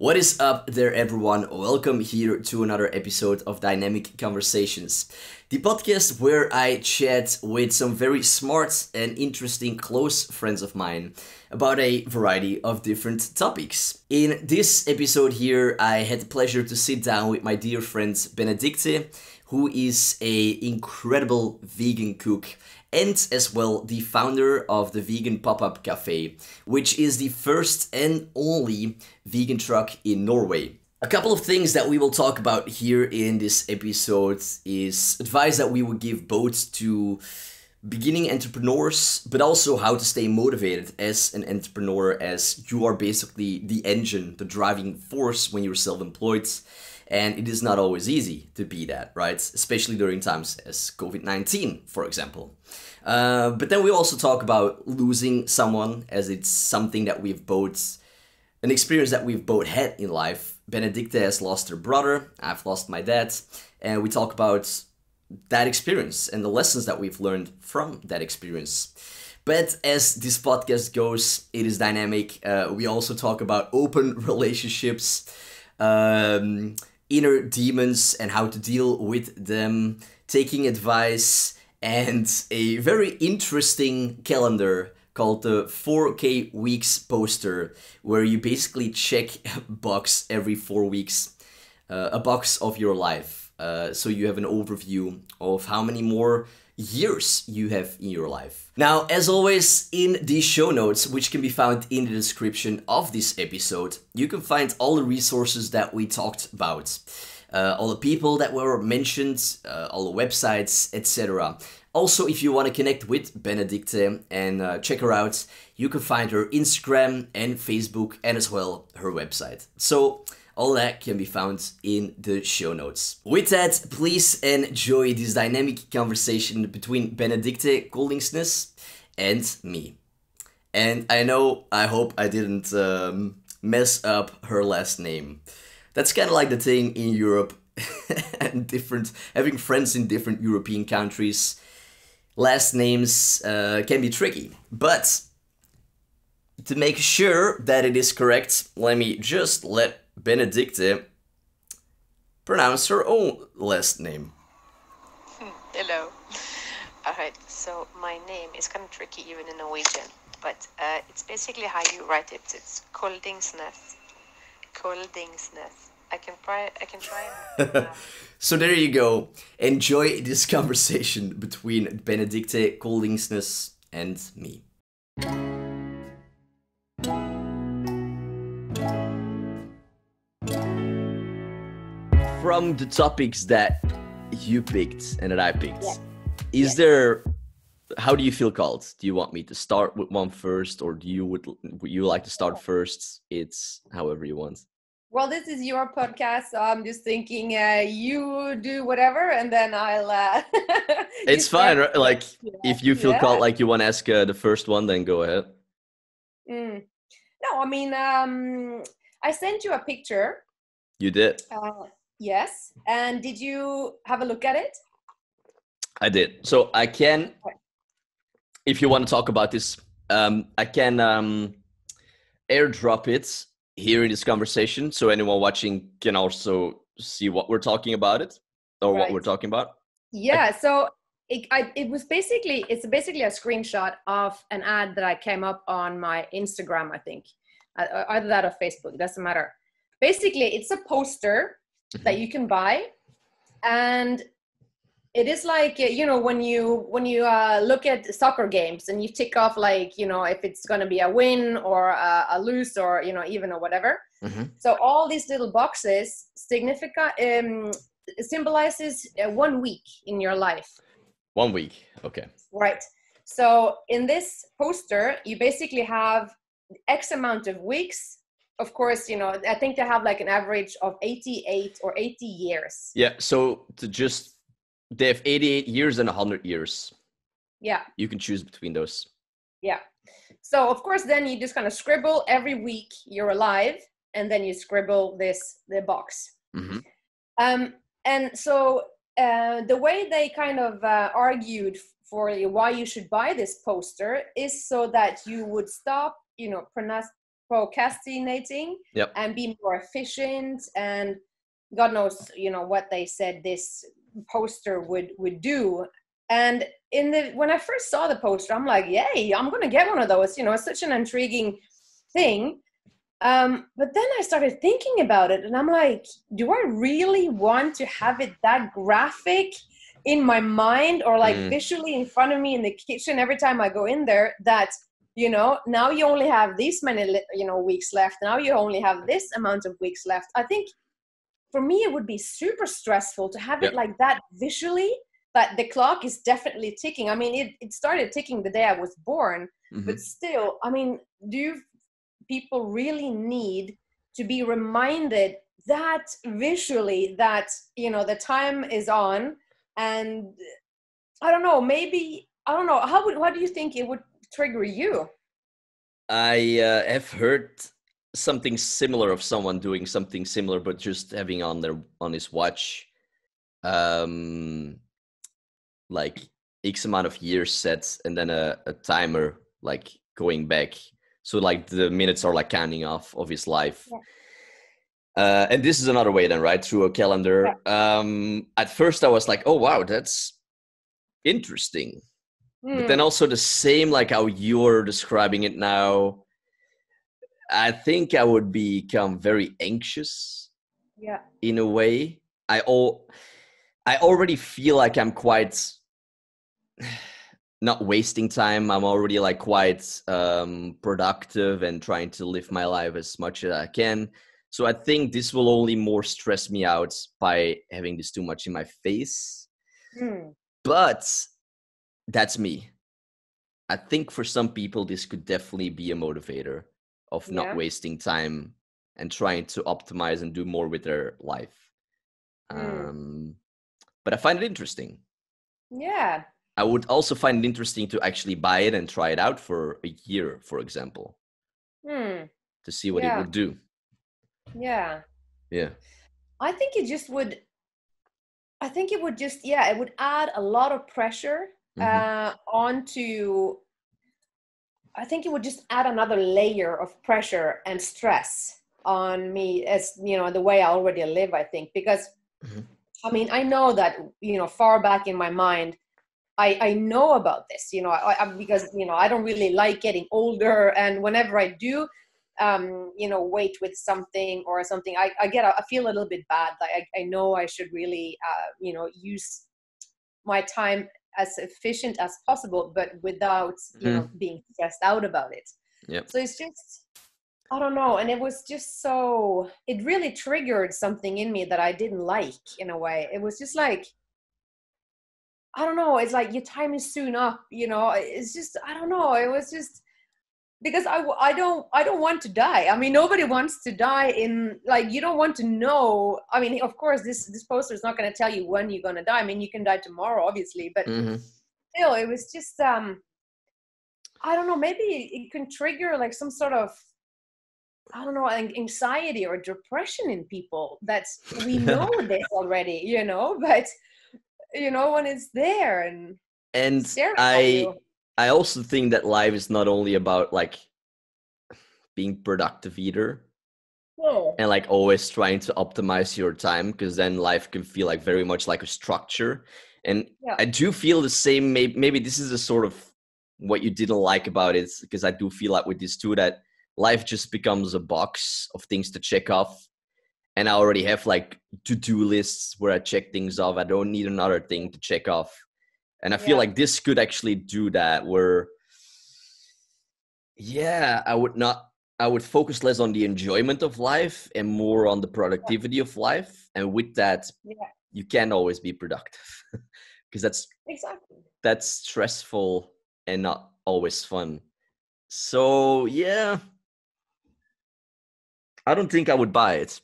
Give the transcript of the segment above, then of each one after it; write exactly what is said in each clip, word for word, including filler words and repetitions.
What is up there, everyone? Welcome here to another episode of Dynamic Conversations, the podcast where I chat with some very smart and interesting close friends of mine about a variety of different topics. In this episode here, I had the pleasure to sit down with my dear friend Benedikte, who is an incredible vegan cook and as well the founder of the Vegan Pop-Up Cafe, which is the first and only vegan truck in Norway. A couple of things that we will talk about here in this episode is advice that we would give both to beginning entrepreneurs, but also how to stay motivated as an entrepreneur, as you are basically the engine, the driving force when you're self-employed. And it is not always easy to be that, right? Especially during times as COVID nineteen, for example. Uh, but then we also talk about losing someone, as it's something that we've both, an experience that we've both had in life. Benedikte has lost her brother, I've lost my dad, and we talk about that experience and the lessons that we've learned from that experience. But as this podcast goes, it is dynamic. Uh, we also talk about open relationships, um, inner demons and how to deal with them, taking advice, and a very interesting calendar called the four K Weeks Poster, where you basically check a box every four weeks, uh, a box of your life. Uh, so you have an overview of how many more years you have in your life. Now, as always, in the show notes, which can be found in the description of this episode, you can find all the resources that we talked about, uh, all the people that were mentioned, uh, all the websites, et cetera. Also, if you want to connect with Benedikte and uh, check her out, you can find her Instagram and Facebook, and as well her website. So all that can be found in the show notes. With that, please enjoy this dynamic conversation between Benedikte Koldingsnes and me. And I know, I hope I didn't um, mess up her last name. That's kind of like the thing in Europe and different, having friends in different European countries. Last names uh, can be tricky, but to make sure that it is correct, let me just let Benedikte pronounce her own last name. Hello. Alright, so my name is kind of tricky even in Norwegian, but uh, it's basically how you write it. It's Koldingsnes. Koldingsnes. I can try. I can try. So there you go. Enjoy this conversation between Benedikte Koldingsnes and me. From the topics that you picked and that I picked, yeah. is yeah. there, how do you feel called? Do you want me to start with one first, or do you would, would you like to start first? It's however you want. Well, this is your podcast, so I'm just thinking uh, you do whatever, and then I'll... Uh, it's fine, right? Like, yeah. if you feel yeah. called, like you want to ask uh, the first one, then go ahead. Mm. No, I mean, um, I sent you a picture. You did? Uh, Yes. And did you have a look at it? I did. So I can, if you want to talk about this, um, I can um, airdrop it here in this conversation. So anyone watching can also see what we're talking about it or right. what we're talking about. Yeah. I, so it, I, it was basically, it's basically a screenshot of an ad that I came up on my Instagram, I think. Either that or Facebook, doesn't matter. Basically, it's a poster that you can buy, and it is like, you know, when you when you uh look at soccer games and you tick off, like, you know, if it's going to be a win or a, a lose, or, you know, even or whatever. Mm-hmm. So all these little boxes significant um symbolizes one week in your life. One week Okay, right. So in this poster you basically have X amount of weeks. Of course, you know, I think they have like an average of eighty-eight or eighty years. Yeah. So to just, they have eighty-eight years and one hundred years. Yeah. You can choose between those. Yeah. So of course, then you just kind of scribble every week you're alive, and then you scribble this, the box. Mm-hmm. Um, and so uh, the way they kind of uh, argued for why you should buy this poster is so that you would stop, you know, pronounce procrastinating yep. and be more efficient, and God knows, you know, what they said this poster would, would do. And in the, when I first saw the poster, I'm like, yay, I'm going to get one of those, you know, it's such an intriguing thing. Um, but then I started thinking about it and I'm like, do I really want to have it that graphic in my mind, or like mm. visually in front of me in the kitchen every time I go in there, that, you know, now you only have this many, you know, weeks left. Now you only have this amount of weeks left. I think for me, it would be super stressful to have yep. it like that visually, but the clock is definitely ticking. I mean, it, it started ticking the day I was born, mm-hmm. but still, I mean, do you, people really need to be reminded that visually that, you know, the time is on? And I don't know, maybe, I don't know, how would, what do you think it would trigger you? I uh, have heard something similar of someone doing something similar, but just having on their, on his watch, um, like X amount of years set, and then a, a timer, like going back. So like the minutes are like counting off of his life. Yeah. Uh, and this is another way then, right? Through a calendar. Yeah. Um, at first I was like, oh, wow, that's interesting. Mm. But then also the same, like how you're describing it now, I think I would become very anxious yeah. in a way. I all, I already feel like I'm quite... not wasting time. I'm already like quite um, productive and trying to live my life as much as I can. So I think this will only more stress me out by having this too much in my face. Mm. But that's me. I think for some people, this could definitely be a motivator of yeah. not wasting time and trying to optimize and do more with their life. Mm. Um, but I find it interesting. Yeah. I would also find it interesting to actually buy it and try it out for a year, for example, mm. to see what yeah. it would do. Yeah. Yeah. I think it just would, I think it would just, yeah, it would add a lot of pressure mm-hmm. uh, onto, I think it would just add another layer of pressure and stress on me as, you know, the way I already live, I think, because mm-hmm. I mean, I know that, you know, far back in my mind, I, I know about this, you know, I, I, because, you know, I don't really like getting older. And whenever I do, um, you know, wait with something or something, I, I get, I feel a little bit bad. Like I, I know I should really, uh, you know, use my time as efficient as possible, but without, you mm. know, being stressed out about it. Yep. So it's just, I don't know. And it was just so, it really triggered something in me that I didn't like in a way. It was just like, I don't know. It's like your time is soon up, you know, it's just, I don't know. It was just because I, I don't, I don't want to die. I mean, nobody wants to die in like, you don't want to know. I mean, of course this, this poster is not going to tell you when you're going to die. I mean, you can die tomorrow, obviously, but mm-hmm. still it was just, um, I don't know, maybe it can trigger like some sort of, I don't know, anxiety or depression in people that we know this already, you know, but you know, when it's there and and I I also think that life is not only about like being productive either oh. and like always trying to optimize your time, because then life can feel like very much like a structure. And yeah. I do feel the same. Maybe, maybe this is a sort of what you didn't like about it, because I do feel like with this too, that life just becomes a box of things to check off. And I already have like to-do lists where I check things off. I don't need another thing to check off. And I feel yeah. like this could actually do that, where, yeah, I would not, I would focus less on the enjoyment of life and more on the productivity yeah. of life. And with that, yeah. you can't always be productive, because that's, exactly. that's stressful and not always fun. So yeah, I don't think I would buy it.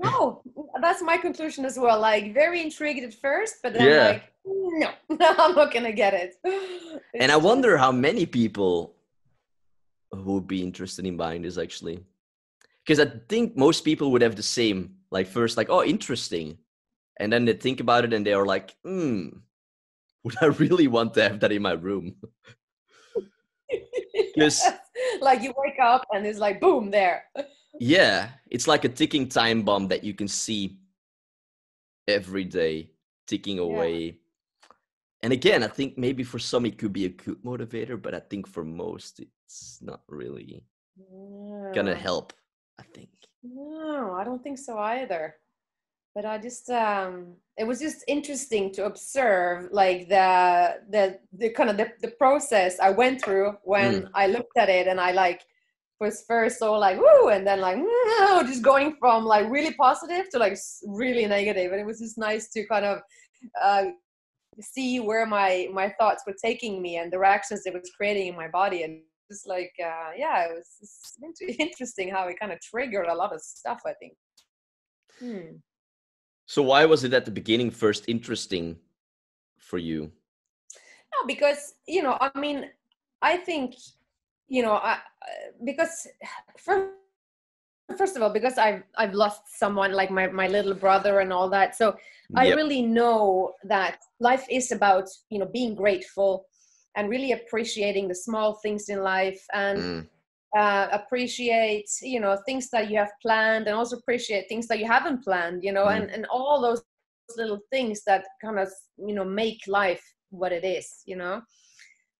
No, that's my conclusion as well. Like very intrigued at first, but then yeah. like, no, I'm not going to get it. It's and I wonder how many people who would be interested in buying this actually. Because I think most people would have the same, like first like, oh, interesting. And then they think about it and they are like, hmm, would I really want to have that in my room? Because yes. Like you wake up and it's like, boom, there. Yeah, it's like a ticking time bomb that you can see every day ticking away. Yeah. And again, I think maybe for some it could be a good motivator, but I think for most it's not really no. gonna help, I think. No, I don't think so either. But I just, um, it was just interesting to observe like the, the, the kind of the, the process I went through when mm. I looked at it, and I like was first so like, woo, and then like, no, just going from like really positive to like really negative. And it was just nice to kind of uh, see where my, my thoughts were taking me and the reactions it was creating in my body. And just like, uh, yeah, it was just interesting how it kind of triggered a lot of stuff, I think. Hmm. So why was it at the beginning first interesting for you? No, because, you know, I mean, I think, you know, I, because first, first of all, because I've, I've lost someone like my, my little brother and all that. So I yep. really know that life is about, you know, being grateful and really appreciating the small things in life, and mm. Uh, appreciate, you know, things that you have planned, and also appreciate things that you haven't planned, you know, mm. and, and all those little things that kind of, you know, make life what it is, you know.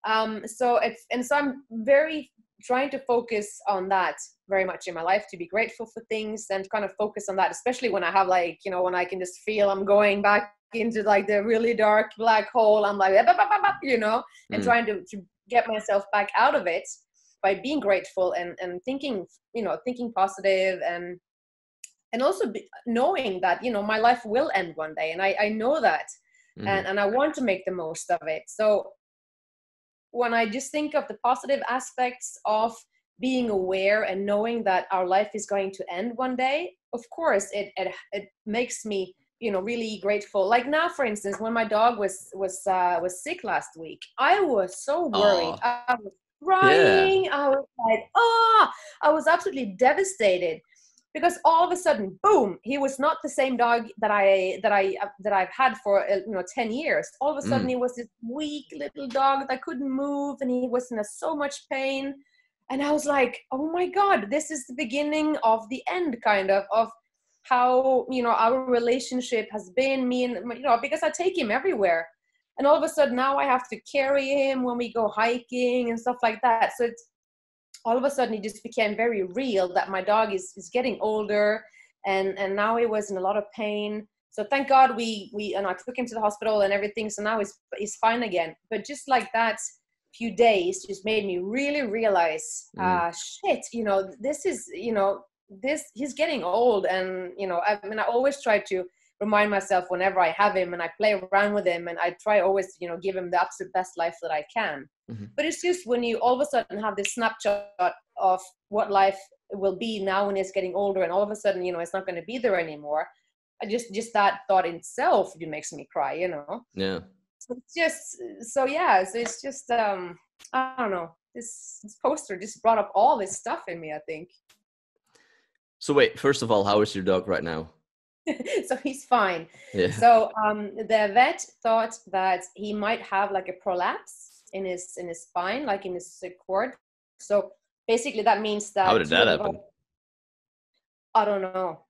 Um, so it's, and so I'm very trying to focus on that very much in my life, to be grateful for things and kind of focus on that, especially when I have like, you know, when I can just feel I'm going back into like the really dark black hole. I'm like, you know, and mm. trying to, to get myself back out of it by being grateful and, and thinking, you know, thinking positive, and and also be, knowing that, you know, my life will end one day, and I, I know that, mm-hmm. and, and I want to make the most of it. So when I just think of the positive aspects of being aware and knowing that our life is going to end one day, of course, it it, it makes me, you know, really grateful. Like now, for instance, when my dog was, was, uh, was sick last week, I was so worried. Aww. I was crying. Yeah. I was like, oh, I was absolutely devastated, because all of a sudden, boom, he was not the same dog that I, that I, that I've had for, you know, ten years. All of a sudden mm. he was this weak little dog that couldn't move, and he was in a, so much pain. And I was like, oh my God, this is the beginning of the end, kind of, of how, you know, our relationship has been, me and, you know, because I take him everywhere. And all of a sudden now I have to carry him when we go hiking and stuff like that. So it's, all of a sudden it just became very real that my dog is, is getting older, and, and now he was in a lot of pain. So thank God we, we, and I took him to the hospital and everything. So now he's, he's fine again. But just like that few days just made me really realize, mm. uh, shit, you know, this is, you know, this, he's getting old. And, you know, I mean, I always try to remind myself whenever I have him and I play around with him, and I try always, you know, give him the absolute best life that I can. Mm-hmm. But it's just when you all of a sudden have this snapshot of what life will be now when it's getting older, and all of a sudden, you know, it's not going to be there anymore. I just, just that thought in itself it makes me cry, you know? Yeah. So it's just, so yeah, so it's just, um, I don't know, this, this poster just brought up all this stuff in me, I think. So wait, first of all, how is your dog right now? So he's fine. Yeah. So um, the vet thought that he might have like a prolapse in his in his spine, like in his cord. So basically, that means that. How did that happen? I don't know.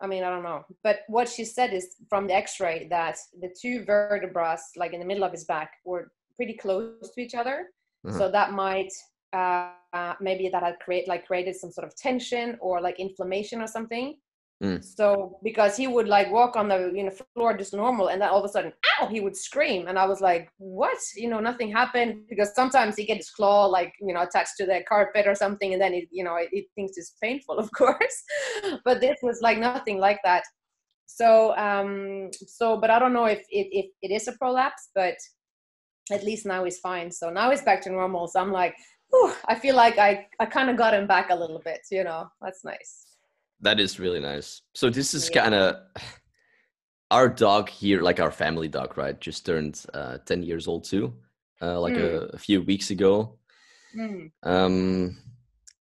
I mean, I don't know. But what she said is from the X-ray that the two vertebrae, like in the middle of his back, were pretty close to each other. Uh-huh. So that might uh, uh, maybe that had create like created some sort of tension or like inflammation or something. Mm. So because he would like walk on the, you know, floor just normal, and then all of a sudden, ow, he would scream, and I was like, what? You know, nothing happened, because sometimes he gets his claw like, you know, attached to the carpet or something, and then it, you know, it, it thinks it's painful, of course. But this was like nothing like that. So um so but I don't know if it if it is a prolapse, but at least now he's fine. So now he's back to normal. So I'm like, whew, I feel like I I kind of got him back a little bit, you know. That's nice. That is really nice. So this is yeah. kind of our dog here, like our family dog, right? Just turned uh, ten years old too, uh, like mm. a, a few weeks ago. Mm. Um,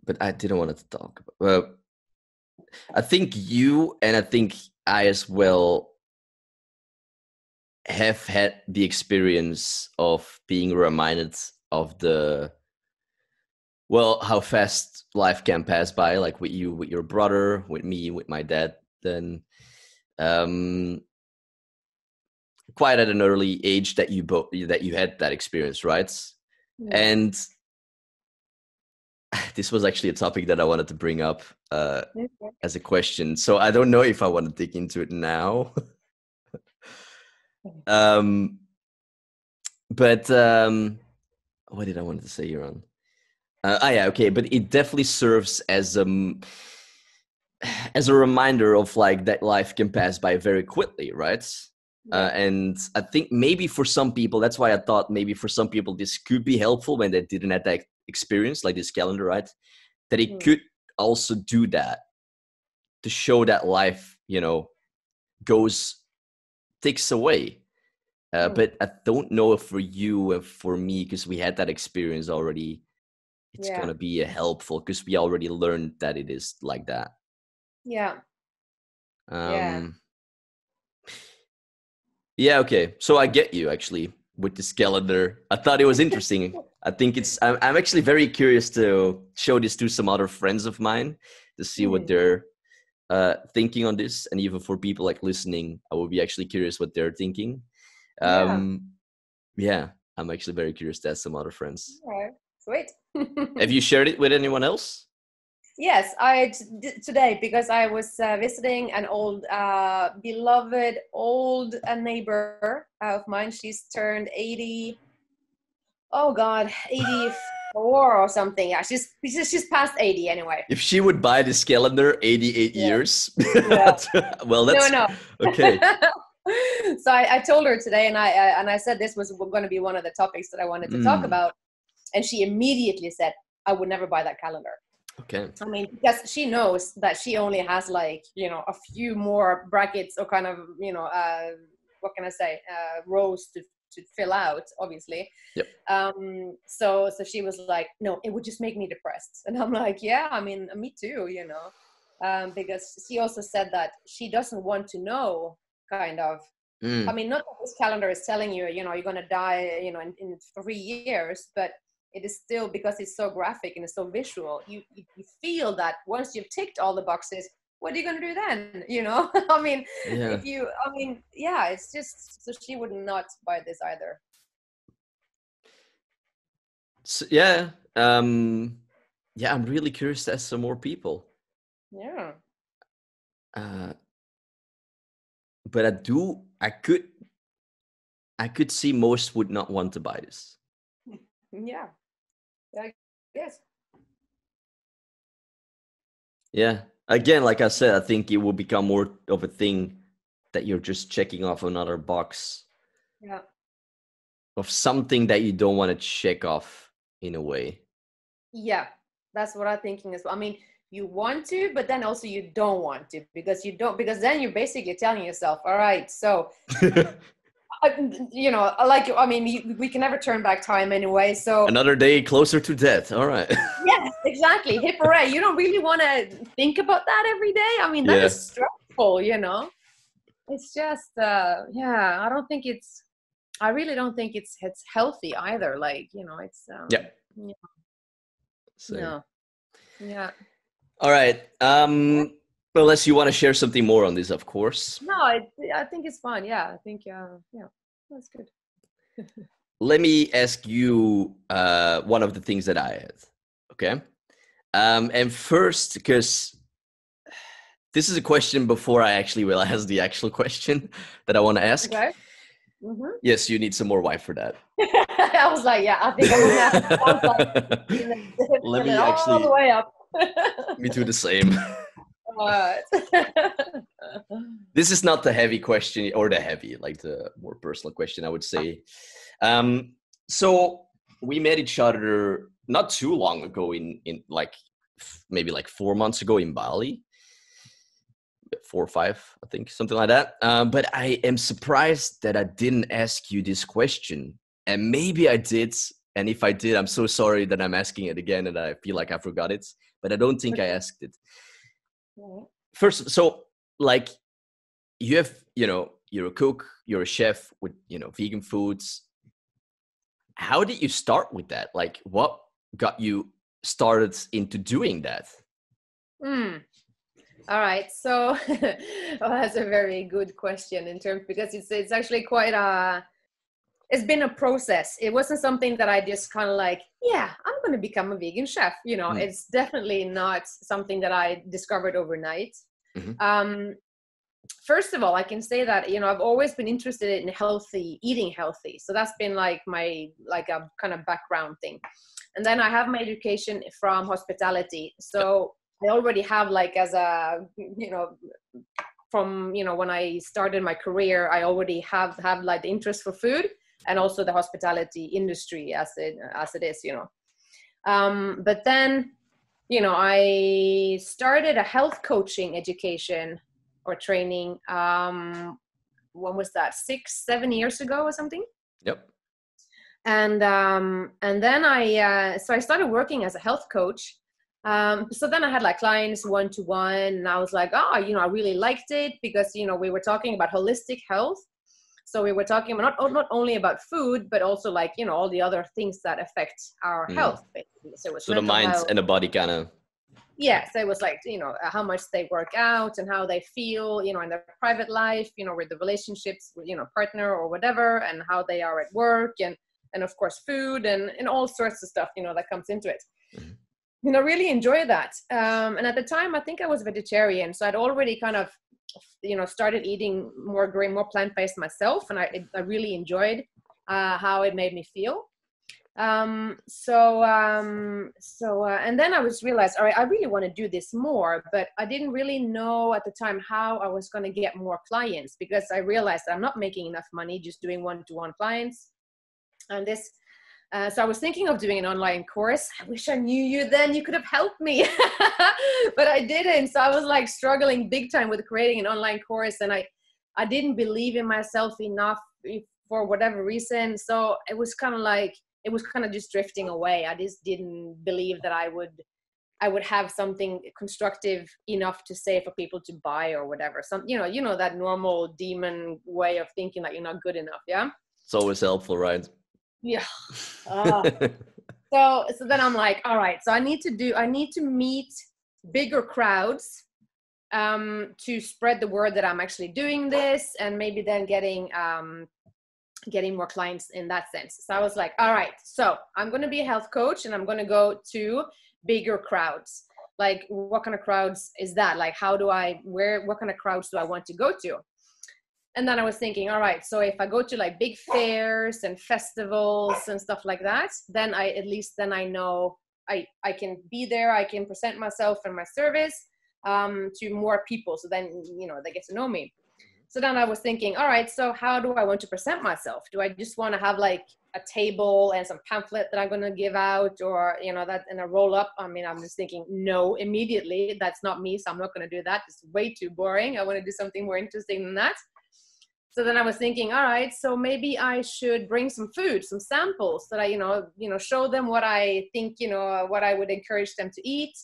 but I didn't want to talk about, uh, I think you and I think I as well have had the experience of being reminded of the well, how fast life can pass by, like with you, with your brother, with me, with my dad, then um, quite at an early age that you both, that you had that experience, right? Yeah. And this was actually a topic that I wanted to bring up uh, okay. as a question. So I don't know if I want to dig into it now. um, but um, what did I want to say here on? Uh, ah, yeah, okay. But it definitely serves as um as a reminder of like that life can pass by very quickly, right? Uh, and I think maybe for some people, that's why I thought maybe for some people this could be helpful when they didn't have that experience, like this calendar, right? That it mm. could also do that to show that life, you know, goes, ticks away. Uh, mm. But I don't know if for you and for me, because we had that experience already, it's yeah. going to be helpful because we already learned that it is like that. Yeah. Um, yeah. Yeah, okay. So I get you actually with this calendar. I thought it was interesting. I think it's, I'm, I'm actually very curious to show this to some other friends of mine to see what they're uh, thinking on this. And even for people like listening, I would be actually curious what they're thinking. Um, yeah. yeah, I'm actually very curious to ask some other friends. Okay, sweet. Have you shared it with anyone else? Yes, I did today because I was uh, visiting an old, uh, beloved old uh, neighbor of mine. She's turned eighty. Oh God, eighty-four or something. Yeah, she's she's past eighty anyway. If she would buy this calendar, eighty-eight yeah. years. Yeah. Well, that's no, no. Okay. So I, I told her today, and I uh, and I said this was going to be one of the topics that I wanted to mm. talk about, and she immediately said, "I would never buy that calendar." Okay. I mean, because she knows that she only has like, you know, a few more brackets or kind of, you know, uh, what can I say, uh, rows to, to fill out, obviously. Yep. Um, so, so she was like, no, it would just make me depressed. And I'm like, yeah, I mean, me too, you know, um, because she also said that she doesn't want to know kind of, mm. I mean, not that this calendar is telling you, you know, you're going to die, you know, in, in three years, but it is still, because it's so graphic and it's so visual, you, you feel that once you've ticked all the boxes, what are you going to do then? You know, I mean, yeah. if you, I mean, yeah, it's just, so she would not buy this either. So, yeah. Um, yeah. I'm really curious to ask some more people. Yeah. Uh, but I do, I could, I could see most would not want to buy this. Yeah. I guess. Yeah. Again, like I said, I think it will become more of a thing that you're just checking off another box. Yeah. Of something that you don't want to check off in a way. Yeah. That's what I'm thinking as well. I mean, you want to, but then also you don't want to, because you don't, because then you're basically telling yourself, all right, so I, you know, like, I mean, we can never turn back time anyway, so... Another day closer to death, all right. Yes, exactly. Hip hooray. You don't really want to think about that every day. I mean, that yeah. is stressful, you know? It's just, uh, yeah, I don't think it's... I really don't think it's it's healthy either. Like, you know, it's... Um, yeah. Yeah. So. No. Yeah. All right. Um, unless you want to share something more on this, of course. No, I, I think it's fun. Yeah, I think, uh, yeah, that's good. Let me ask you uh, one of the things that I had, okay? Um, and first, because this is a question before I actually realize the actual question that I want to ask. Okay. Mm-hmm. Yes, you need some more wine for that. I was like, yeah, I think I'm going to have like, Let me actually, all the way up. Me do the same. This is not the heavy question, or the heavy, like the more personal question, I would say. Um, so we met each other not too long ago, in in like f- maybe like four months ago in Bali, four or five, I think, something like that. Um, but I am surprised that I didn't ask you this question, and maybe I did. And if I did, I'm so sorry that I'm asking it again, and I feel like I forgot it. But I don't think I asked it. First, so like you have, you know, you're a cook, you're a chef with, you know, vegan foods. How did you start with that? Like what got you started into doing that? Mm. All right. So well, that's a very good question in terms, because it's, it's actually quite a, it's been a process. It wasn't something that I just kind of like, yeah, I'm going to become a vegan chef. You know, mm. it's definitely not something that I discovered overnight. Mm-hmm. Um, first of all, I can say that, you know, I've always been interested in healthy, eating healthy. So that's been like my, like a kind of background thing. And then I have my education from hospitality. So I already have like as a, you know, from, you know, when I started my career, I already have, have like the interest for food and also the hospitality industry as it, as it is, you know. Um, but then, you know, I started a health coaching education or training, um, when was that? Six, seven years ago or something? Yep. And, um, and then I, uh, so I started working as a health coach. Um, so then I had like clients one-to-one, and I was like, oh, you know, I really liked it because, you know, we were talking about holistic health. So we were talking about not, not only about food, but also like, you know, all the other things that affect our mm. health. Basically. So, it was so the mind health. And the body kind of. Yes, it was like, you know, how much they work out and how they feel, you know, in their private life, you know, with the relationships with, you know, partner or whatever, and how they are at work, and, and of course, food and, and all sorts of stuff, you know, that comes into it. Mm-hmm. You know, really enjoy that. Um, and at the time, I think I was vegetarian. So I'd already kind of, you know, started eating more green, more plant-based myself. And I, I really enjoyed uh, how it made me feel. um so um so uh, and then I was realized, all right, I really want to do this more, but I didn't really know at the time how I was going to get more clients, because I realized I'm not making enough money just doing one-to-one clients and this. Uh, so I was thinking of doing an online course. I wish I knew you then, you could have helped me, but I didn't. So I was like struggling big time with creating an online course, and I I didn't believe in myself enough for whatever reason. So it was kind of like, it was kind of just drifting away. I just didn't believe that I would, I would have something constructive enough to say for people to buy or whatever. Some, you know, you know, that normal demon way of thinking that you're not good enough. Yeah. It's always helpful, right? Yeah. Uh, so, so then I'm like, all right, so I need to do, I need to meet bigger crowds, um, to spread the word that I'm actually doing this, and maybe then getting, um, getting more clients in that sense. So I was like, all right, so I'm going to be a health coach, and I'm going to go to bigger crowds. Like, what kind of crowds is that? Like, how do I, where, what kind of crowds do I want to go to? And then I was thinking, all right, so if I go to like big fairs and festivals and stuff like that, then I, at least then I know I, I can be there. I can present myself and my service, um, to more people. So then, you know, they get to know me. So then I was thinking, all right, so how do I want to present myself? Do I just want to have like a table and some pamphlet that I'm going to give out, or, you know, that, and a roll up? I mean, I'm just thinking, no, immediately. That's not me. So I'm not going to do that. It's way too boring. I want to do something more interesting than that. So then I was thinking, all right, so maybe I should bring some food, some samples that I, you know, you know, show them what I think, you know, what I would encourage them to eat.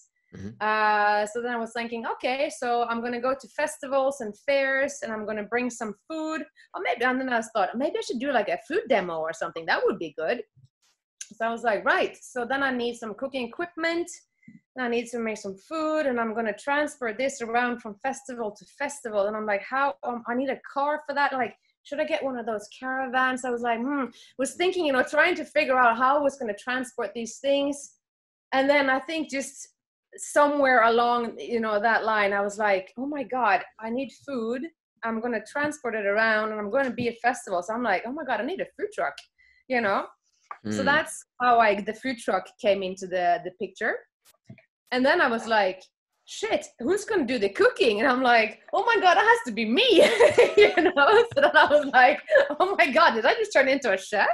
Uh, so then I was thinking, okay, so I'm going to go to festivals and fairs, and I'm going to bring some food, or maybe, and then I thought, maybe I should do like a food demo or something. That would be good. So I was like, right. So then I need some cooking equipment, and I need to make some food, and I'm going to transfer this around from festival to festival. And I'm like, how, um, I need a car for that. Like, should I get one of those caravans? I was like, Hmm, was thinking, you know, trying to figure out how I was going to transport these things. And then I think just somewhere along, you know, that line, I was like, oh my God, I need food. I'm going to transport it around, and I'm going to be at festivals. So I'm like, oh my God, I need a food truck, you know? Mm. So that's how I, the food truck came into the, the picture. And then I was like, shit, who's going to do the cooking? And I'm like, oh my God, it has to be me, you know? So then I was like, oh my God, did I just turn into a chef?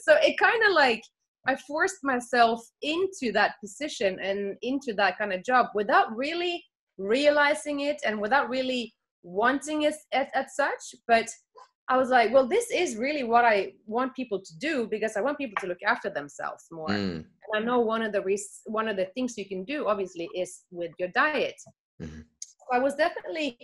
So it kind of like, I forced myself into that position and into that kind of job without really realizing it and without really wanting it as, as such. But I was like, well, this is really what I want people to do, because I want people to look after themselves more. Mm. And I know one of the res- one of the things you can do, obviously, is with your diet. Mm-hmm. So I was definitely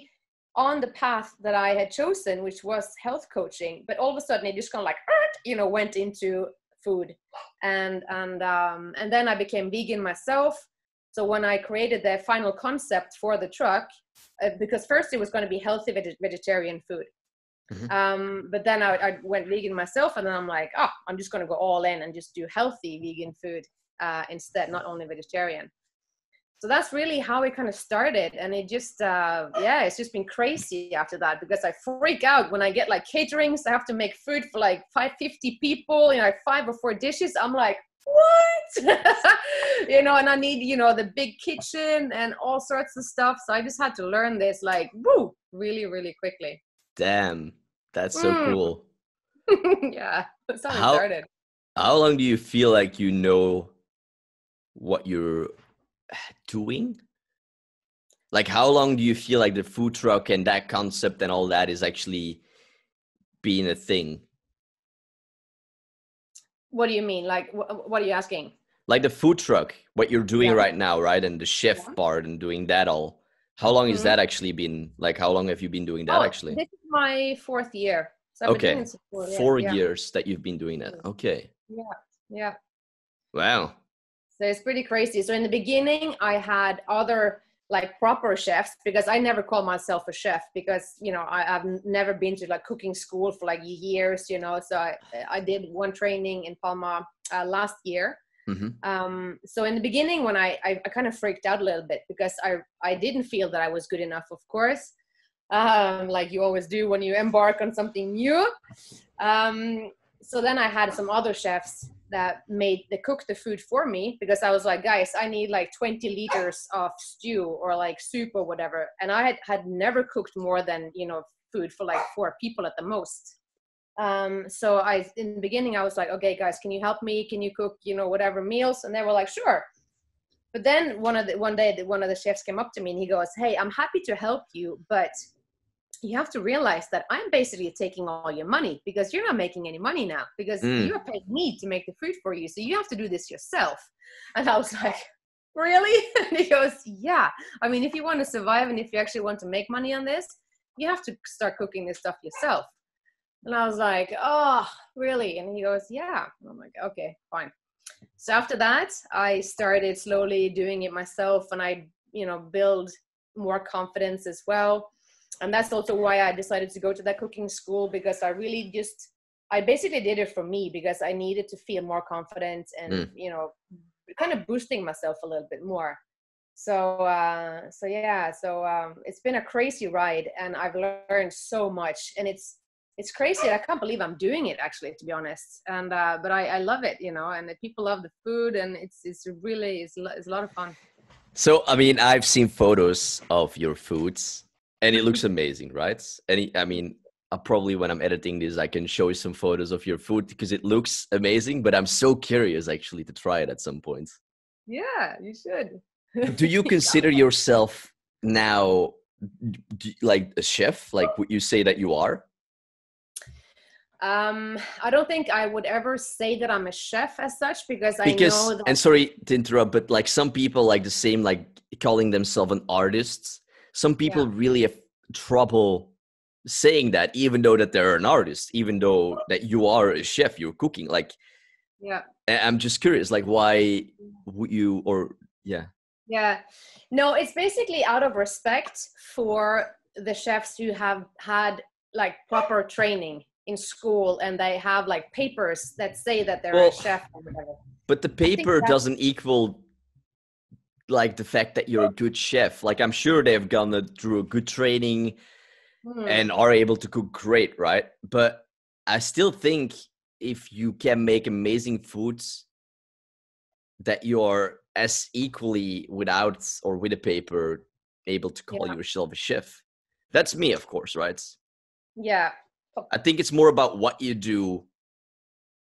on the path that I had chosen, which was health coaching. But all of a sudden, it just kind of like, you know, went into food. And, and, um, and then I became vegan myself. So when I created the final concept for the truck, uh, because first it was going to be healthy veg- vegetarian food. Mm-hmm. Um, but then I, I went vegan myself, and then I'm like, oh, I'm just going to go all in and just do healthy vegan food uh, instead, not only vegetarian. So that's really how it kind of started. And it just, uh, yeah, it's just been crazy after that, because I freak out when I get like caterings. I have to make food for like five hundred fifty people, you know, like five or four dishes. I'm like, what? You know, and I need, you know, the big kitchen and all sorts of stuff. So I just had to learn this like, woo, really, really quickly. Damn, that's so mm. cool. Yeah, that's how, how it started. How long do you feel like you know what you're doing? Like, how long do you feel like the food truck and that concept and all that is actually being a thing? What do you mean? Like, wh- what are you asking? Like the food truck, what you're doing yeah. right now, right? And the chef yeah. part and doing that all. How long has mm-hmm. that actually been? Like, how long have you been doing that oh, actually? This is my fourth year. So okay. Been four years, four yeah. years that you've been doing that. Okay. Yeah. Yeah. Wow. So it's pretty crazy. So in the beginning, I had other like proper chefs, because I never call myself a chef, because, you know, I, I've never been to like cooking school for like years, you know. So I, I did one training in Palma uh, last year. Mm-hmm. Um, so in the beginning, when I, I, I kind of freaked out a little bit, because I, I didn't feel that I was good enough, of course, um, like you always do when you embark on something new. Um, so then I had some other chefs that made they cook the food for me, because I was like, guys, I need like twenty liters of stew or like soup or whatever. And I had, had never cooked more than, you know, food for like four people at the most. Um, so I, in the beginning, I was like, okay, guys, can you help me? Can you cook, you know, whatever meals? And they were like, sure. But then one of the, one day, one of the chefs came up to me and he goes, hey, I'm happy to help you, but you have to realize that I'm basically taking all your money, because you're not making any money now, because mm. you're paying me to make the food for you. So you have to do this yourself. And I was like, really? And he goes, yeah. I mean, if you want to survive and if you actually want to make money on this, you have to start cooking this stuff yourself. And I was like, oh, really? And he goes, yeah. And I'm like, okay, fine. So after that, I started slowly doing it myself, and I, you know, build more confidence as well. And that's also why I decided to go to that cooking school, because I really just, I basically did it for me, because I needed to feel more confident and, mm. you know, kind of boosting myself a little bit more. So, uh, so yeah, so um, it's been a crazy ride, and I've learned so much, and it's, It's crazy. I can't believe I'm doing it, actually, to be honest. And uh, but I, I love it, you know. And the people love the food, and it's it's really it's, it's a lot of fun. So I mean, I've seen photos of your foods, and it looks amazing, right? And it, I mean, I probably when I'm editing this, I can show you some photos of your food, because it looks amazing. But I'm so curious, actually, to try it at some point. Yeah, you should. Do you consider yourself now like a chef? Like, would you say that you are? Um, I don't think I would ever say that I'm a chef as such, because, because I know that... And sorry to interrupt, but like some people like the same, like calling themselves an artist. Some people yeah. really have trouble saying that, even though that they're an artist, even though that you are a chef, you're cooking. Like, yeah, I'm just curious, like why would you, or yeah. Yeah, no, it's basically out of respect for the chefs who have had like proper training in school, and they have like papers that say that they're well, a chef or whatever. But the paper doesn't equal like the fact that you're a good chef. Like I'm sure they've gone through a good training mm. and are able to cook great, right? But I still think if you can make amazing foods, that you're as equally without or with a paper able to call yeah. yourself a chef. That's me, of course, right? Yeah. I think it's more about what you do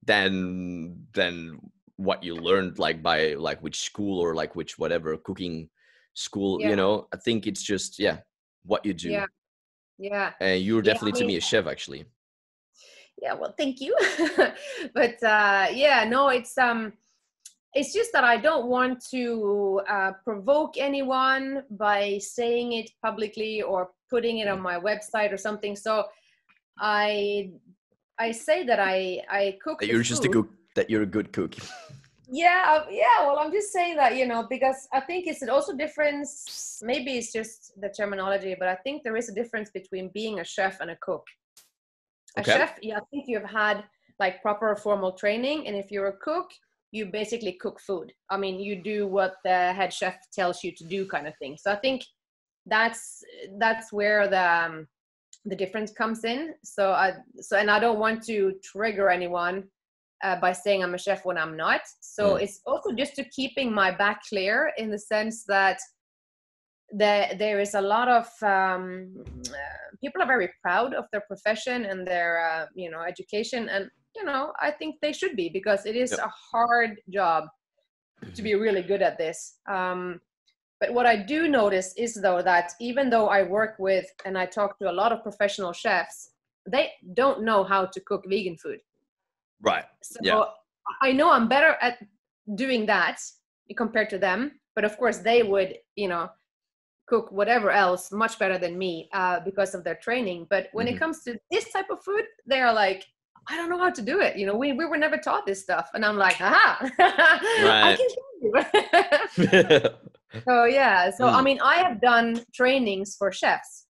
than than what you learned, like by like which school or like which whatever cooking school, yeah. you know. I think it's just yeah, what you do. Yeah, yeah. And you're definitely yeah, I mean, to me a chef, actually. Yeah, well, thank you. But uh, yeah, no, it's um, it's just that I don't want to uh, provoke anyone by saying it publicly or putting it on my website or something. So. I I say that I I cook. You're just food. a cook. that you're a good cook. Yeah, yeah. Well, I'm just saying that, you know, because I think it's also difference. Maybe it's just the terminology, but I think there is a difference between being a chef and a cook. A okay. chef, yeah, I think you've had like proper formal training, and if you're a cook, you basically cook food. I mean, you do what the head chef tells you to do, kind of thing. So I think that's that's where the um, the difference comes in. So I so and I don't want to trigger anyone. Uh, by saying I'm a chef when I'm not. So mm. it's also just to keeping my back clear, in the sense that there, there is a lot of, um, uh, people are very proud of their profession and their, uh, you know, education. And, you know, I think they should be, because it is yep. a hard job to be really good at this. Um, but what I do notice is, though, that even though I work with, and I talk to a lot of professional chefs, they don't know how to cook vegan food. Right. So yeah. I know I'm better at doing that compared to them, but of course they would, you know, cook whatever else much better than me, uh, because of their training. But when mm-hmm. it comes to this type of food, they are like, I don't know how to do it. You know, we, we were never taught this stuff. And I'm like, aha, I can tell you. So yeah. So, mm. I mean, I have done trainings for chefs.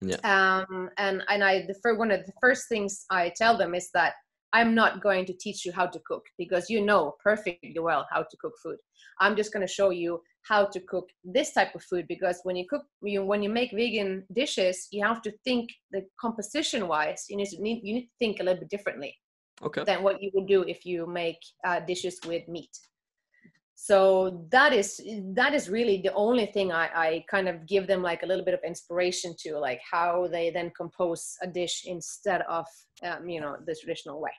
Yeah. Um, and, and I, the first, one of the first things I tell them is that I'm not going to teach you how to cook, because you know perfectly well how to cook food. I'm just going to show you how to cook this type of food, because when you cook, you, when you make vegan dishes, you have to think the composition wise, you need to need, you need to think a little bit differently okay. than what you would do if you make uh, dishes with meat. So that is, that is really the only thing I, I kind of give them like a little bit of inspiration to, like how they then compose a dish instead of, um, you know, the traditional way.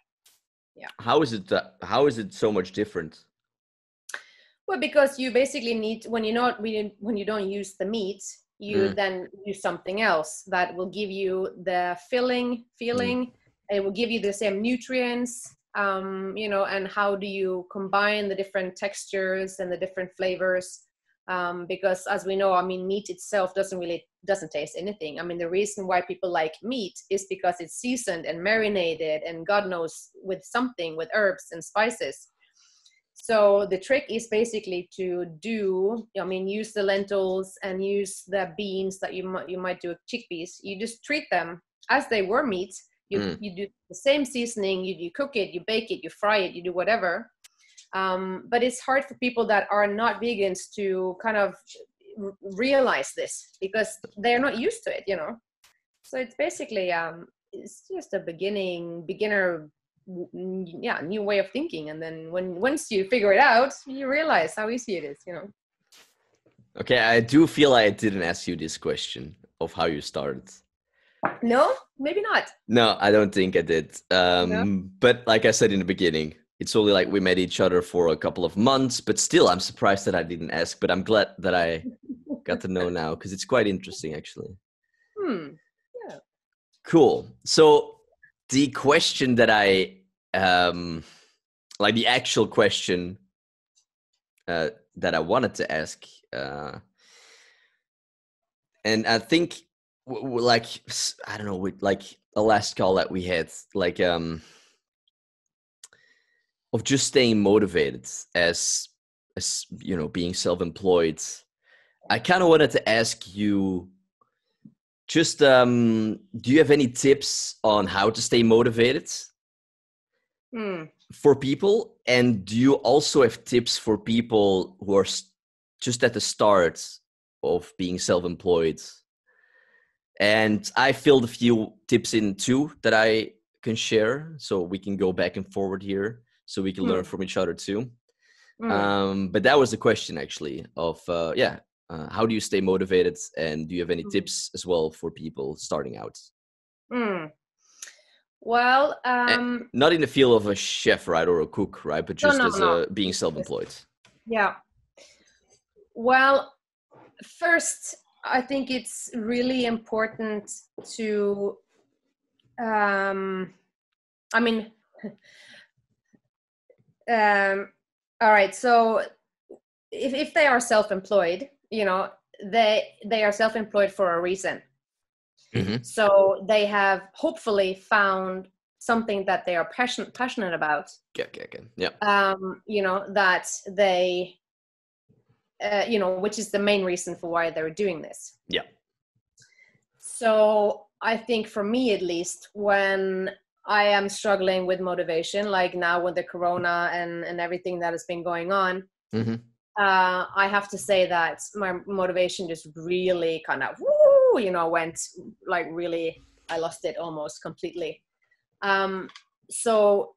Yeah. How is it, that, how is it so much different? Well, because you basically need, when you're not, when you don't use the meat, you mm. then use something else that will give you the filling feeling. Mm. It will give you the same nutrients, um, you know, and how do you combine the different textures and the different flavors? Um, because as we know, I mean, meat itself doesn't really, doesn't taste anything. I mean, the reason why people like meat is because it's seasoned and marinated and God knows with something, with herbs and spices. So the trick is basically to do, I mean, use the lentils and use the beans that you might, you might do with chickpeas. You just treat them as they were meat. You, mm. you do the same seasoning, you, you cook it, you bake it, you fry it, you do whatever. Um, but it's hard for people that are not vegans to kind of r- realize this, because they're not used to it, you know. So it's basically, um, it's just a beginning, beginner, yeah, new way of thinking. And then when once you figure it out, you realize how easy it is, you know. Okay, I do feel I didn't ask you this question of how you started. No, maybe not. No, I don't think I did. Um, no? But like I said in the beginning, it's only like we met each other for a couple of months, but still I'm surprised that I didn't ask, but I'm glad that I got to know now, because it's quite interesting actually. Hmm. Yeah. Cool. So the question that I, um, like the actual question uh, that I wanted to ask, uh, and I think like, I don't know, with like a last call that we had, like, um, of just staying motivated as, as, you know, being self-employed. I kind of wanted to ask you just, um, do you have any tips on how to stay motivated mm. for people? And do you also have tips for people who are just at the start of being self-employed? And I filled a few tips in too that I can share, so we can go back and forward here, so we can mm. learn from each other too. Mm. Um, but that was the question actually of, uh, yeah, uh, how do you stay motivated? And do you have any mm. tips as well for people starting out? Mm. Well, um, not in the field of a chef, right? Or a cook, right? But just no, no, as no. A, being self-employed. Yeah. Well, first, I think it's really important to, um, I mean, um, all right. So if, if they are self-employed, you know, they, they are self-employed for a reason. Mm-hmm. So they have hopefully found something that they are passion, passionate about. Yeah, yeah, yeah. yeah. Um, you know, that they, uh, you know, which is the main reason for why they're doing this. Yeah. So I think for me, at least, when I am struggling with motivation, like now with the corona and, and everything that has been going on, mm-hmm. uh, I have to say that my motivation just really kind of, woo, you know, went like really, I lost it almost completely. Um, so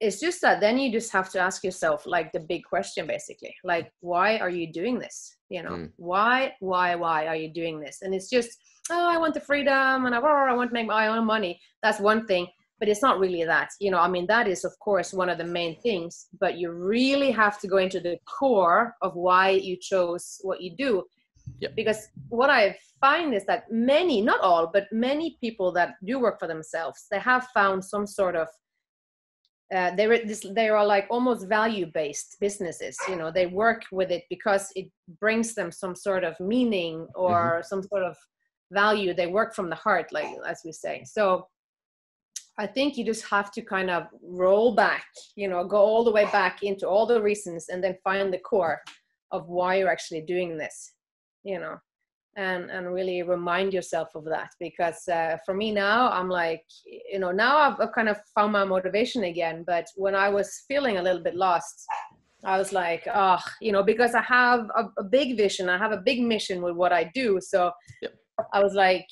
it's just that then you just have to ask yourself like the big question, basically, like, why are you doing this? You know, mm. why, why, why are you doing this? And it's just, oh, I want the freedom and I, oh, I want to make my own money. That's one thing, but it's not really that, you know, I mean, that is of course one of the main things, but you really have to go into the core of why you chose what you do. Yep. Because what I find is that many, not all, but many people that do work for themselves, they have found some sort of, uh, they, re- this, they are like almost value-based businesses, you know, they work with it because it brings them some sort of meaning or mm-hmm. some sort of value. They work from the heart, like, as we say. So I think you just have to kind of roll back, you know, go all the way back into all the reasons and then find the core of why you're actually doing this. You know, and, and really remind yourself of that. Because uh, for me now, I'm like, you know, now I've, I've kind of found my motivation again. But when I was feeling a little bit lost, I was like, oh, you know, because I have a, a big vision. I have a big mission with what I do. So yep. I was like,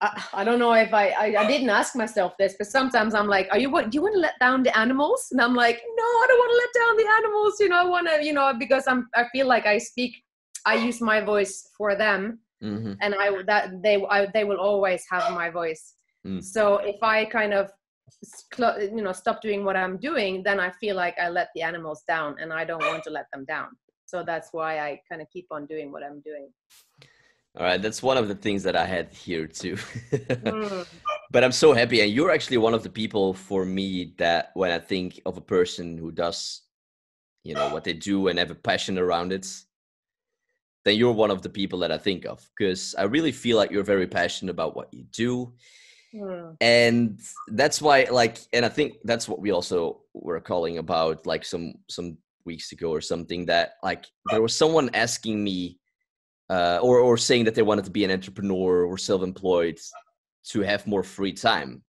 I, I don't know if I, I, I didn't ask myself this, but sometimes I'm like, are you, what, do you want to let down the animals? And I'm like, no, I don't want to let down the animals. You know, I want to, you know, because I'm, I feel like I speak, I use my voice for them, mm-hmm. and I that they I, they will always have my voice. Mm. So if I kind of cl- you know stop doing what I'm doing, then I feel like I let the animals down, and I don't want to let them down. So that's why I kind of keep on doing what I'm doing. All right, that's one of the things that I had here too. mm. But I'm so happy, and you're actually one of the people for me that when I think of a person who does, you know, what they do and have a passion around it, then you're one of the people that I think of, because I really feel like you're very passionate about what you do. Yeah. And that's why, like, and I think that's what we also were calling about, like some, some weeks ago or something, that like there was someone asking me uh, or, or saying that they wanted to be an entrepreneur or self-employed to have more free time.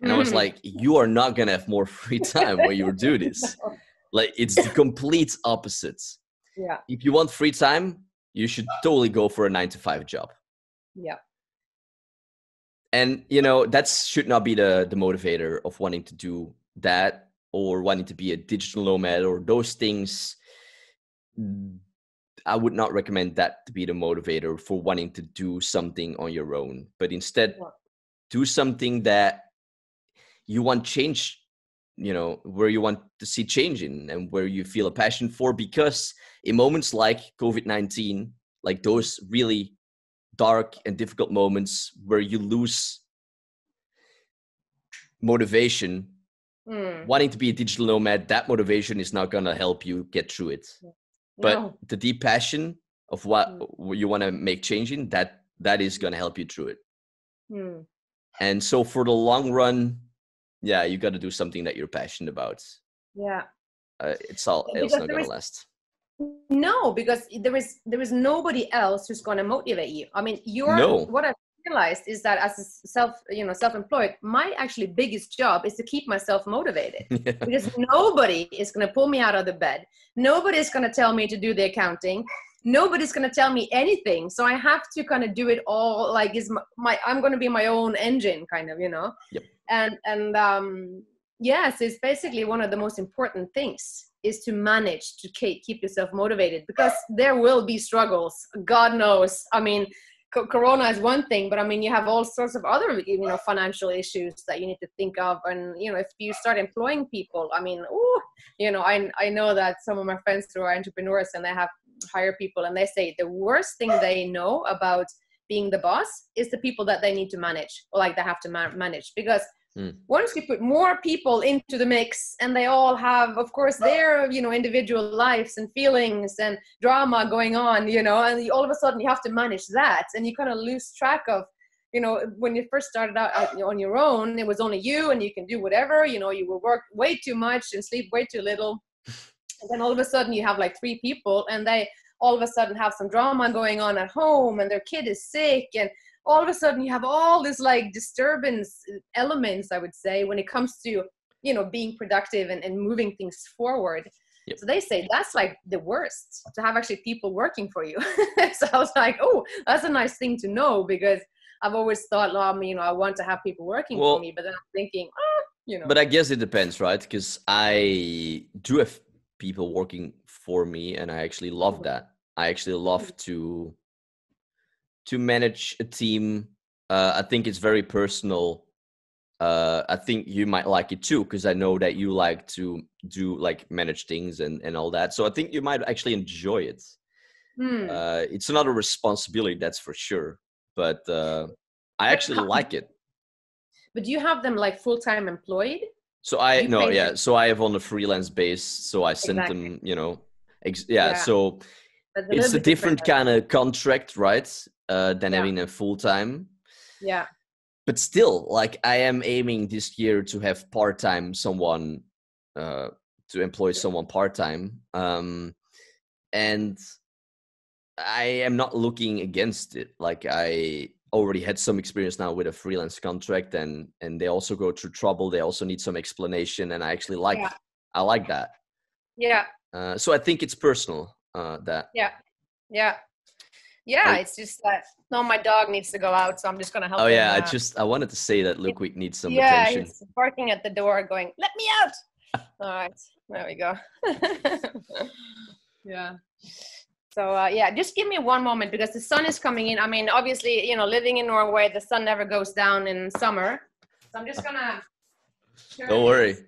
And mm. I was like, you are not going to have more free time when you do this. No. Like, it's the complete opposite. Yeah. If you want free time, you should totally go for a nine to five job. Yeah. And, you know, that should not be the, the motivator of wanting to do that or wanting to be a digital nomad or those things. I would not recommend that to be the motivator for wanting to do something on your own, but instead yeah. do something that you want change, you know, where you want to see change in and where you feel a passion for, because in moments like COVID nineteen, like those really dark and difficult moments where you lose motivation, mm. wanting to be a digital nomad, that motivation is not going to help you get through it. No. But the deep passion of what mm. you want to make change in, that, that is going to help you through it. Mm. And so for the long run, yeah, you got to do something that you're passionate about. Yeah, uh, it's all. It's because not gonna is, last. No, because there is there is nobody else who's gonna motivate you. I mean, you're. No. What I realized is that as a self, you know, self-employed, my actually biggest job is to keep myself motivated yeah. because nobody is gonna pull me out of the bed. Nobody's gonna tell me to do the accounting. Nobody's going to tell me anything. So I have to kind of do it all. Like is my, my I'm going to be my own engine kind of, you know, yep. and, and um, yes, it's basically one of the most important things is to manage to keep yourself motivated, because there will be struggles. God knows. I mean, co- Corona is one thing, but I mean, you have all sorts of other, you know, financial issues that you need to think of. And, you know, if you start employing people, I mean, ooh, you know, I, I know that some of my friends who are entrepreneurs and they have, hire people, and they say the worst thing they know about being the boss is the people that they need to manage, or like they have to ma- manage because mm. once you put more people into the mix and they all have of course their, you know, individual lives and feelings and drama going on, you know, and you, all of a sudden you have to manage that and you kind of lose track of you know, when you first started out on your own, it was only you and you can do whatever, you know, you would work way too much and sleep way too little. And then all of a sudden you have like three people and they all of a sudden have some drama going on at home and their kid is sick. And all of a sudden you have all this like disturbance elements, I would say, when it comes to, you know, being productive and, and moving things forward. Yep. So they say that's like the worst, to have actually people working for you. So I was like, oh, that's a nice thing to know, because I've always thought, oh, you know, I want to have people working well, for me, but then I'm thinking, oh, you know. But I guess it depends, right? Because I do have people working for me, and I actually love that. I actually love to to manage a team. Uh, I think it's very personal. Uh, I think you might like it too, because I know that you like to do like manage things and, and all that. So I think you might actually enjoy it. Mm. Uh, it's not a responsibility, that's for sure. But uh, I actually like it. But do you have them like full-time employed? So I, no, yeah. Them? So I have on a freelance base. So I send exactly. them, you know, ex yeah, yeah. So a it's a different, different kind of contract, right? Uh, than yeah. having a full-time. Yeah. But still, like, I am aiming this year to have part-time someone, uh, to employ someone part-time. Um, and I am not looking against it. Like, I already had some experience now with a freelance contract, and, and they also go through trouble. They also need some explanation. And I actually like, yeah. I like that. Yeah. Uh, so I think it's personal, uh, that. Yeah. Yeah. Yeah, it's just that, no, my dog needs to go out, so I'm just going to help. Oh, yeah, him I just, I wanted to say that Ludwig needs some yeah, attention. Yeah, he's barking at the door going, let me out. All right, there we go. Yeah. So, uh, yeah, just give me one moment, because the sun is coming in. I mean, obviously, you know, living in Norway, the sun never goes down in summer. So I'm just going to... Don't worry. This.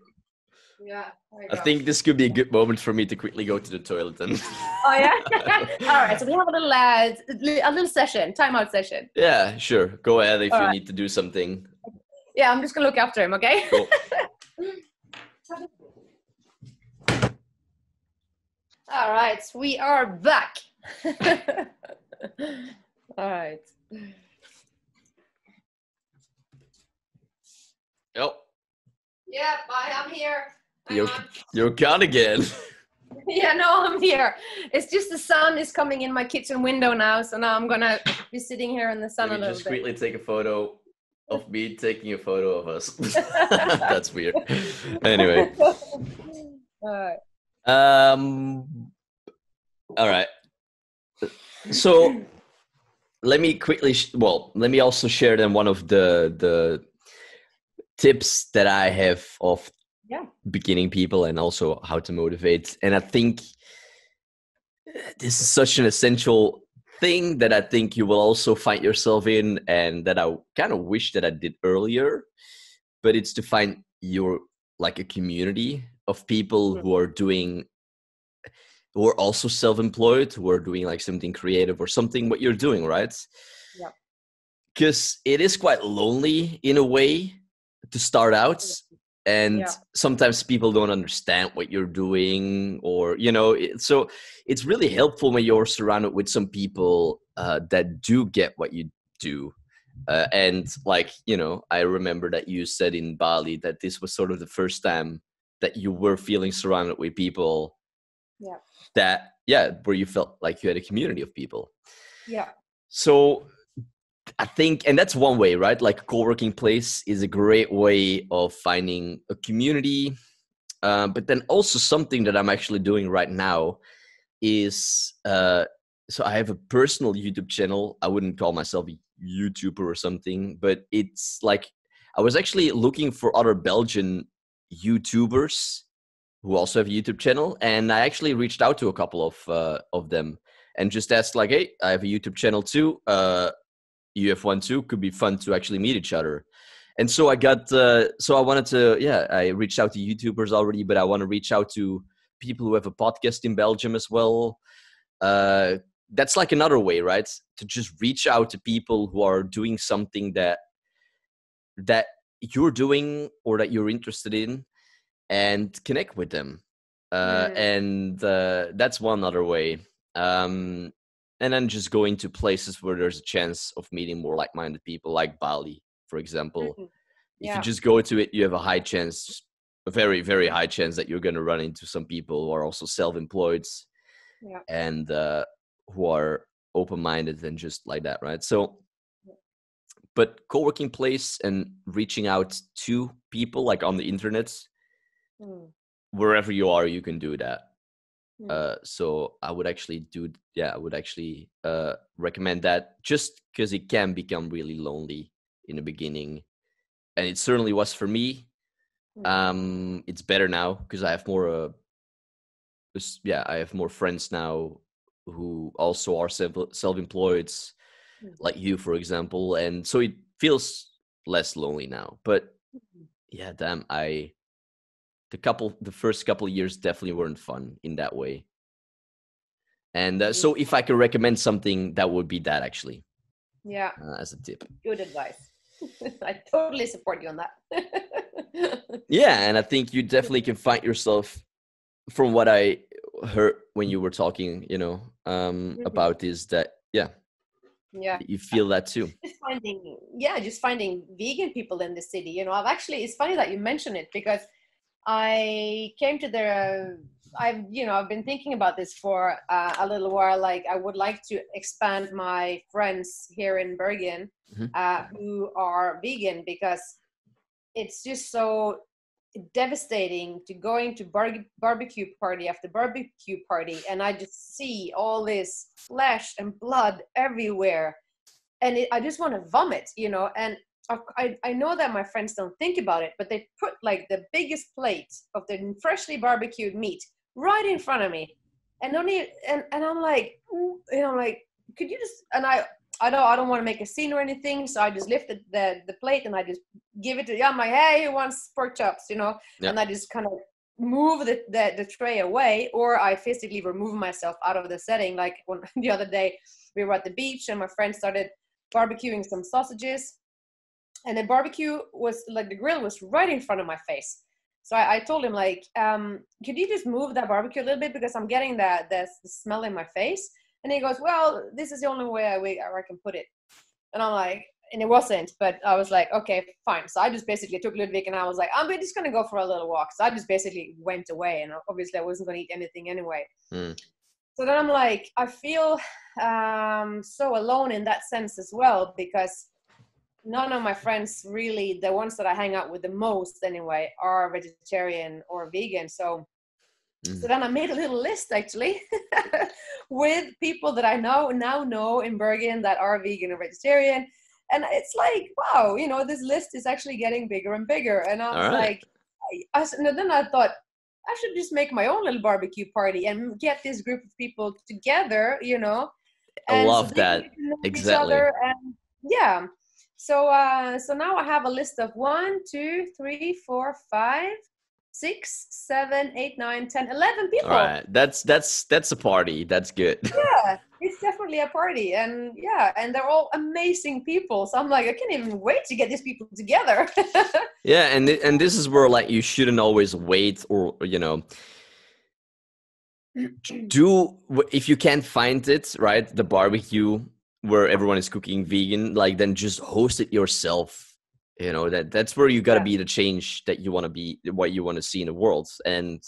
Yeah, I go. think this could be a good moment for me to quickly go to the toilet. And oh yeah, all right. So we have a little uh, a little session, timeout session. Yeah, sure. Go ahead if all you right. need to do something. Yeah, I'm just gonna look after him. Okay. Cool. All right, we are back. All right. Yep. Yeah, bye. I'm here. You're, you're gone again. Yeah, no, I'm here. It's just the sun is coming in my kitchen window now, so now I'm gonna be sitting here in the sun a little bit. Just quickly take a photo of me taking a photo of us. That's weird. Anyway. All right. Um. All right. So let me quickly. Sh well, let me also share then one of the the tips that I have of. Yeah. Beginning people, and also how to motivate. And I think this is such an essential thing that I think you will also find yourself in, and that I kind of wish that I did earlier, but it's to find your, like, a community of people mm-hmm. who are doing, who are also self-employed, who are doing like something creative or something what you're doing, right? Yeah. Because it is quite lonely in a way to start out. Yeah. And yeah. sometimes people don't understand what you're doing, or, you know, it, so it's really helpful when you're surrounded with some people uh, that do get what you do. Uh, and like, you know, I remember that you said in Bali that this was sort of the first time that you were feeling surrounded with people yeah. that, yeah, where you felt like you had a community of people. Yeah. So I think, and that's one way, right? Like, co-working place is a great way of finding a community. Uh, but then also something that I'm actually doing right now is, uh, so I have a personal YouTube channel. I wouldn't call myself a YouTuber or something, but it's like, I was actually looking for other Belgian YouTubers who also have a YouTube channel. And I actually reached out to a couple of, uh, of them and just asked like, hey, I have a YouTube channel too. Uh, you have one too, could be fun to actually meet each other. And so I got, uh, so I wanted to, yeah, I reached out to YouTubers already, but I want to reach out to people who have a podcast in Belgium as well. Uh, that's like another way, right? To just reach out to people who are doing something that, that you're doing or that you're interested in, and connect with them. Uh, mm. And uh, that's one other way. Um, and then just going to places where there's a chance of meeting more like-minded people, like Bali, for example. Mm-hmm. Yeah. If you just go to it, you have a high chance, a very, very high chance that you're going to run into some people who are also self-employed yeah. and uh, who are open-minded and just like that, right? So, but co-working place and reaching out to people like on the internet, mm. wherever you are, you can do that. Mm. Uh, so I would actually do, yeah, I would actually uh, recommend that just because it can become really lonely in the beginning. And it certainly was for me. Um, it's better now because I have more, uh, yeah, I have more friends now who also are self-employed, mm-hmm. like you, for example. And so it feels less lonely now. But yeah, damn, I the couple, the first couple of years definitely weren't fun in that way. And uh, so, if I could recommend something, that would be that actually. Yeah, uh, as a tip. Good advice. I totally support you on that. Yeah, and I think you definitely can find yourself from what I heard when you were talking, you know, um, mm-hmm. about this, that, yeah. Yeah. You feel that too. Just finding, yeah, just finding vegan people in the city. You know, I've actually, it's funny that you mention it because I came to the, I've, you know, I've been thinking about this for uh, a little while. Like, I would like to expand my friends here in Bergen mm-hmm. uh, who are vegan, because it's just so devastating to going to bar- barbecue party after barbecue party. And I just see all this flesh and blood everywhere. And it, I just want to vomit, you know, and I, I know that my friends don't think about it, but they put like the biggest plate of the freshly barbecued meat right in front of me, and only and, and I'm like, you know, like, could you just? And I I know I don't want to make a scene or anything, so I just lifted the the plate and I just give it to yeah, I'm like, hey, who wants pork chops, you know? Yeah. And I just kind of move the, the the tray away, or I physically remove myself out of the setting. Like when, the other day, we were at the beach and my friend started barbecuing some sausages. And the barbecue was like the grill was right in front of my face. So I, I told him like, um, could you just move that barbecue a little bit because I'm getting that the, the smell in my face. And he goes, well, this is the only way I, I can put it. And I'm like, and it wasn't, but I was like, okay, fine. So I just basically took Ludwig and I was like, I'm just going to go for a little walk. So I just basically went away, and obviously I wasn't going to eat anything anyway. Mm. So then I'm like, I feel um, so alone in that sense as well, because none of my friends really, the ones that I hang out with the most anyway, are vegetarian or vegan. So, mm. so then I made a little list actually with people that I know now know in Bergen that are vegan or vegetarian. And it's like, wow, you know, this list is actually getting bigger and bigger. And I was All right. like, I, I, and then I thought I should just make my own little barbecue party and get this group of people together, you know. And I love so that. Exactly. And, yeah. So uh, so now I have a list of one, two, three, four, five, six, seven, eight, nine, ten, eleven people. All right. That's that's that's a party. That's good. Yeah, it's definitely a party. And yeah, and they're all amazing people. So I'm like, I can't even wait to get these people together. Yeah, and th- and this is where like you shouldn't always wait, or you know, do if you can't find it, right? The barbecue where everyone is cooking vegan, like then just host it yourself, you know, that that's where you got to yeah. be the change that you want to be, what you want to see in the world. And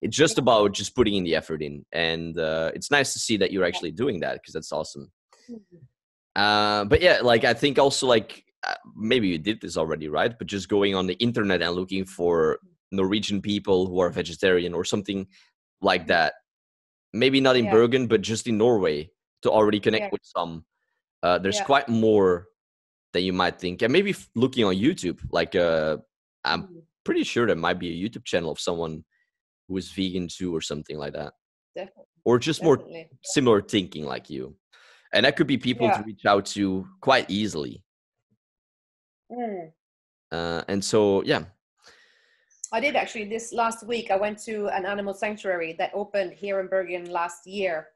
it's just about just putting in the effort in. And uh, it's nice to see that you're actually doing that, because that's awesome. Mm-hmm. Uh, but yeah, like I think also like uh, maybe you did this already, right? But just going on the internet and looking for Norwegian people who are vegetarian or something like that. Maybe not in yeah. Bergen, but just in Norway, to already connect yeah. with some. Uh, there's yeah. quite more than you might think. And maybe f- looking on YouTube, like uh, I'm mm-hmm. pretty sure there might be a YouTube channel of someone who is vegan too or something like that. Definitely. Or just Definitely. more similar thinking like you. And that could be people yeah. to reach out to quite easily. Mm. Uh, and so, yeah. I did actually this last week. I went to an animal sanctuary that opened here in Bergen last year.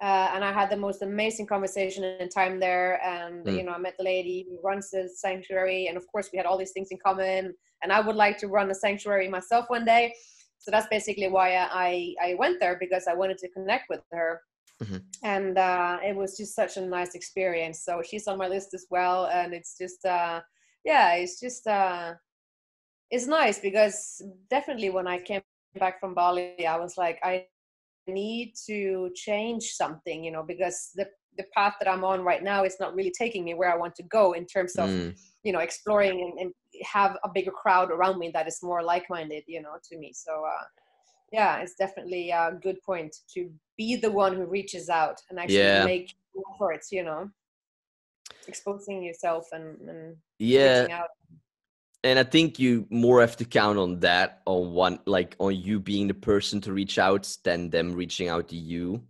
Uh, and I had the most amazing conversation and time there. And, mm. you know, I met the lady who runs the sanctuary. And, of course, we had all these things in common. And I would like to run a sanctuary myself one day. So that's basically why I, I went there, because I wanted to connect with her. Mm-hmm. And uh, it was just such a nice experience. So she's on my list as well. And it's just, uh, yeah, it's just, uh, it's nice, because definitely when I came back from Bali, I was like, I need to change something, you know, because the, the path that I'm on right now is not really taking me where I want to go in terms of, mm. you know, exploring and, and have a bigger crowd around me that is more like-minded, you know, to me. So, uh, yeah, it's definitely a good point to be the one who reaches out and actually yeah. make efforts, you know, exposing yourself and, and yeah. reaching out. And I think you more have to count on that, on one, like on you being the person to reach out than them reaching out to you.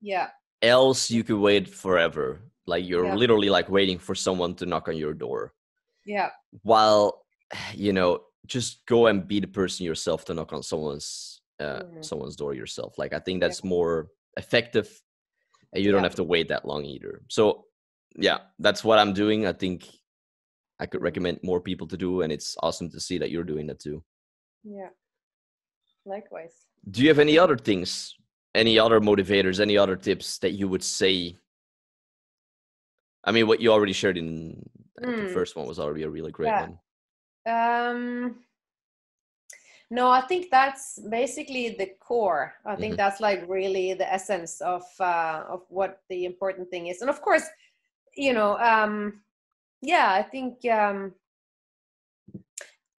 Yeah. Else you could wait forever. Like you're yeah. literally like waiting for someone to knock on your door. Yeah. While, you know, just go and be the person yourself to knock on someone's uh, mm-hmm. someone's door yourself. Like I think that's yeah. more effective, and you yeah. don't have to wait that long either. So yeah, that's what I'm doing. I think I could recommend more people to do, and it's awesome to see that you're doing that too. Yeah, likewise. Do you have any other things, any other motivators, any other tips that you would say? I mean, what you already shared in mm. the first one was already a really great yeah. one. Um, no, I think that's basically the core. I think mm-hmm. that's like really the essence of, uh, of what the important thing is. And of course, you know, um, yeah, I think, um,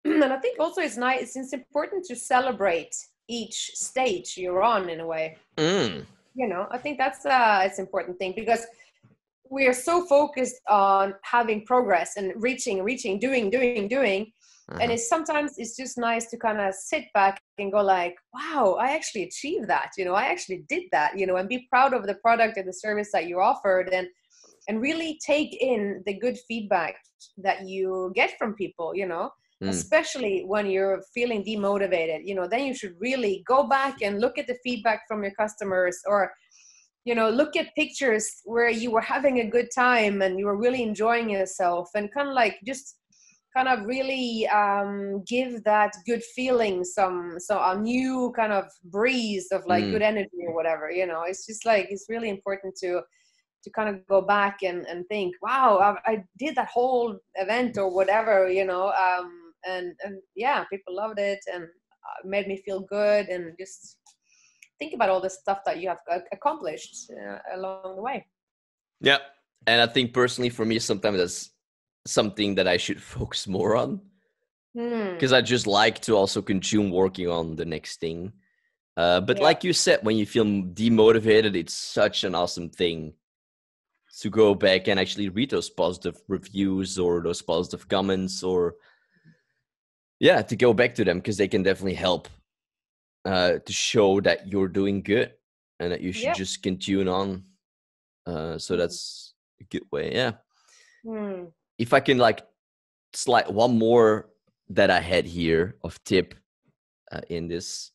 and I think also it's nice, it's important to celebrate each stage you're on in a way, mm. you know, I think that's, uh, it's an important thing, because we are so focused on having progress and reaching, reaching, doing, doing, doing. Uh-huh. And it's sometimes it's just nice to kind of sit back and go like, wow, I actually achieved that, you know, I actually did that, you know, and be proud of the product and the service that you offered, and And really take in the good feedback that you get from people, you know, mm. especially when you're feeling demotivated, you know, then you should really go back and look at the feedback from your customers, or, you know, look at pictures where you were having a good time and you were really enjoying yourself, and kind of like just kind of really um, give that good feeling some, so a new kind of breeze of like mm. good energy or whatever, you know. It's just like, it's really important to, to kind of go back and, and think, wow, I, I did that whole event or whatever, you know, um, and, and yeah, people loved it and made me feel good, and just think about all the stuff that you have accomplished uh, along the way. Yeah. And I think personally for me, sometimes that's something that I should focus more on, because mm. I just like to also consume working on the next thing. Uh, but yeah. like you said, when you feel demotivated, it's such an awesome thing to go back and actually read those positive reviews or those positive comments, or yeah, to go back to them, because they can definitely help uh, to show that you're doing good and that you should yep. just continue on. Uh, so that's a good way. Yeah. Mm. If I can like slide one more that I had here of tip uh, in this,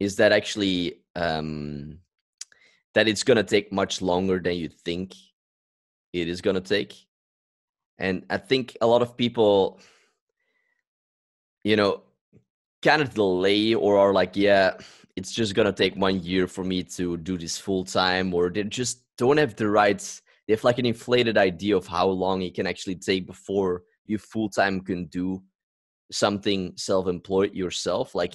is that actually um, that it's going to take much longer than you think it is going to take. And I think a lot of people, you know, kind of delay or are like, yeah, it's just going to take one year for me to do this full time, or they just don't have the right, they have like an inflated idea of how long it can actually take before you full time can do something self-employed yourself. Like,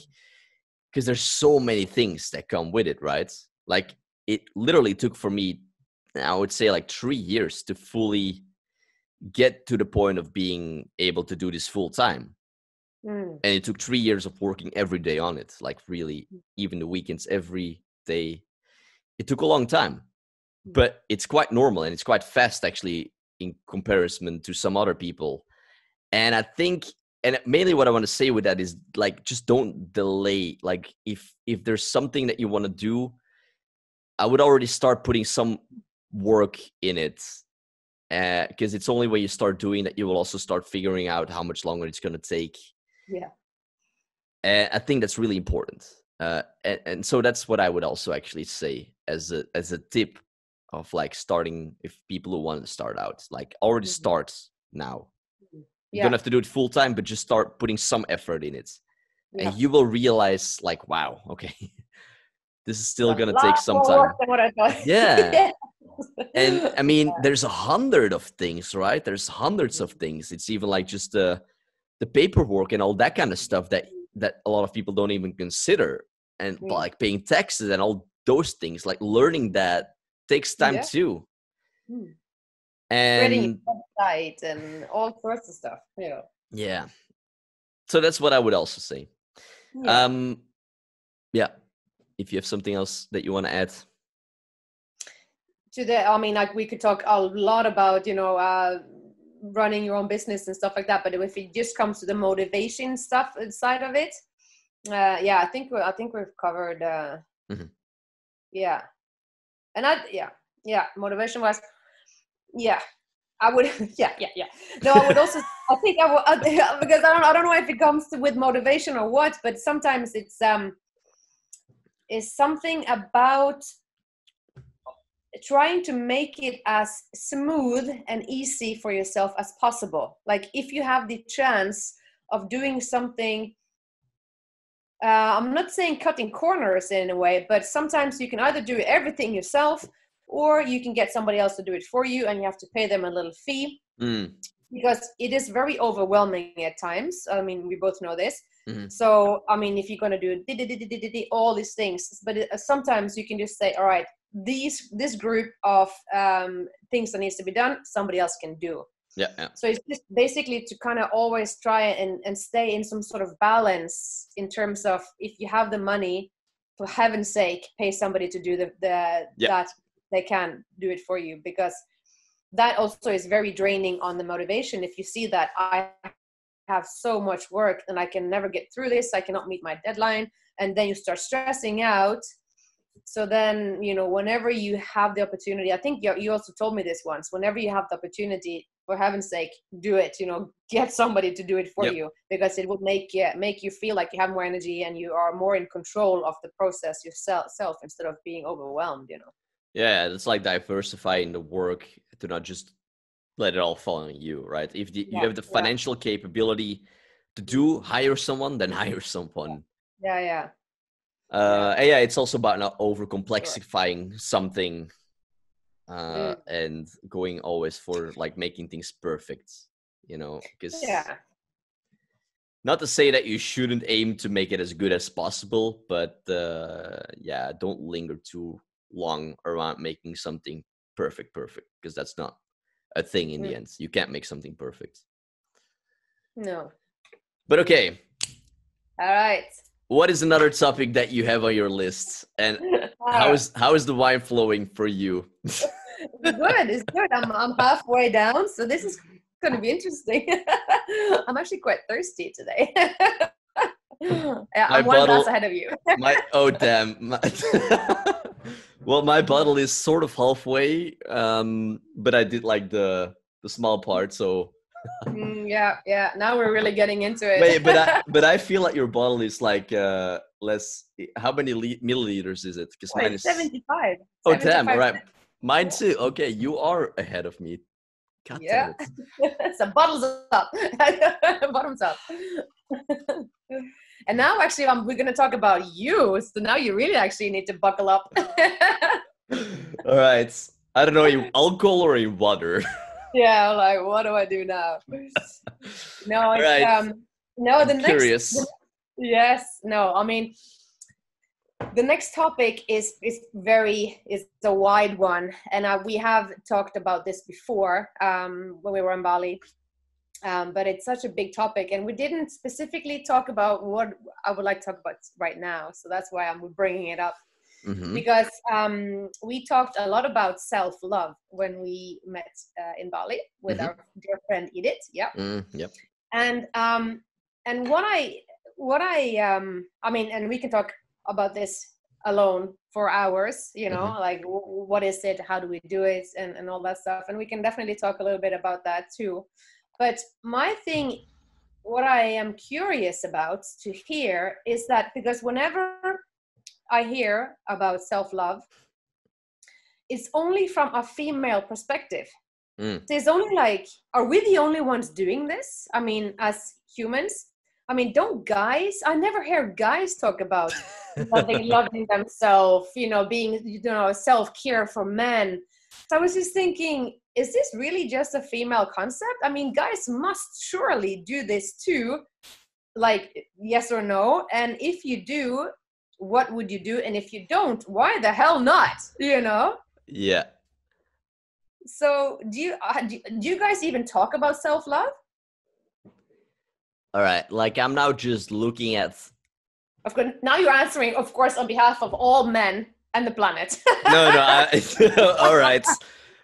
because there's so many things that come with it, right? Like it literally took for me, I would say like three years to fully get to the point of being able to do this full time. Mm. And it took three years of working every day on it. Like really, even the weekends, every day. It took a long time, but it's quite normal and it's quite fast actually in comparison to some other people. And I think, and mainly what I want to say with that is like, just don't delay. Like if, if there's something that you want to do, I would already start putting some work in it, because uh, it's only when you start doing that you will also start figuring out how much longer it's going to take. Yeah, and I think that's really important, uh, and, and so that's what I would also actually say as a as a tip of like starting, if people who want to start out, like already mm-hmm. start now. Mm-hmm. You yeah. don't have to do it full time, but just start putting some effort in it, yeah. and you will realize like, wow, okay. this is still going to take some time. Yeah. And I mean, yeah. there's a hundred of things, right? There's hundreds of things. It's even like just uh, the paperwork and all that kind of stuff that, that a lot of people don't even consider. And mm. like paying taxes and all those things, like learning that takes time yeah. too. Mm. And website and all sorts of stuff, you know. Yeah. So that's what I would also say. Yeah. Um, yeah. If you have something else that you want to add. Today, I mean, like we could talk a lot about, you know, uh, running your own business and stuff like that. But if it just comes to the motivation stuff inside of it, uh, yeah, I think I think we've covered. Uh, mm-hmm. Yeah, and I yeah yeah motivation wise, yeah, I would yeah yeah yeah. No, I would also I think I will I, because I don't I don't know if it comes to, with motivation or what, but sometimes it's um is something about trying to make it as smooth and easy for yourself as possible. Like if you have the chance of doing something, uh, I'm not saying cutting corners in a way, but sometimes you can either do everything yourself or you can get somebody else to do it for you and you have to pay them a little fee mm. because it is very overwhelming at times. I mean, we both know this. Mm-hmm. So, I mean, if you're going to do all these things, but it, uh, sometimes you can just say, all right, these this group of um things that needs to be done, somebody else can do. Yeah, yeah. So it's just basically to kind of always try and, and stay in some sort of balance in terms of if you have the money, for heaven's sake, pay somebody to do the, the yeah. that they can do it for you, because that also is very draining on the motivation. If you see that I have so much work and I can never get through this, I cannot meet my deadline, and then you start stressing out. So then, you know, whenever you have the opportunity, I think you, you also told me this once, whenever you have the opportunity, for heaven's sake, do it, you know, get somebody to do it for yep. you, because it will make you, make you feel like you have more energy and you are more in control of the process yourself self, instead of being overwhelmed, you know? Yeah. It's like diversifying the work to not just let it all fall on you, right? If the, yeah, you have the financial yeah. capability to do, hire someone, then hire someone. Yeah. Yeah. yeah. Uh, yeah, it's also about not overcomplexifying sure. something uh, mm. and going always for like making things perfect, you know, because yeah. not to say that you shouldn't aim to make it as good as possible, but uh, yeah, don't linger too long around making something perfect, perfect, because that's not a thing in mm. the end. You can't make something perfect. No. But okay. All right. What is another topic that you have on your list, and how is how is the wine flowing for you? Good, it's good. I'm I'm halfway down, so this is going to be interesting. I'm actually quite thirsty today. yeah, I'm one glass ahead of you. my oh damn. My, well, my bottle is sort of halfway, um, but I did like the the small part, so. mm, yeah yeah now we're really getting into it. Wait, but I, but I feel like your bottle is like uh less. How many le- milliliters is it? Because mine is seventy-five. Oh damn, right, mine too. Okay, you are ahead of me. God yeah damn it. So bottles up. Bottoms up. And now actually I'm, we're gonna talk about you, so now you really actually need to buckle up. All right, I don't know, in alcohol or in water. Yeah, like what do I do now? No, it's, right. um, no. The I'm next, curious. The, yes, no. I mean, the next topic is is very is a wide one, and uh, we have talked about this before um, when we were in Bali. Um, but it's such a big topic, and we didn't specifically talk about what I would like to talk about right now. So that's why I'm bringing it up. Mm-hmm. Because um, we talked a lot about self-love when we met uh, in Bali with mm-hmm. our dear friend Edith. Yeah. Mm, yep. And um, and what I what I um, I mean, and we can talk about this alone for hours. You know, mm-hmm. like w- what is it? How do we do it? And and all that stuff. And we can definitely talk a little bit about that too. But my thing, what I am curious about to hear is that, because whenever I hear about self-love, it's only from a female perspective. Mm. There's only like, are we the only ones doing this? I mean, as humans, I mean, don't guys, I never hear guys talk about loving, loving themselves, you know, being, you know, self-care for men. So I was just thinking, is this really just a female concept? I mean, guys must surely do this too. Like, yes or no? And if you do, what would you do? And if you don't, why the hell not? You know? Yeah. So do you, uh, do, do you guys even talk about self-love? All right. Like, I'm now just looking at. Of course, now you're answering, of course, on behalf of all men and the planet. no, no. I, all right.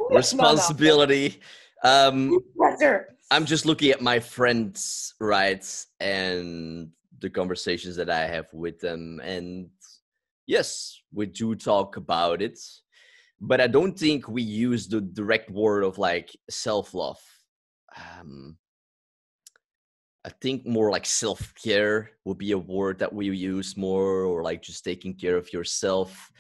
Responsibility. No, no. Um, I'm just looking at my friends, right? And the conversations that I have with them. And yes, we do talk about it, but I don't think we use the direct word of like self-love. Um, I think more like self-care would be a word that we use more, or like just taking care of yourself.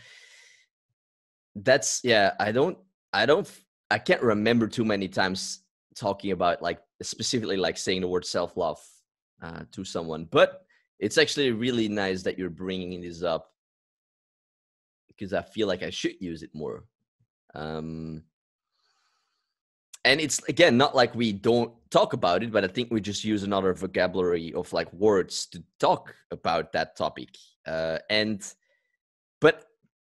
That's, yeah, I don't, I don't, I can't remember too many times talking about like specifically like saying the word self-love uh, to someone, but it's actually really nice that you're bringing this up, because I feel like I should use it more. Um, and it's, again, not like we don't talk about it, but I think we just use another vocabulary of like words to talk about that topic. Uh, and, but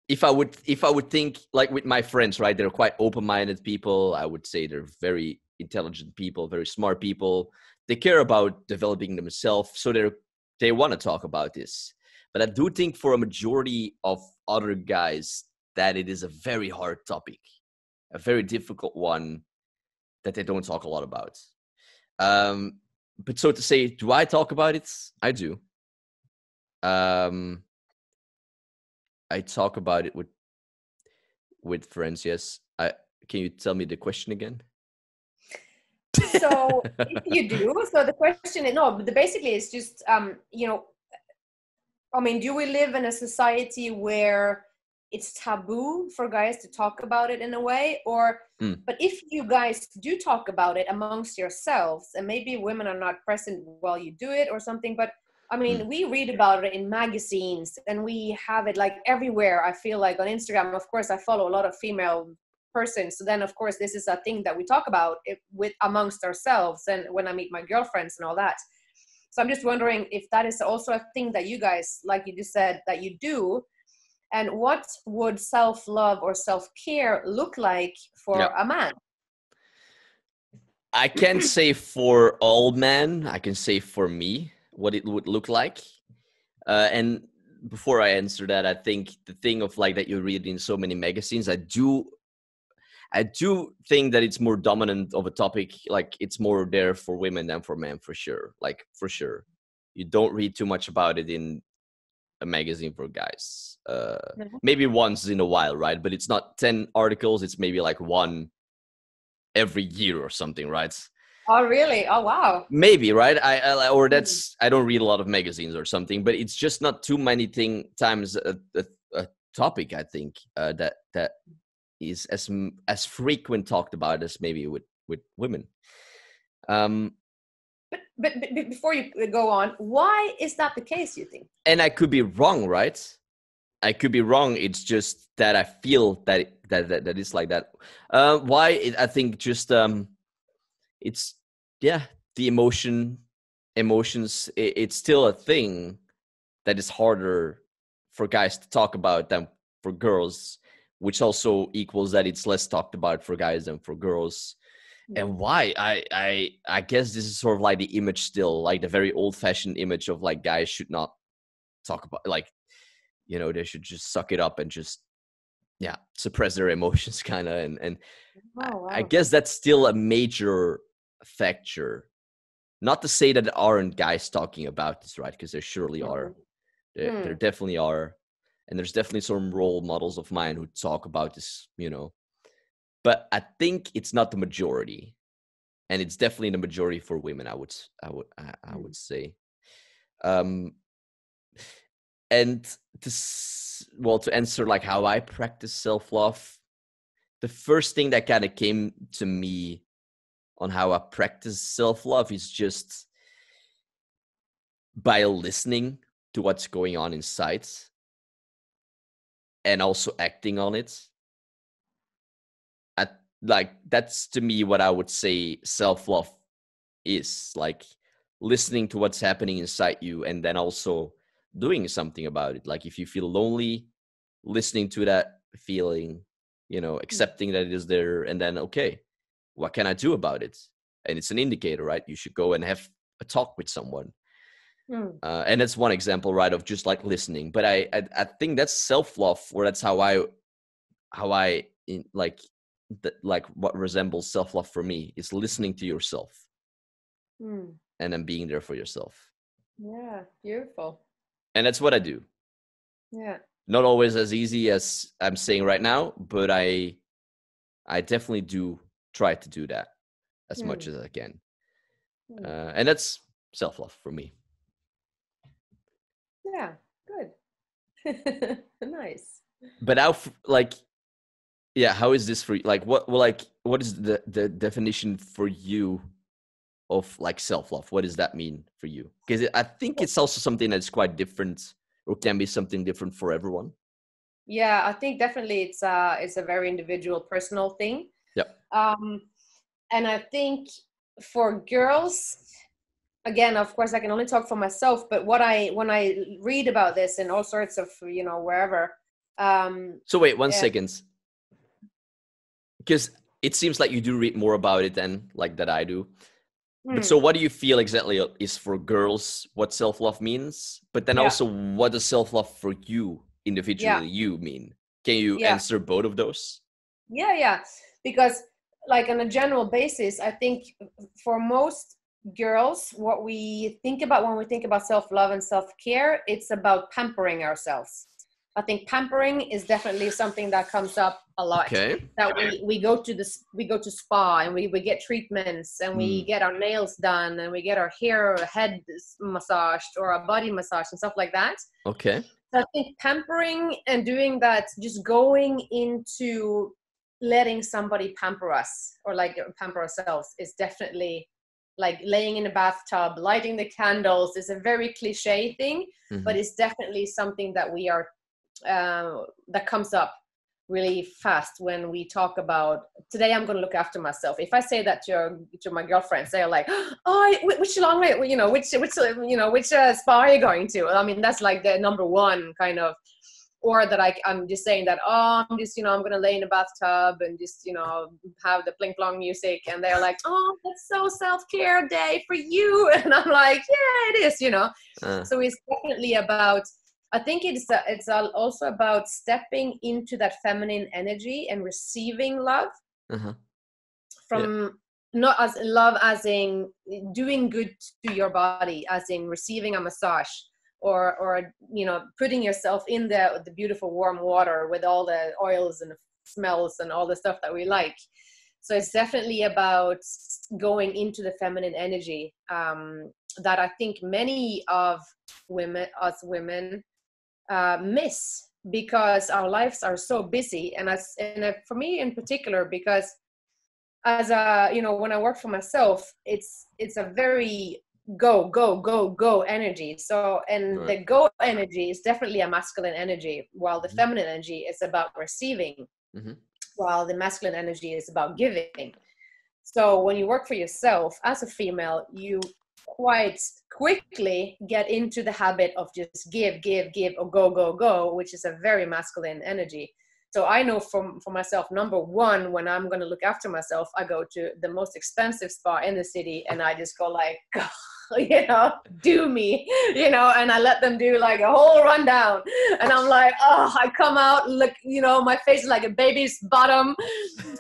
if I would, if I would think like with my friends, right, they're quite open-minded people. I would say they're very intelligent people, very smart people. They care about developing themselves. So they're, they want to talk about this. But I do think for a majority of other guys that it is a very hard topic, a very difficult one that they don't talk a lot about. Um, but so to say, do I talk about it? I do. Um, I talk about it with with friends, yes. I, can you tell me the question again? So if you do, so the question is, no, but basically it's just, um, you know, I mean, do we live in a society where it's taboo for guys to talk about it in a way? Or, mm. but if you guys do talk about it amongst yourselves, and maybe women are not present while you do it or something, but I mean, mm. we read about it in magazines and we have it like everywhere. I feel like on Instagram, of course, I follow a lot of female persons. So then, of course, this is a thing that we talk about with amongst ourselves and when I meet my girlfriends and all that. So I'm just wondering if that is also a thing that you guys, like you just said, that you do. And what would self-love or self-care look like for yep. a man? I can't say for all men. I can say for me what it would look like. Uh, and before I answer that, I think the thing of like that you read in so many magazines, I do, I do think that it's more dominant of a topic. Like it's more there for women than for men, for sure. Like for sure. You don't read too much about it in a magazine for guys. Uh, mm-hmm. Maybe once in a while, right? But it's not ten articles. It's maybe like one every year or something, right? Oh, really? Oh, wow. Maybe, right? I, I or that's, I don't read a lot of magazines or something, but it's just not too many thing, times a, a, a topic, I think, uh, that, that, is as as frequent talked about as maybe with with women. Um, but, but but before you go on, why is that the case, you think? And I could be wrong, right? I could be wrong. It's just that I feel that it, that, that that is like that. Uh, why? It, I think just um, it's yeah, the emotion, emotions. It, it's still a thing that is harder for guys to talk about than for girls, which also equals that it's less talked about for guys than for girls. Yeah. And why? I, I I guess this is sort of like the image still, like the very old fashioned image of like guys should not talk about, like, you know, they should just suck it up and just, yeah, suppress their emotions kind of. And, and oh, wow. I, I guess that's still a major factor. Not to say that there aren't guys talking about this, right? Because there surely mm-hmm. are. There, mm. there definitely are. And there's definitely some role models of mine who talk about this, you know, but I think it's not the majority, and it's definitely the majority for women. I would, I would, I, I would say, um, and this, well, to answer like how I practice self-love, the first thing that kind of came to me on how I practice self-love is just by listening to what's going on inside and also acting on it. At, like, that's to me what I would say self-love is, like listening to what's happening inside you and then also doing something about it. Like if you feel lonely, listening to that feeling, you know, accepting that it is there, and then, okay, what can I do about it? And it's an indicator, right? You should go and have a talk with someone. Mm. Uh, and that's one example, right, of just like listening. But I, I, I think that's self-love, or that's how I, how I in, like, th- like what resembles self-love for me is listening to yourself, mm. and then being there for yourself. Yeah, beautiful. And that's what I do. Yeah. Not always as easy as I'm saying right now, but I, I definitely do try to do that as mm. much as I can. Mm. Uh, and that's self-love for me. Yeah, good. Nice. But how, like, yeah, how is this for you? Like, what, like, what is the, the definition for you of like self-love? What does that mean for you? Because I think it's also something that's quite different, or can be something different for everyone. Yeah, I think definitely it's uh it's a very individual, personal thing. Yeah. Um, and I think for girls, again, of course, I can only talk for myself, but what I, when I read about this in all sorts of, you know, wherever. Um, so wait, one yeah. second. Because it seems like you do read more about it than like that I do. Mm. But so what do you feel exactly is for girls, what self-love means, but then yeah. also what does self-love for you individually, yeah. you mean? Can you yeah. answer both of those? Yeah, yeah. Because like on a general basis, I think for most girls, what we think about when we think about self-love and self-care, it's about pampering ourselves. I think pampering is definitely something that comes up a lot. Okay. That we, we go to this, we go to spa and we, we get treatments and we mm. get our nails done and we get our hair or head massaged or our body massaged and stuff like that. Okay. So I think pampering and doing that, just going into letting somebody pamper us or like pamper ourselves, is definitely like laying in a bathtub, lighting the candles, is a very cliche thing, mm-hmm. but it's definitely something that we are, uh, that comes up really fast when we talk about, today I'm going to look after myself. If I say that to your, to my girlfriends, they're like, oh, which long way, you know, which, which, you know, which uh, spa are you going to? I mean, that's like the number one kind of, or that I, I'm just saying that, oh, I'm just, you know, I'm going to lay in a bathtub and just, you know, have the plink plong music. And they're like, oh, that's so self-care day for you. And I'm like, yeah, it is, you know. Uh. So it's definitely about, I think it's a, it's also about stepping into that feminine energy and receiving love uh-huh. from... Yeah. Not as love as in doing good to your body, as in receiving a massage. Or, or you know, putting yourself in the the beautiful warm water with all the oils and smells and all the stuff that we like. So it's definitely about going into the feminine energy um, that I think many of women, us women, uh, miss because our lives are so busy. And as and for me in particular, because as a you know, when I work for myself, it's it's a very go go go go energy. So and right. the go energy is definitely a masculine energy, while the mm-hmm. feminine energy is about receiving, mm-hmm. while the masculine energy is about giving. So when you work for yourself as a female, you quite quickly get into the habit of just give give give or go go go, which is a very masculine energy. So I know from for myself, number one, when I'm going to look after myself, I go to the most expensive spa in the city and I just go like, you know, do me, you know, and I let them do like a whole rundown. And I'm like, oh, I come out, look, you know, my face is like a baby's bottom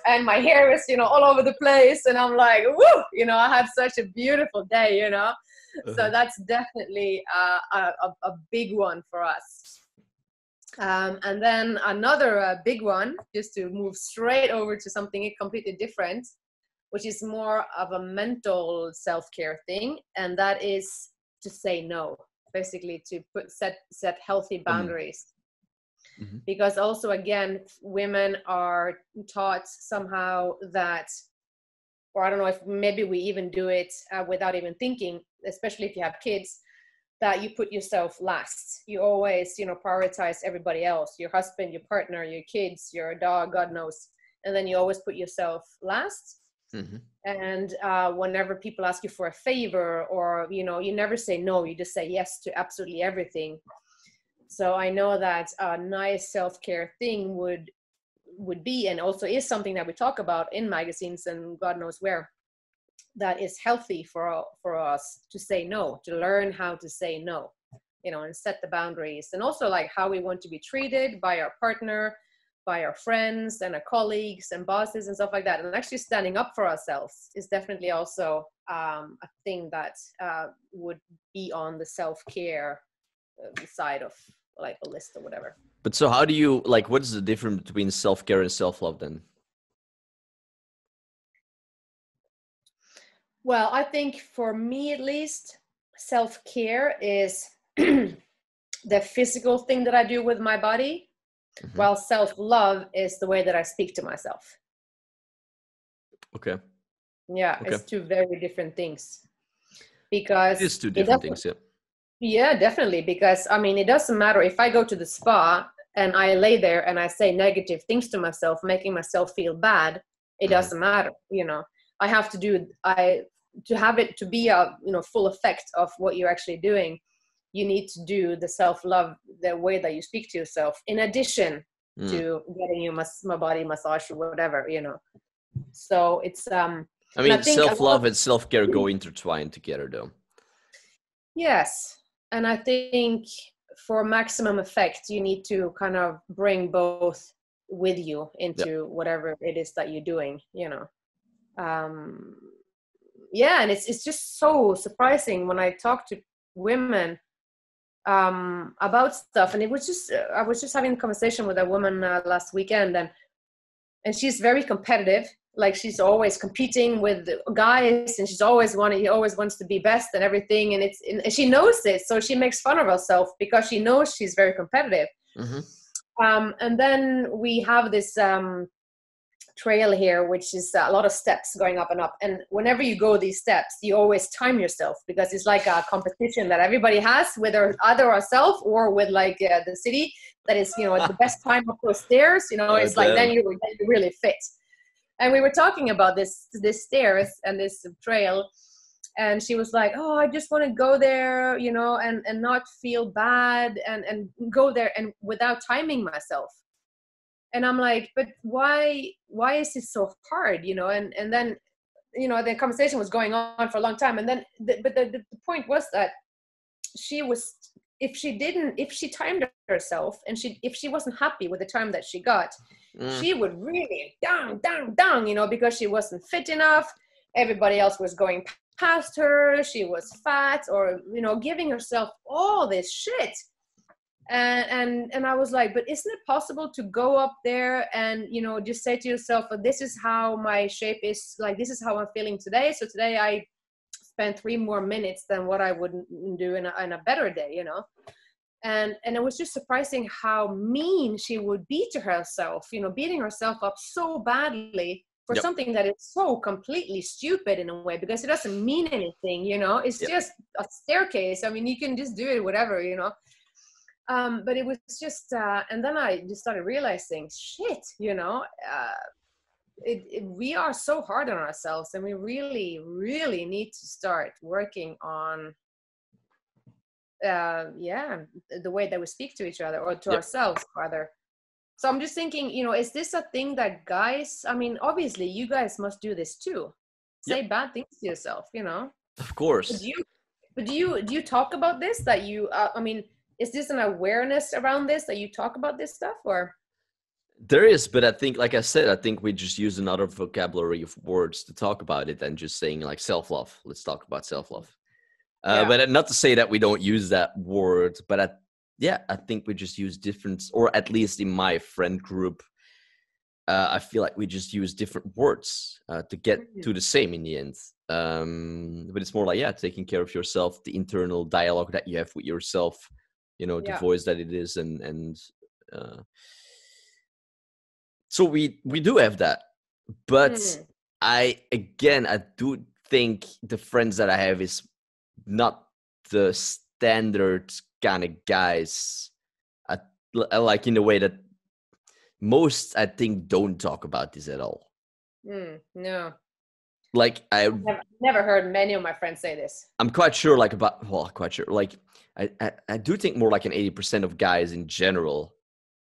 and my hair is, you know, all over the place. And I'm like, woo, you know, I had such a beautiful day, you know. Uh-huh. So that's definitely uh, a, a big one for us. Um, and then another uh, big one, just to move straight over to something completely different, which is more of a mental self-care thing, and that is to say no, basically to put set set healthy boundaries. Mm-hmm. Because also again, women are taught somehow that, or I don't know if maybe we even do it uh, without even thinking, especially if you have kids, that you put yourself last. You always, you know, prioritize everybody else, your husband, your partner, your kids, your dog, God knows. And then you always put yourself last. Mm-hmm. And uh, whenever people ask you for a favor, or, you know, you never say no, you just say yes to absolutely everything. So I know that a nice self-care thing would would be, and also is something that we talk about in magazines and God knows where, that is healthy for for us to say no, to learn how to say no, you know, and set the boundaries, and also like how we want to be treated by our partner, by our friends and our colleagues and bosses and stuff like that. And actually standing up for ourselves is definitely also um, a thing that uh, would be on the self-care side of like a list or whatever. But so how do you, like, what's the difference between self-care and self-love then? Well, I think for me, at least, self-care is the physical thing that I do with my body. Mm-hmm. While self-love is the way that I speak to myself. Okay. Yeah, okay. It's two very different things. Because it's two different it things, yeah. Yeah, definitely. Because, I mean, it doesn't matter if I go to the spa and I lay there and I say negative things to myself, making myself feel bad, it mm-hmm. doesn't matter, you know. I have to do, I to have it to be a, you know, full effect of what you're actually doing, you need to do the self-love, the way that you speak to yourself, in addition mm. to getting your mas- my body massage or whatever, you know. So it's, um, I mean, I self-love and self-care go intertwined together though. Yes. And I think for maximum effect, you need to kind of bring both with you into yeah. whatever it is that you're doing, you know. Um, yeah, and it's it's just so surprising when I talk to women um, about stuff. And it was just uh, I was just having a conversation with a woman uh, last weekend, and and she's very competitive. Like she's always competing with guys, and she's always wanting, always wants to be best and everything. And it's and she knows it, so she makes fun of herself because she knows she's very competitive. Mm-hmm. Um, and then we have this. Um, trail here, which is a lot of steps going up and up, and whenever you go these steps you always time yourself, because it's like a competition that everybody has with our, either ourselves or with like uh, the city that is, you know, at the best time of those stairs, you know. Okay. It's like then you, then you really fit. And we were talking about this this stairs and this trail, and she was like, oh, I just want to go there, you know, and and not feel bad and and go there and without timing myself. And I'm like, but why, why is it so hard, you know? And, and then, you know, the conversation was going on for a long time. And then, the, but the, the point was that she was, if she didn't, if she timed herself and she, if she wasn't happy with the time that she got, mm. she would really down, down, down, you know, because she wasn't fit enough. Everybody else was going past her. She was fat, or, you know, giving herself all this shit. And, and and I was like, but isn't it possible to go up there and, you know, just say to yourself, well, this is how my shape is, like, this is how I'm feeling today. So today I spent three more minutes than what I would do in a, in a better day, you know. And and it was just surprising how mean she would be to herself, you know, beating herself up so badly for yep. something that is so completely stupid in a way, because it doesn't mean anything, you know. It's yep. just a staircase. I mean, you can just do it, whatever, you know. Um, but it was just, uh, and then I just started realizing, shit, you know, uh, it, it, we are so hard on ourselves, and we really, really need to start working on, uh, yeah, the way that we speak to each other, or to yep. ourselves rather. So I'm just thinking, you know, is this a thing that guys, I mean, obviously you guys must do this too. Say yep. bad things to yourself, you know? Of course. But do you, but do you, do you talk about this, that you, uh, I mean, is this an awareness around this that you talk about this stuff, or? There is, but I think, like I said, I think we just use another vocabulary of words to talk about it, and just saying like self-love. Let's talk about self-love. Uh, yeah. But not to say that we don't use that word, but I, yeah, I think we just use different, or at least in my friend group, uh, I feel like we just use different words uh, to get mm-hmm. to the same in the end. Um, but it's more like, yeah, taking care of yourself, the internal dialogue that you have with yourself, you know, the yeah. voice that it is. And, and, uh, so we, we do have that, but mm. I, again, I do think the friends that I have is not the standard kind of guys, at, like in a way that most, I think, don't talk about this at all. Mm, no. Like I never, never heard many of my friends say this. I'm quite sure, like about well, quite sure. Like I, I, I do think more like an eighty percent of guys in general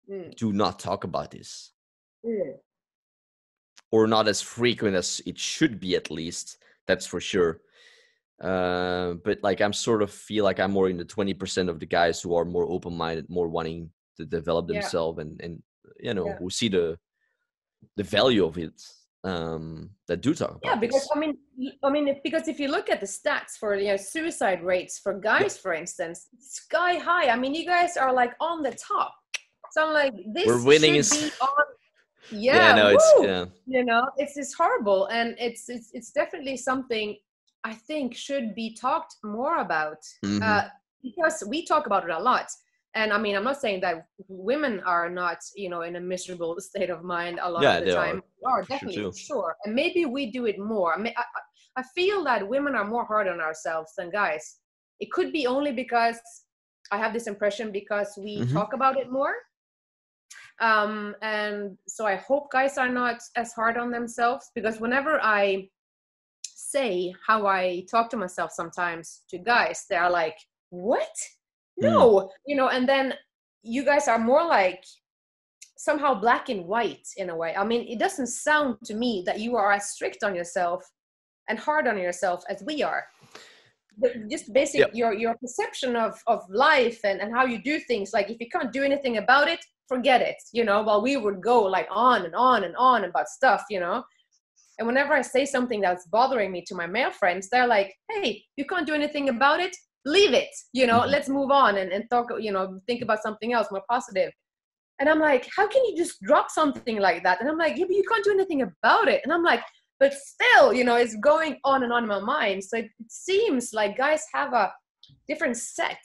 mm. do not talk about this, mm. or not as frequent as it should be, at least. That's for sure. Uh, but like I'm sort of feel like I'm more in the twenty percent of the guys who are more open-minded, more wanting to develop themselves, yeah. and and you know yeah. who see the the value of it. Um, that do talk about yeah, because this. I mean, I mean, if, because if you look at the stats for you know suicide rates for guys, yeah. for instance, sky high. I mean, you guys are like on the top. So I'm like, this We're winning should is... be on. Yeah, yeah, no, it's, yeah, you know, it's it's horrible, and it's it's it's definitely something I think should be talked more about, mm-hmm. uh, because we talk about it a lot. And I mean, I'm not saying that women are not, you know, in a miserable state of mind a lot yeah, of the time. They are, are definitely, sure, sure. And maybe we do it more. I, mean, I, I feel that women are more hard on ourselves than guys. It could be only because I have this impression because we mm-hmm. talk about it more. Um, and so I hope guys are not as hard on themselves, because whenever I say how I talk to myself sometimes to guys, they are like, what? No, you know, and then you guys are more like somehow black and white in a way. I mean, it doesn't sound to me that you are as strict on yourself and hard on yourself as we are. But just basic yep. your your perception of, of life and, and how you do things. Like if you can't do anything about it, forget it, you know, while we would go like on and on and on about stuff, you know. And whenever I say something that's bothering me to my male friends, they're like, hey, you can't do anything about it. Leave it, you know, mm-hmm. let's move on and, and talk, you know, think about something else more positive. And I'm like, how can you just drop something like that? And I'm like, yeah, but you can't do anything about it. And I'm like, but still, you know, it's going on and on in my mind. So it, it seems like guys have a different set.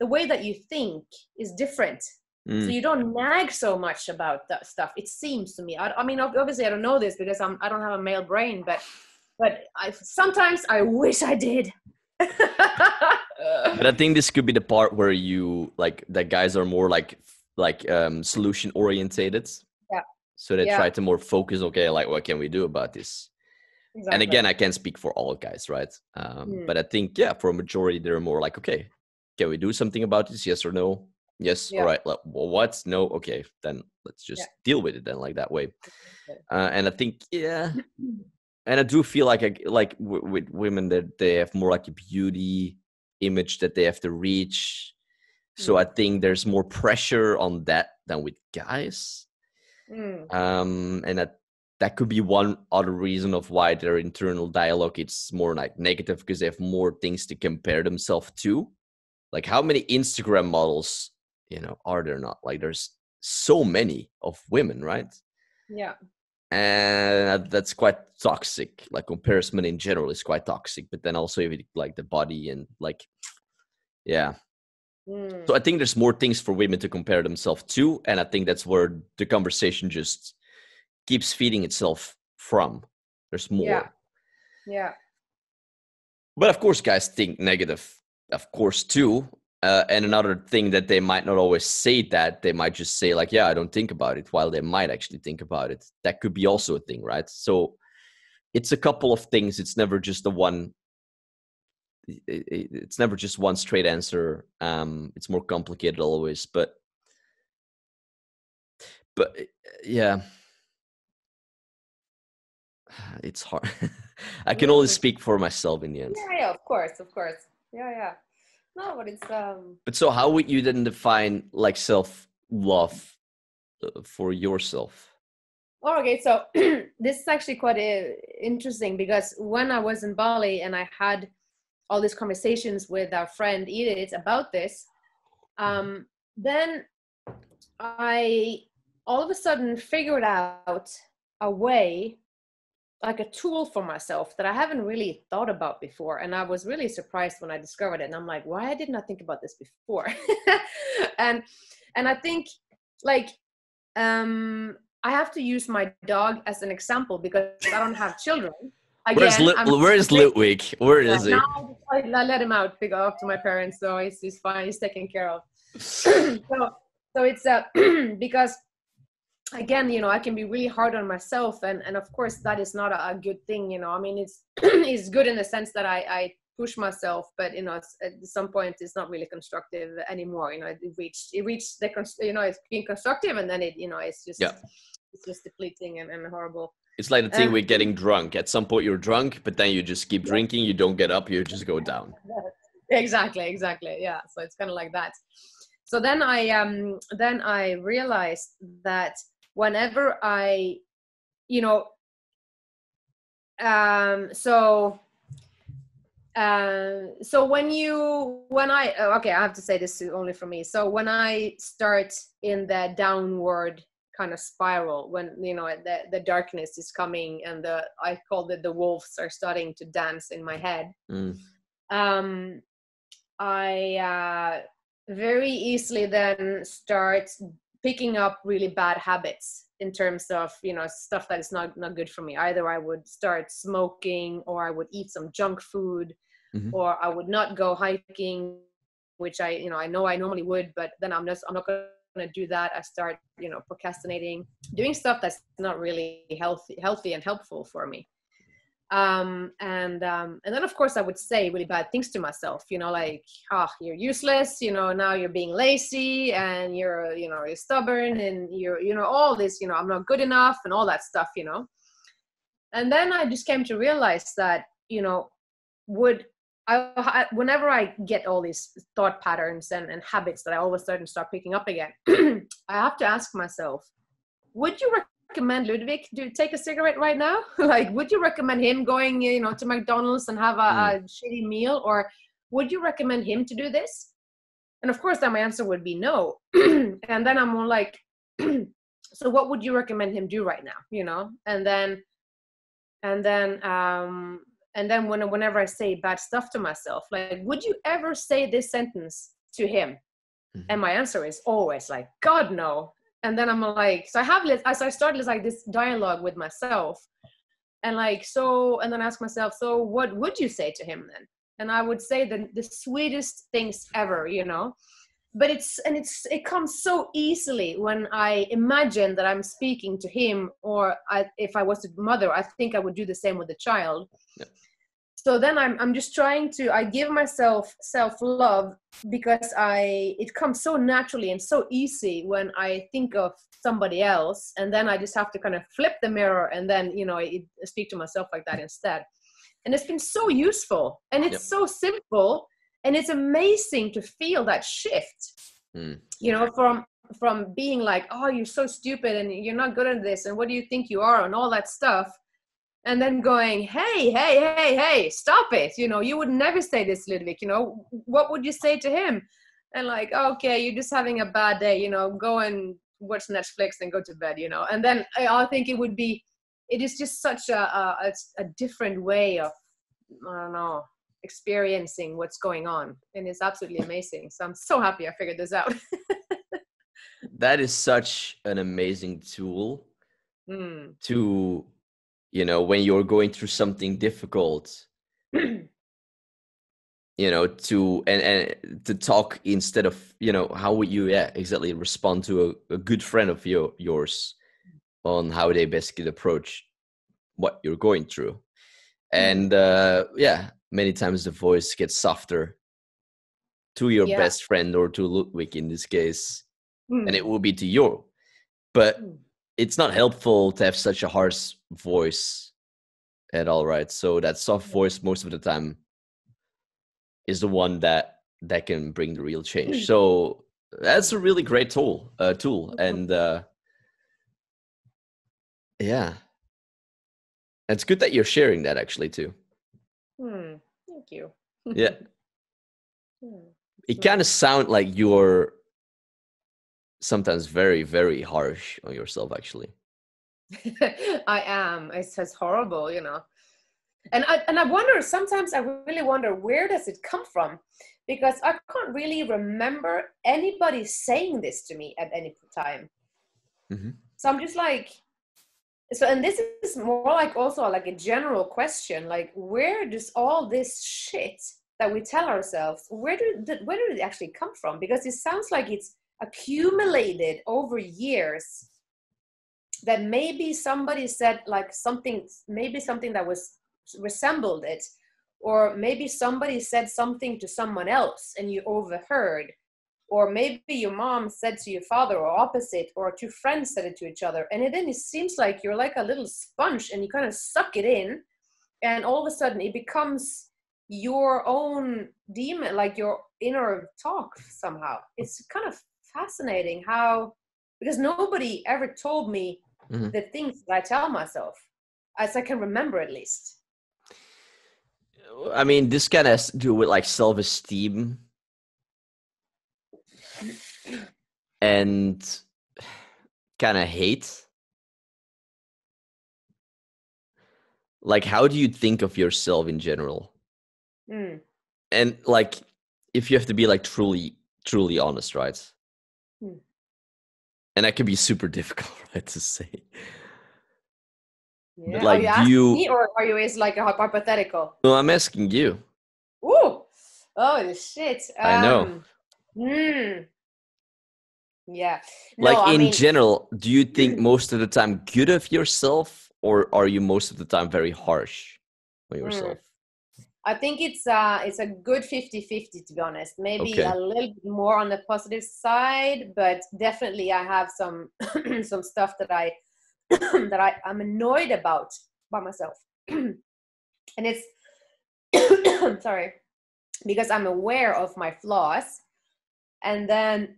The way that you think is different. Mm. So you don't nag so much about that stuff. It seems to me, I, I mean, obviously I don't know this because I'm, I don't have a male brain, but, but I, sometimes I wish I did. But I think this could be the part where you like that guys are more like like um solution orientated, yeah, so they yeah. try to more focus, okay, like what can we do about this, exactly. And again, I can't speak for all guys, right? um mm. But I think yeah for a majority they're more like, okay, can we do something about this, yes or no? Yes, yeah. All right, well, what? No, okay, then let's just yeah. deal with it then, like that way. Uh and I think yeah and I do feel like, I, like w- with women, that they have more like a beauty image that they have to reach. So mm. I think there's more pressure on that than with guys. Mm. Um, and that, that could be one other reason of why their internal dialogue, it's more like negative, because they have more things to compare themselves to. Like how many Instagram models, you know, are there not? Like there's so many of women, right? Yeah. And that's quite toxic. Like comparison in general is quite toxic, but then also like the body and like, yeah. Mm. So I think there's more things for women to compare themselves to. And I think that's where the conversation just keeps feeding itself from. There's more. Yeah. yeah. But of course, guys think negative, of course, too. Uh, and another thing that they might not always say, that they might just say like, yeah, I don't think about it, while they might actually think about it. That could be also a thing, right? So it's a couple of things. It's never just the one. It's never just one straight answer. Um, it's more complicated always, but, but yeah, it's hard. I can only speak for myself in the end. Yeah, yeah, of course. Of course. Yeah. Yeah. No, but it's um. But so, how would you then define like self-love uh, for yourself? Oh, okay, so this is actually quite uh, interesting, because when I was in Bali and I had all these conversations with our friend Edith about this, um, then I all of a sudden figured out a way, like a tool for myself that I haven't really thought about before. And I was really surprised when I discovered it. And I'm like, why didn't I think about this before? and and I think like, um, I have to use my dog as an example because I don't have children. Again, where's Lu- where is Ludwig? Where is he? Now, I, I let him out, big off to my parents, so he's, he's fine, he's taken care of. so, so it's uh, because, again, you know, I can be really hard on myself, and, and of course, that is not a, a good thing, you know. I mean, it's, it's good in the sense that I, I push myself, but, you know, it's, at some point, it's not really constructive anymore, you know. It reached, it reached the, you know, it's being constructive, and then it, you know, it's just, yeah. it's just depleting and, and horrible. It's like the thing um, with getting drunk. At some point you're drunk, but then you just keep drinking. You don't get up, you just go down. Exactly, exactly. Yeah. So it's kind of like that. So then I, um, then I realized that whenever I, you know, um, so, uh, so when you, when I, okay, I have to say this only for me. So when I start in the downward kind of spiral, when you know the, the darkness is coming and the I call it the wolves are starting to dance in my head, mm. um I uh very easily then start picking up really bad habits in terms of, you know, stuff that is not not good for me. Either I would start smoking, or I would eat some junk food, mm-hmm. or I would not go hiking, which I you know I know I normally would, but then I'm just I'm not gonna to do that. I start, you know, procrastinating, doing stuff that's not really healthy, healthy and helpful for me. Um, and um, and then of course I would say really bad things to myself, you know, like, ah, oh, you're useless, you know, now you're being lazy, and you're, you know, you're stubborn, and you're, you know, all this, you know, I'm not good enough, and all that stuff, you know. And then I just came to realize that, you know, would I, I, whenever I get all these thought patterns and, and habits that I all of a sudden start picking up again, I have to ask myself, would you recommend Ludwig do take a cigarette right now? Like, would you recommend him going, you know, to McDonald's and have a, mm. a shitty meal? Or would you recommend him to do this? And of course, then my answer would be no. And then I'm more like, so what would you recommend him do right now? You know, and then, and then, um, And then when, whenever I say bad stuff to myself, like, would you ever say this sentence to him? Mm-hmm. And my answer is always like, God, no. And then I'm like, so I have, as I started like this dialogue with myself, and like, so, and then I ask myself, so what would you say to him then? And I would say the, the sweetest things ever, you know, but it's, and it's, it comes so easily when I imagine that I'm speaking to him, or I, if I was a mother, I think I would do the same with the child. Yeah. So then I'm I'm just trying to I give myself self-love because I it comes so naturally and so easy when I think of somebody else, and then I just have to kind of flip the mirror and then, you know, I speak to myself like that instead. And it's been so useful, and it's yep. so simple, and it's amazing to feel that shift. Mm. You know, from from being like, oh, you're so stupid, and you're not good at this, and what do you think you are, and all that stuff. And then going, hey, hey, hey, hey, stop it. You know, you would never say this, Ludwig, you know, what would you say to him? And like, okay, you're just having a bad day, you know, go and watch Netflix and go to bed, you know. And then I think it would be, it is just such a, a, a different way of, I don't know, experiencing what's going on. And it's absolutely amazing. So I'm so happy I figured this out. That is such an amazing tool mm. to... You know, when you're going through something difficult, you know, to and, and to talk instead of, you know, how would you yeah, exactly respond to a, a good friend of your, yours on how they basically approach what you're going through. And uh, yeah, many times the voice gets softer to your yeah. best friend, or to Ludwig in this case, mm. and it will be to you. But mm. it's not helpful to have such a harsh voice at all, right? So that soft voice most of the time is the one that that can bring the real change. So that's a really great tool, uh, tool. And uh, yeah, it's good that you're sharing that actually too. Hmm. Thank you. Yeah. It kind of sounds like you're sometimes very, very harsh on yourself, actually. I am. It's, it's horrible, you know. And I and I wonder, sometimes I really wonder, where does it come from? Because I can't really remember anybody saying this to me at any time. Mm-hmm. So I'm just like, so, and this is more like also like a general question, like, where does all this shit that we tell ourselves, where do where did it actually come from? Because it sounds like it's accumulated over years, that maybe somebody said like something, maybe something that was resembled it, or maybe somebody said something to someone else and you overheard, or maybe your mom said to your father, or opposite, or two friends said it to each other. And then it seems like you're like a little sponge and you kind of suck it in, and all of a sudden it becomes your own demon, like your inner talk somehow. It's kind of fascinating how, because nobody ever told me mm-hmm. the things that I tell myself, as I can remember at least. I mean, this kind of has to do with like self-esteem. And kind of hate. Like, how do you think of yourself in general? Mm. And like, if you have to be like truly, truly honest, right? Mm. And that can be super difficult, right, to say. Yeah. Like, are you asking you, me, or are you is like a hypothetical? No, I'm asking you. Ooh, oh shit! Um, I know. Hmm. Yeah. No, like I in mean, general, do you think most of the time good of yourself, or are you most of the time very harsh on yourself? I think it's uh it's a good fifty-fifty, to be honest. Maybe okay. a little bit more on the positive side, but definitely I have some some stuff that I that I, I'm annoyed about by myself. And it's I'm sorry, because I'm aware of my flaws, and then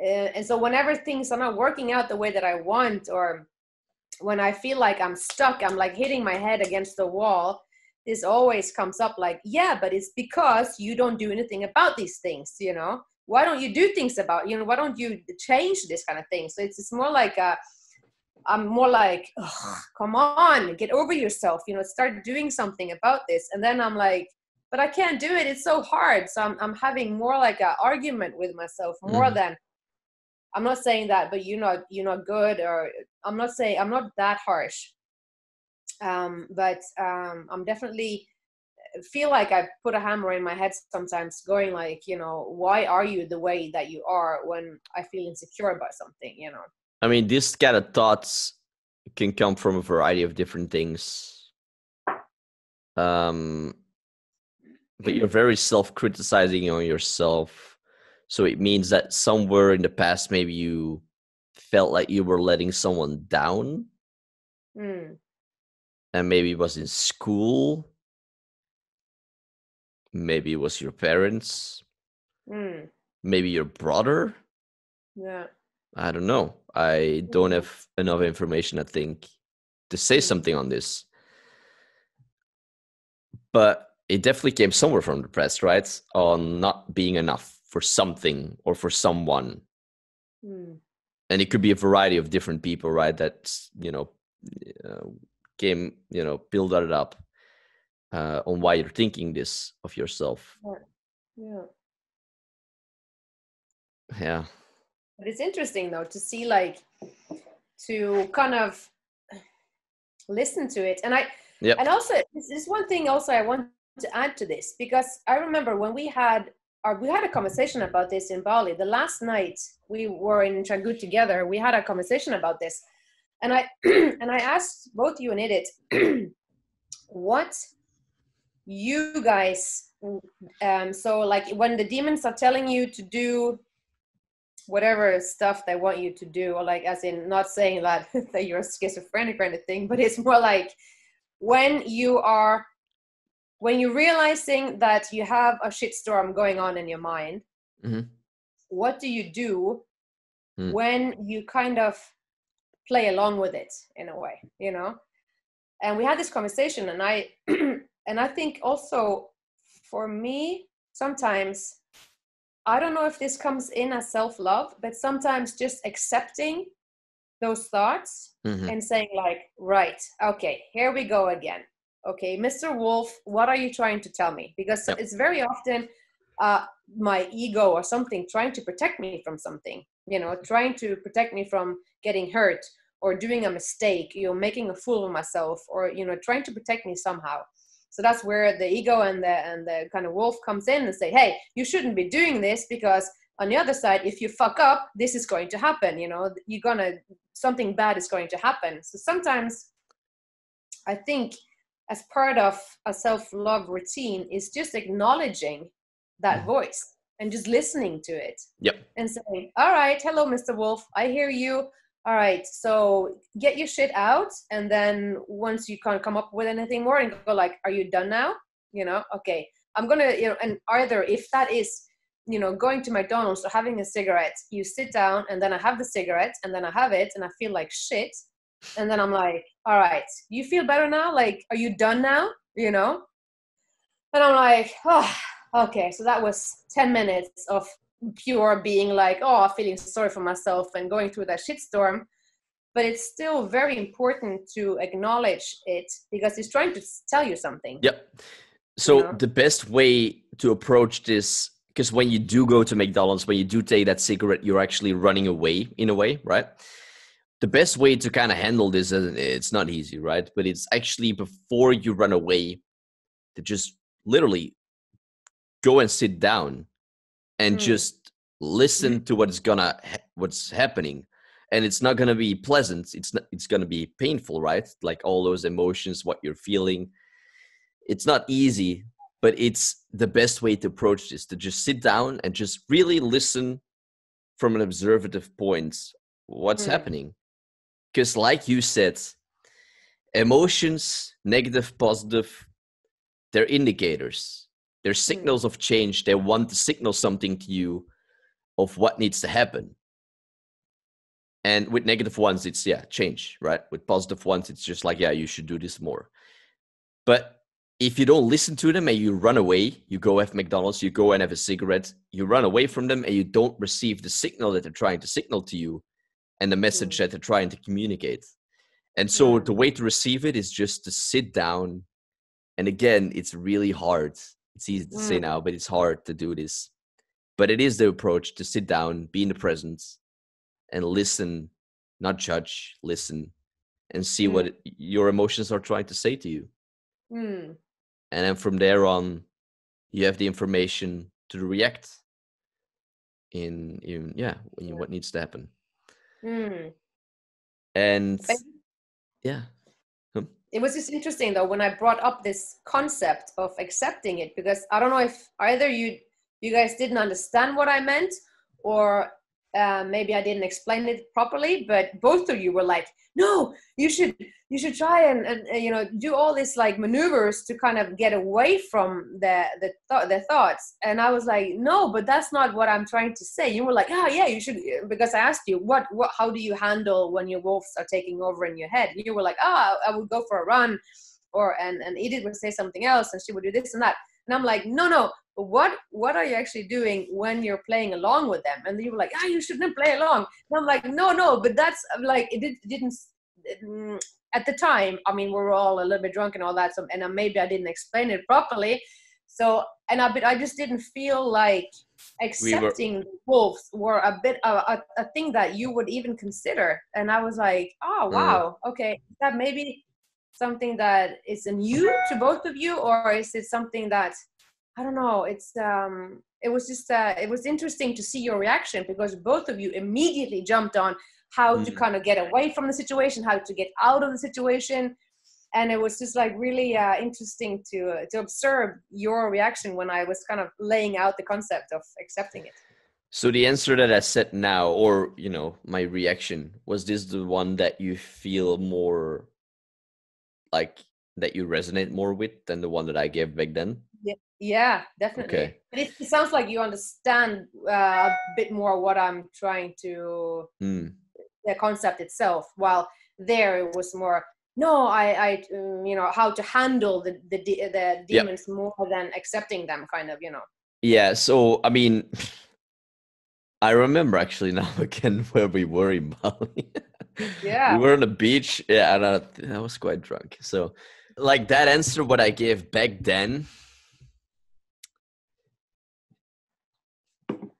Uh, and so whenever things are not working out the way that I want, or when I feel like I'm stuck, I'm like hitting my head against the wall, this always comes up like, yeah, but it's because you don't do anything about these things, you know? Why don't you do things about, you know, why don't you change this kind of thing? So it's, it's more like, a, I'm more like, come on, get over yourself, you know, start doing something about this. And then I'm like, but I can't do it. It's so hard. So I'm, I'm having more like an argument with myself more mm. than, I'm not saying that, but you're not, you're not good, or I'm not saying, I'm not that harsh. Um, but um, I'm definitely feel like I put a hammer in my head sometimes, going like, you know, why are you the way that you are, when I feel insecure about something, you know? I mean, this kind of thoughts can come from a variety of different things. Um, but you're very self-criticizing on yourself. So it means that somewhere in the past, maybe you felt like you were letting someone down. Mm. And maybe it was in school. Maybe it was your parents. Mm. Maybe your brother. Yeah. I don't know. I don't have enough information, I think, to say something on this. But it definitely came somewhere from the press, right? On not being enough for something or for someone. Mm. And it could be a variety of different people, right? That, you know, uh, came, you know, build that up uh, on why you're thinking this of yourself. Yeah. Yeah. But it's interesting though, to see like, to kind of listen to it. And I, yep. and also there's one thing also I want to add to this, because I remember when we had, Or we had a conversation about this in Bali. The last night we were in Canggu together, we had a conversation about this. And I and I asked both you and Edith what you guys, um, so like when the demons are telling you to do whatever stuff they want you to do, or like as in not saying that, that you're schizophrenic or anything, but it's more like when you are when you're realizing that you have a shitstorm going on in your mind, mm-hmm. what do you do mm. when you kind of play along with it in a way, you know? And we had this conversation, and I, and I think also for me, sometimes, I don't know if this comes in as self-love, but sometimes just accepting those thoughts mm-hmm. and saying like, right, okay, here we go again. Okay, Mister Wolf, what are you trying to tell me? Because yep. it's very often uh, my ego or something trying to protect me from something, you know, trying to protect me from getting hurt or doing a mistake, you know, making a fool of myself, or, you know, trying to protect me somehow. So that's where the ego and the, and the kind of wolf comes in and say, hey, you shouldn't be doing this, because on the other side, if you fuck up, this is going to happen. You know, you're gonna, something bad is going to happen. So sometimes I think as part of a self-love routine is just acknowledging that voice and just listening to it. Yep. And saying, all right, hello, Mister Wolf, I hear you. All right, so get your shit out. And then once you can't come up with anything more and go like, are you done now? You know, okay, I'm gonna, you know, and either if that is, you know, going to McDonald's or having a cigarette, you sit down and then I have the cigarette and then I have it and I feel like shit. And then I'm like, all right, you feel better now? Like, are you done now? You know? And I'm like, oh, okay. So that was ten minutes of pure being like, oh, feeling sorry for myself and going through that shitstorm. But it's still very important to acknowledge it because it's trying to tell you something. Yep. So you know? The best way to approach this, because when you do go to McDonald's, when you do take that cigarette, you're actually running away in a way, right? The best way to kind of handle this, and it's not easy, right? But it's actually before you run away to just literally go and sit down and mm. just listen mm. to what's gonna what's happening. And it's not gonna be pleasant. It's not, it's gonna be painful, right? Like all those emotions, what you're feeling. It's not easy, but it's the best way to approach this, to just sit down and just really listen from an observative point, what's mm. happening. Because like you said, emotions, negative, positive, they're indicators. They're signals of change. They want to signal something to you of what needs to happen. And with negative ones, it's, yeah, change, right? With positive ones, it's just like, yeah, you should do this more. But if you don't listen to them and you run away, you go have McDonald's, you go and have a cigarette, you run away from them and you don't receive the signal that they're trying to signal to you, and the message that they're trying to communicate. And so the way to receive it is just to sit down. And again, it's really hard. It's easy to say now, but it's hard to do this. But it is the approach to sit down, be in the present, and listen, not judge, listen, and see mm. what it, your emotions are trying to say to you. Mm. And then from there on, you have the information to react in, in yeah, in what needs to happen. Mm. And yeah, it was just interesting though when I brought up this concept of accepting it, because I don't know if either you you guys didn't understand what I meant, or uh, maybe I didn't explain it properly, but both of you were like, no, you should you should try and, and, and you know, do all these like maneuvers to kind of get away from the the, th- the thoughts. And I was like, no, but that's not what I'm trying to say. You were like, oh yeah, you should, because I asked you what what how do you handle when your wolves are taking over in your head? You were like, oh, I would go for a run, or and and Edith would say something else and she would do this and that. And I'm like, no, no, what what are you actually doing when you're playing along with them? And you were like, ah, oh, you shouldn't play along. And I'm like, no, no, but that's like, it did, didn't, it, at the time, I mean, we were all a little bit drunk and all that, so, and maybe I didn't explain it properly. So, and I, but I just didn't feel like accepting we were, wolves were a bit, a, a, a thing that you would even consider. And I was like, oh, wow, mm. okay, that maybe something that is new to both of you, or is it something that, I don't know, it's um it was just uh it was interesting to see your reaction, because both of you immediately jumped on how mm. to kind of get away from the situation, how to get out of the situation. And it was just like really uh interesting to uh, to observe your reaction when I was kind of laying out the concept of accepting it. So the answer that I said now, or you know, my reaction, was this the one that you feel more like that you resonate more with than the one that I gave back then? Yeah, yeah, definitely. Okay. But it, it sounds like you understand uh, a bit more what I'm trying to, mm. the concept itself. While there it was more, no, I, I um, you know, how to handle the the, the demons yep. more than accepting them, kind of, you know. Yeah. So, I mean, I remember actually now again where we were in Bali. Yeah. We were on the beach. Yeah. And I, I was quite drunk. So like that answer, what I gave back then.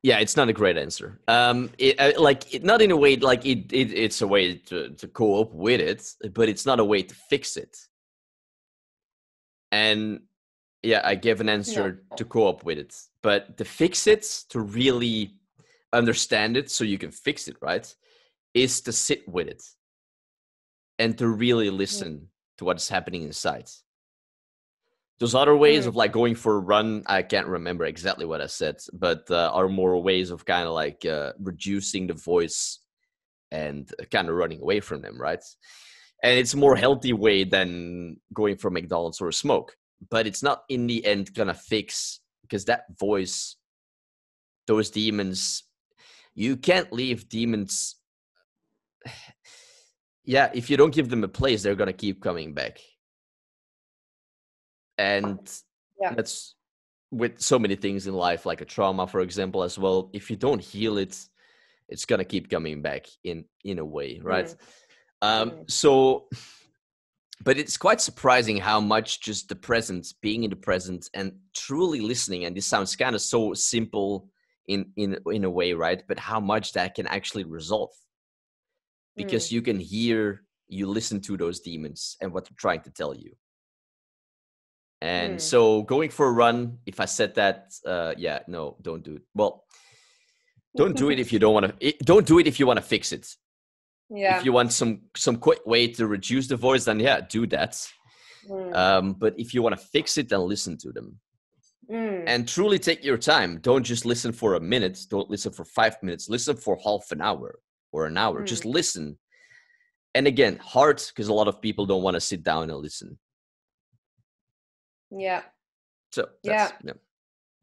Yeah, it's not a great answer. Um, it, I, like it, not in a way, like it, it it's a way to, to cope with it, but it's not a way to fix it. And yeah, I gave an answer yeah. to co-op with it. But the fix it, to really understand it so you can fix it, right, is to sit with it and to really listen mm. to what's happening inside. Those other ways mm. of like going for a run, I can't remember exactly what I said, but uh, are more ways of kind of like uh, reducing the voice and kind of running away from them, right? And it's a more healthy way than going for McDonald's or a smoke. But it's not in the end gonna fix, because that voice, those demons, you can't leave demons. Yeah, if you don't give them a place, they're gonna keep coming back. And yeah. that's with so many things in life, like a trauma, for example, as well. If you don't heal it, it's gonna keep coming back in in a way, right? Mm. Um, mm. So, but it's quite surprising how much just the presence, being in the present and truly listening, and this sounds kind of so simple in, in, in a way, right? But how much that can actually resolve, because mm. you can hear, you listen to those demons and what they're trying to tell you. And mm. so going for a run, if I said that, uh, yeah, no, don't do it. Well, don't do it if you don't want to, don't do it if you want to fix it. Yeah. If you want some some quick way to reduce the voice, then yeah, do that. Mm. Um, but if you want to fix it, then listen to them. Mm. And truly take your time. Don't just listen for a minute. Don't listen for five minutes. Listen for half an hour or an hour. Mm. Just listen. And again, hard, because a lot of people don't want to sit down and listen. Yeah. So that's, yeah.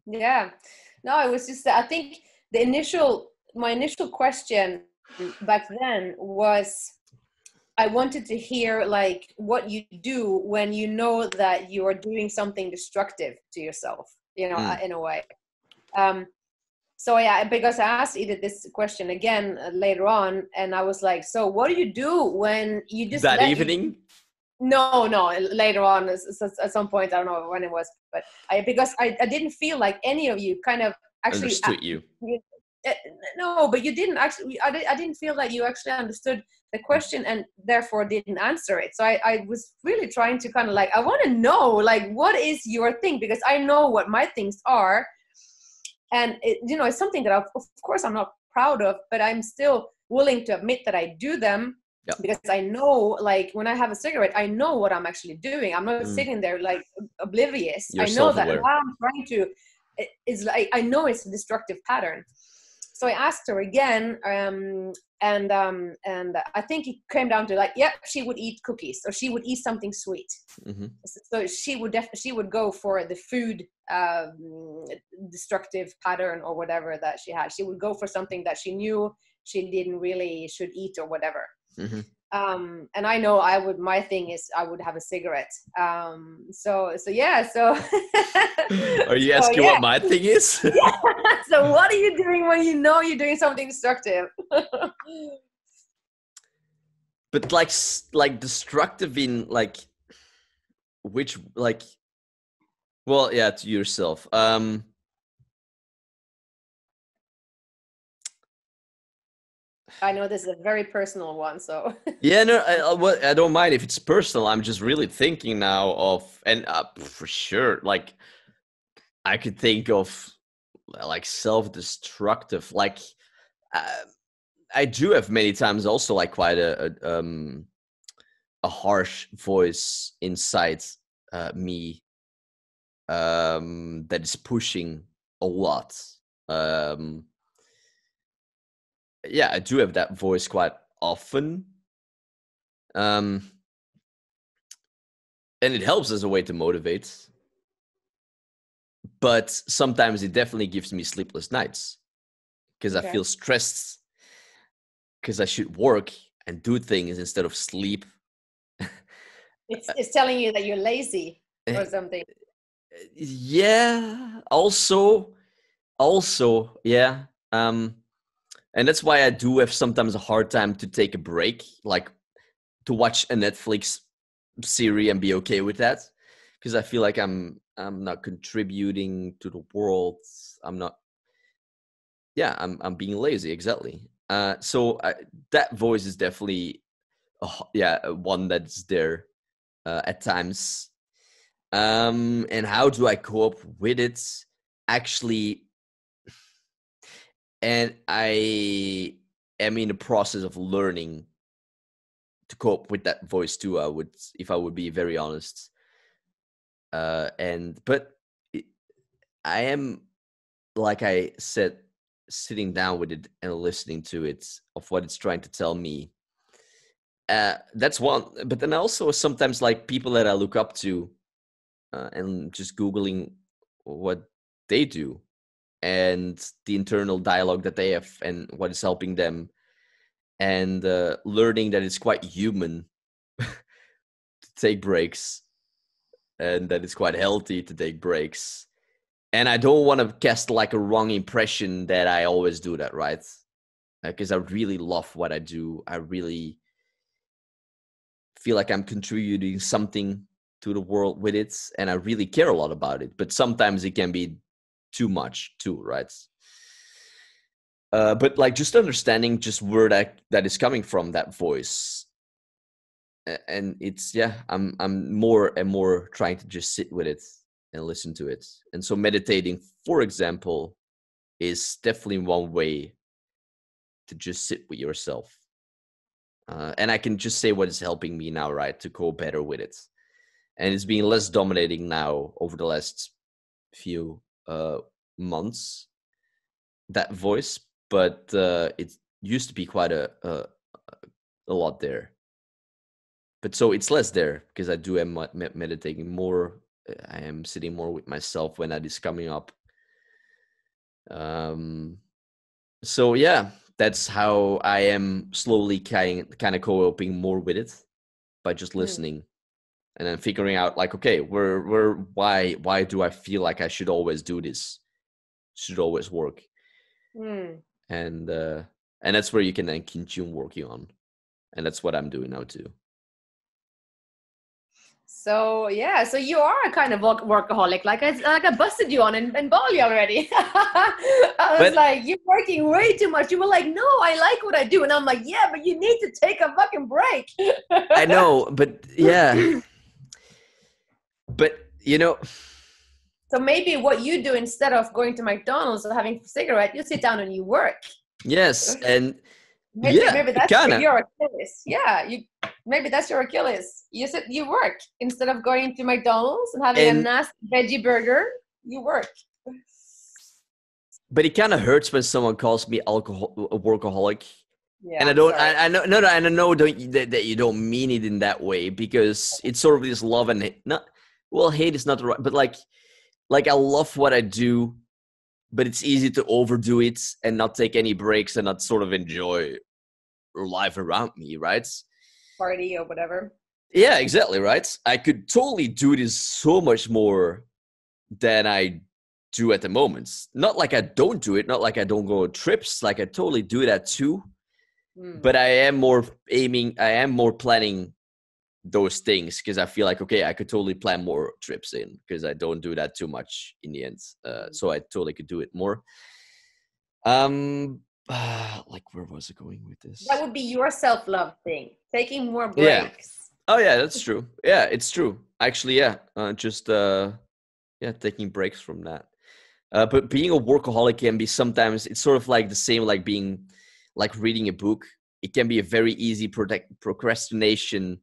yeah. Yeah. No, it was just, I think the initial, my initial question back then was, I wanted to hear like what you do when you know that you are doing something destructive to yourself, you know, mm. in a way. Um, so yeah, because I asked Edith this question again uh, later on, and I was like, so what do you do when you just that evening? You... No, no, later on at some point, I don't know when it was, but I, because I, I didn't feel like any of you kind of actually understood you. you No, but you didn't actually, I, I didn't feel like you actually understood the question and therefore didn't answer it. So I, I was really trying to kind of like, I want to know, like, what is your thing? Because I know what my things are. And, it, you know, it's something that, I've, of course, I'm not proud of, but I'm still willing to admit that I do them. Yeah. Because I know, like, when I have a cigarette, I know what I'm actually doing. I'm not mm. sitting there, like, oblivious. You're I know that while I'm trying to, it, it's like, I know it's a destructive pattern. So I asked her again, um, and um, and I think it came down to like, yeah, she would eat cookies, or she would eat something sweet. Mm-hmm. So she would def- she would go for the food um, destructive pattern or whatever that she had. She would go for something that she knew she didn't really should eat or whatever. Mm-hmm. Um, and I know I would. My thing is I would have a cigarette. Um, so so yeah. So are you asking so, yeah. what my thing is? Yeah. So what are you doing when you know you're doing something destructive? But like like destructive in like which like well yeah to yourself. Um, I know this is a very personal one, so. yeah, no, I, I don't mind if it's personal. I'm just really thinking now of, and uh, for sure, like, I could think of, like, self-destructive. Like, uh, I do have many times also, like, quite a a, um, a harsh voice inside uh, me um, that is pushing a lot. Um Yeah, I do have that voice quite often. Um, and it helps as a way to motivate. But sometimes it definitely gives me sleepless nights because okay. I feel stressed because I should work and do things instead of sleep. it's, it's telling you that you're lazy or something. Yeah, also, also, yeah. Um, And that's why I do have sometimes a hard time to take a break, like to watch a Netflix series and be okay with that, because I feel like I'm I'm not contributing to the world. I'm not. Yeah, I'm I'm being lazy, exactly. Uh, so I, that voice is definitely, uh, yeah, one that's there uh, at times. Um, and how do I cope with it actually? And I am in the process of learning to cope with that voice too, I would, if I would be very honest. Uh, and, but it, I am, like I said, sitting down with it and listening to it, of what it's trying to tell me. Uh, that's one. But then also sometimes like people that I look up to, uh, and just Googling what they do and the internal dialogue that they have and what is helping them, and uh, learning that it's quite human to take breaks, and that it's quite healthy to take breaks. And I don't want to cast like a wrong impression that I always do that, right? Because uh, I really love what I do. I really feel like I'm contributing something to the world with it, and I really care a lot about it. But sometimes it can be too much too, right? Uh, but like just understanding just where that, that is coming from, that voice. And it's, yeah, I'm I'm more and more trying to just sit with it and listen to it. And so meditating, for example, is definitely one way to just sit with yourself. Uh, and I can just say what is helping me now, right? To go better with it. And it's being less dominating now over the last few uh, months, that voice. But uh, it used to be quite a, a, a lot there. But so it's less there because I do am meditating more. I am sitting more with myself when that is coming up. Um, so yeah, that's how I am slowly kind kind of coping more with it, by just listening, mm. and then figuring out like, okay, where where why why do I feel like I should always do this? Should always work, mm. and uh, and that's where you can then continue working on, and that's what I'm doing now too. So yeah, so you are a kind of workaholic, like I like I busted you on in, in Bali already. I was but, like, you're working way too much. You were like, no, I like what I do, and I'm like, yeah, but you need to take a fucking break. I know, but yeah, but you know. So maybe what you do instead of going to McDonald's or having a cigarette, you sit down and you work. Yes, and maybe, yeah, maybe that's kinda. your Achilles. Yeah, you. Maybe that's your Achilles. You sit, you work instead of going to McDonald's and having and, a nasty veggie burger. You work. But it kind of hurts when someone calls me alcohol a workaholic, yeah, and I don't. I, I know, no, no, and I know don't, that, that you don't mean it in that way, because it's sort of this love and hate. Not well, hate is not the right, but like, like I love what I do, but it's easy to overdo it and not take any breaks and not sort of enjoy life around me, right? Party or whatever. Yeah, exactly, right? I could totally do this so much more than I do at the moment. Not like I don't do it, not like I don't go on trips, like I totally do that too. Mm. But I am more aiming, I am more planning those things, because I feel like, okay, I could totally plan more trips in, because I don't do that too much in the end. Uh, so I totally could do it more. Um, Uh, like where was it going with this? That would be your self-love thing, taking more breaks. Yeah. Oh yeah, that's true. Yeah, it's true. Actually, yeah, uh, just uh, yeah, taking breaks from that. Uh, but being a workaholic can be sometimes, it's sort of like the same like being like reading a book. It can be a very easy protect, procrastination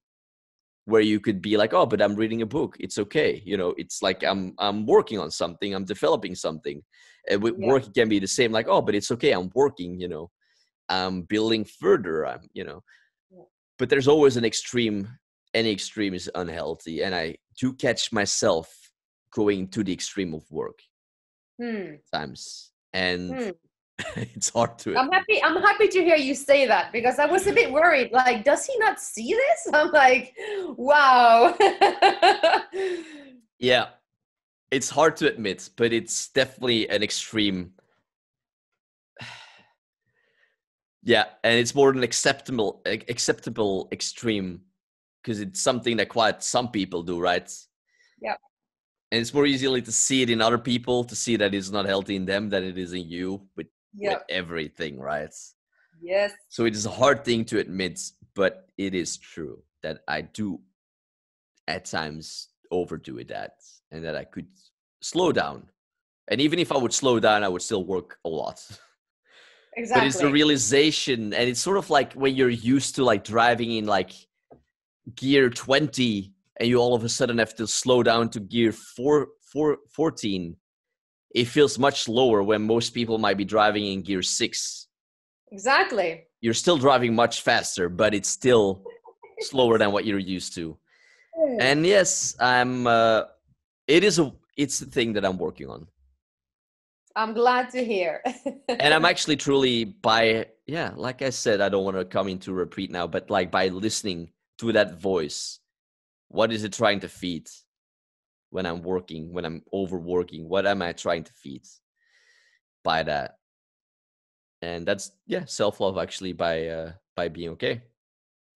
where you could be like, oh, but I'm reading a book. It's okay, you know. It's like I'm I'm working on something. I'm developing something. And with yeah. work, it can be the same. Like, oh, but it's okay. I'm working, you know. I'm building further. I'm, you know. Yeah. But there's always an extreme. Any extreme is unhealthy, and I do catch myself going to the extreme of work hmm. times, and. Hmm. It's hard to. I'm happy. I'm happy to hear you say that, because I was a bit worried. Like, does he not see this? I'm like, wow. Yeah, it's hard to admit, but it's definitely an extreme. Yeah, and it's more an acceptable, acceptable extreme, because it's something that quite some people do, right? Yeah. And it's more easily to see it in other people, to see that it's not healthy in them than it is in you. But Yep. With everything, right? Yes. So it is a hard thing to admit, but it is true that I do at times overdo it at, and that I could slow down. And even if I would slow down, I would still work a lot. Exactly. But it's the realization, and it's sort of like when you're used to like driving in like gear twenty, and you all of a sudden have to slow down to gear four, four, fourteen. It feels much lower when most people might be driving in gear six. Exactly. You're still driving much faster, but it's still slower than what you're used to. And yes, I'm. Uh, it is a. It's the thing that I'm working on. I'm glad to hear. And I'm actually truly by yeah, like I said, I don't want to come into repeat now, but like by listening to that voice, what is it trying to feed? When I'm working, when I'm overworking, what am I trying to feed by that? And that's, yeah, self-love actually by uh, by being okay.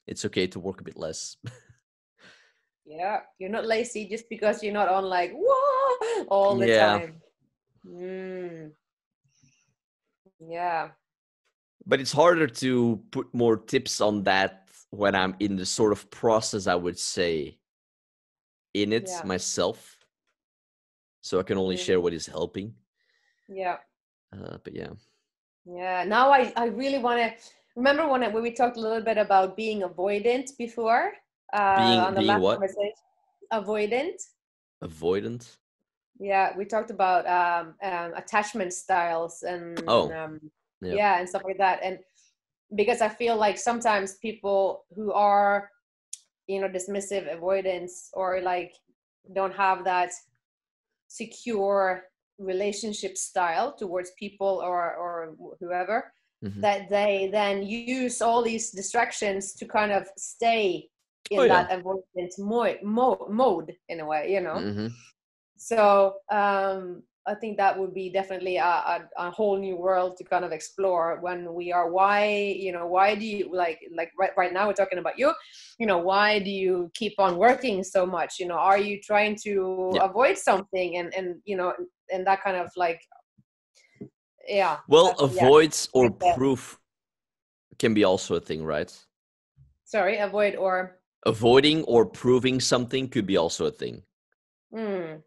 It's okay to work a bit less. Yeah, you're not lazy just because you're not on like, whoa, all the yeah. time. Mm. Yeah. But it's harder to put more tips on that when I'm in the sort of process, I would say, in it yeah. myself, so I can only mm-hmm. share what is helping. Yeah. Uh, but yeah. Yeah. Now I, I really want to remember when, I, when we talked a little bit about being avoidant before. Uh, being on the being last what? Conversation. Avoidant. Avoidant. Yeah, we talked about um, um, attachment styles and oh. um, yeah. yeah, and stuff like that. And because I feel like sometimes people who are, you know, dismissive, avoidance, or like don't have that secure relationship style towards people or, or whoever, mm-hmm. that they then use all these distractions to kind of stay in oh, yeah. that avoidance mo- mo- mode in a way, you know? Mm-hmm. So um, I think that would be definitely a, a, a whole new world to kind of explore when we are, why, you know, why do you like, like right, right now we're talking about you, you know, why do you keep on working so much? You know, are you trying to yeah. avoid something and, and, you know, and that kind of like, yeah. Well, avoids yeah. or yeah. proof can be also a thing, right? Sorry, avoid or. Avoiding or proving something could be also a thing. Mm.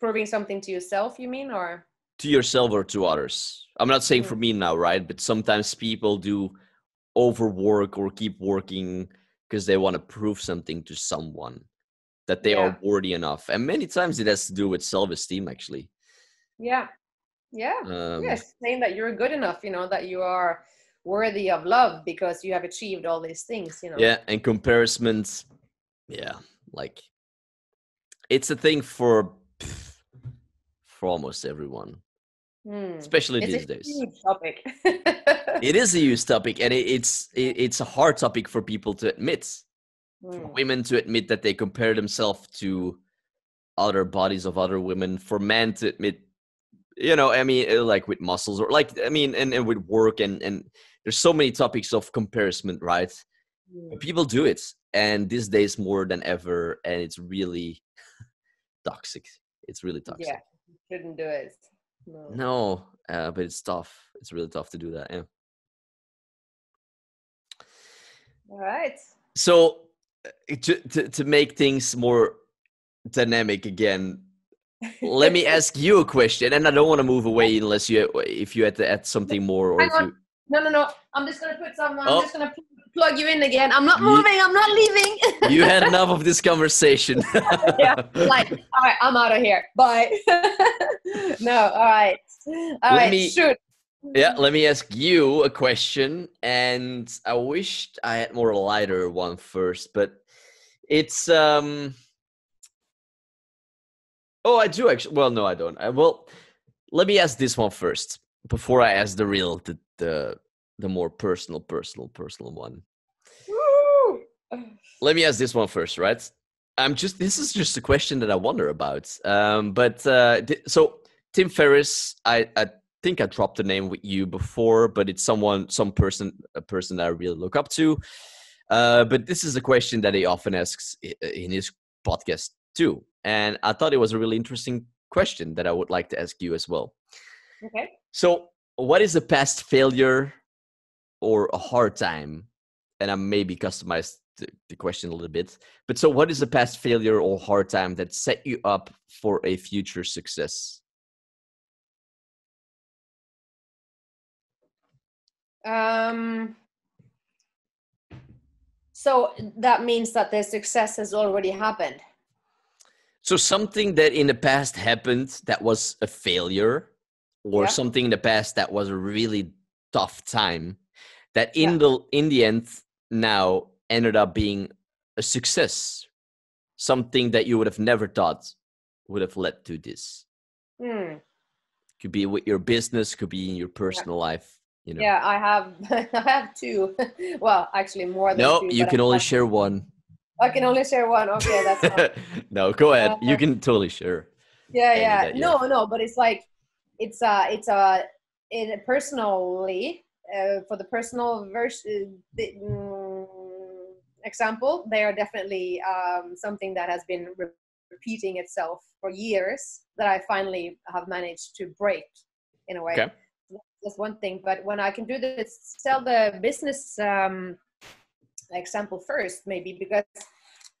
Proving something to yourself, you mean, or to yourself or to others? I'm not saying mm. for me now, right? But sometimes people do overwork or keep working because they want to prove something to someone that they yeah. are worthy enough. And many times it has to do with self-esteem, actually. Yeah, yeah, um, yeah. Saying that you're good enough, you know, that you are worthy of love because you have achieved all these things, you know. Yeah, and comparisons. Yeah, like it's a thing for. For almost everyone, mm. especially it's these days. It's a huge topic. It is a huge topic, and it, it's it, it's a hard topic for people to admit, mm. for women to admit that they compare themselves to other bodies of other women, for men to admit, you know, I mean, like with muscles or like, I mean, and, and with work and, and there's so many topics of comparison, right? Mm. But people do it, and these days more than ever, and it's really toxic. It's really toxic. Yeah. Shouldn't do it. No, no uh, but it's tough. It's really tough to do that. Yeah. All right. So to to, to make things more dynamic again, let me ask you a question, and I don't want to move away unless you if you had to add something more. Or Hang if on. You... No, no, no. I'm just gonna put some. I'm oh. just gonna plug you in again. I'm not moving. I'm not leaving. You had enough of this conversation. Yeah. Like, all right, I'm out of here. Bye. No. All right. All let right. Me, shoot. Yeah. Let me ask you a question, and I wished I had more lighter one first, but it's um. Oh, I do actually. Well, no, I don't. I, well, let me ask this one first before I ask the real. The, the the more personal personal personal one. Woo! Let me ask this one first, right? I'm just this is just a question that I wonder about. Um but uh th- so Tim Ferriss, I I think I dropped the name with you before, but it's someone some person a person that I really look up to. Uh but this is a question that he often asks in his podcast too. And I thought it was a really interesting question that I would like to ask you as well. Okay. So what is a past failure or a hard time? And I maybe customized the, the question a little bit. But so what is the past failure or hard time that set you up for a future success? Um, so that means that the success has already happened. So something that in the past happened that was a failure, or yeah. something in the past that was a really tough time that in yeah. the in the end now ended up being a success, something that you would have never thought would have led to this. Mm. Could be with your business, could be in your personal yeah. life. You know. Yeah, I have I have two. Well, actually more than no, two. No, you can I only have... share one. I can only share one. Okay, that's fine. No, go ahead. Uh, you can totally share. Yeah, yeah. That, yeah. No, no, but it's like it's uh it's uh in personally uh, for the personal verse uh, the, mm, example, they are definitely um something that has been re- repeating itself for years that I finally have managed to break in a way. Okay. That's one thing, but when I can do this, sell the business um, example first, maybe, because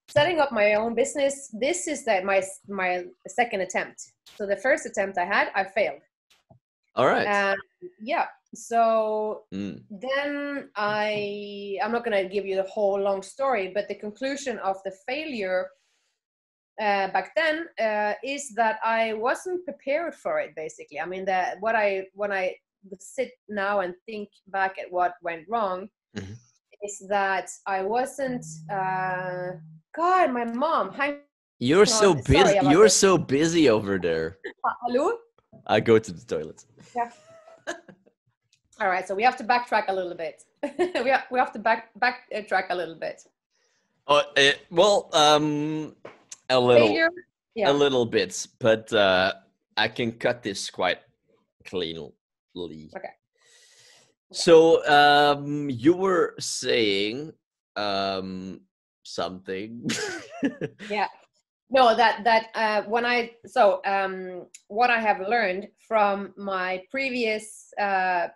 setting up my own business, this is that my my second attempt. So the first attempt I had, I failed. All right. Um, yeah. So mm. then I I'm not gonna give you the whole long story, but the conclusion of the failure Uh, back then uh, is that I wasn't prepared for it. Basically, I mean that what I when I sit now and think back at what went wrong mm-hmm. is that I wasn't. Uh, God, my mom. Hi. You're mom. so busy. You're this. so busy over there. Uh, hello. I go to the toilet. Yeah. All right. So we have to backtrack a little bit. we have, we have to back backtrack a little bit. Oh uh, well. Um, A little, yeah. a little bit, but uh, I can cut this quite cleanly. Okay. okay. So um, you were saying um, something. yeah. No, that that uh, when I so um, what I have learned from my previous uh,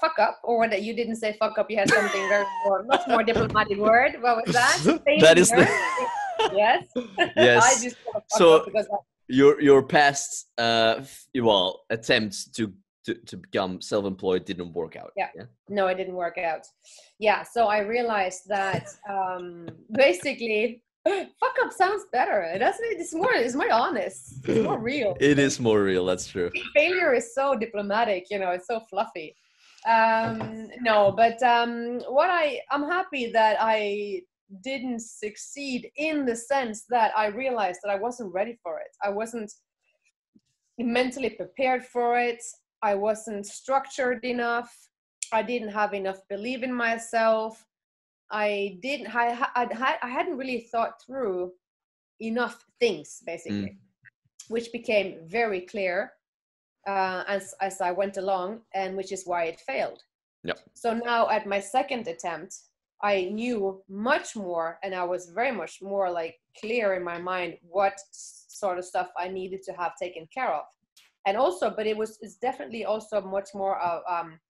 fuck up, or that you didn't say fuck up, you had something very more, much more diplomatic word. What was that? Failure. That is the. Yes. Yes. I just so because I... your your past uh well attempts to, to to become self-employed didn't work out. Yeah. yeah. No, it didn't work out. Yeah. So I realized that um basically fuck up sounds better. It doesn't. It's more. It's more honest. It's more real. It is more real. That's true. Failure is so diplomatic. You know, it's so fluffy. Um No, but um what I I'm happy that I. didn't succeed in the sense that I realized that I wasn't ready for it. I wasn't mentally prepared for it. I wasn't structured enough. I didn't have enough belief in myself. I didn't, I, I, I hadn't really thought through enough things, basically, mm. which became very clear uh, as, as I went along, and which is why it failed. Yep. So now at my second attempt, I knew much more, and I was very much more like clear in my mind what sort of stuff I needed to have taken care of. And also, but it was it's definitely also much more of um,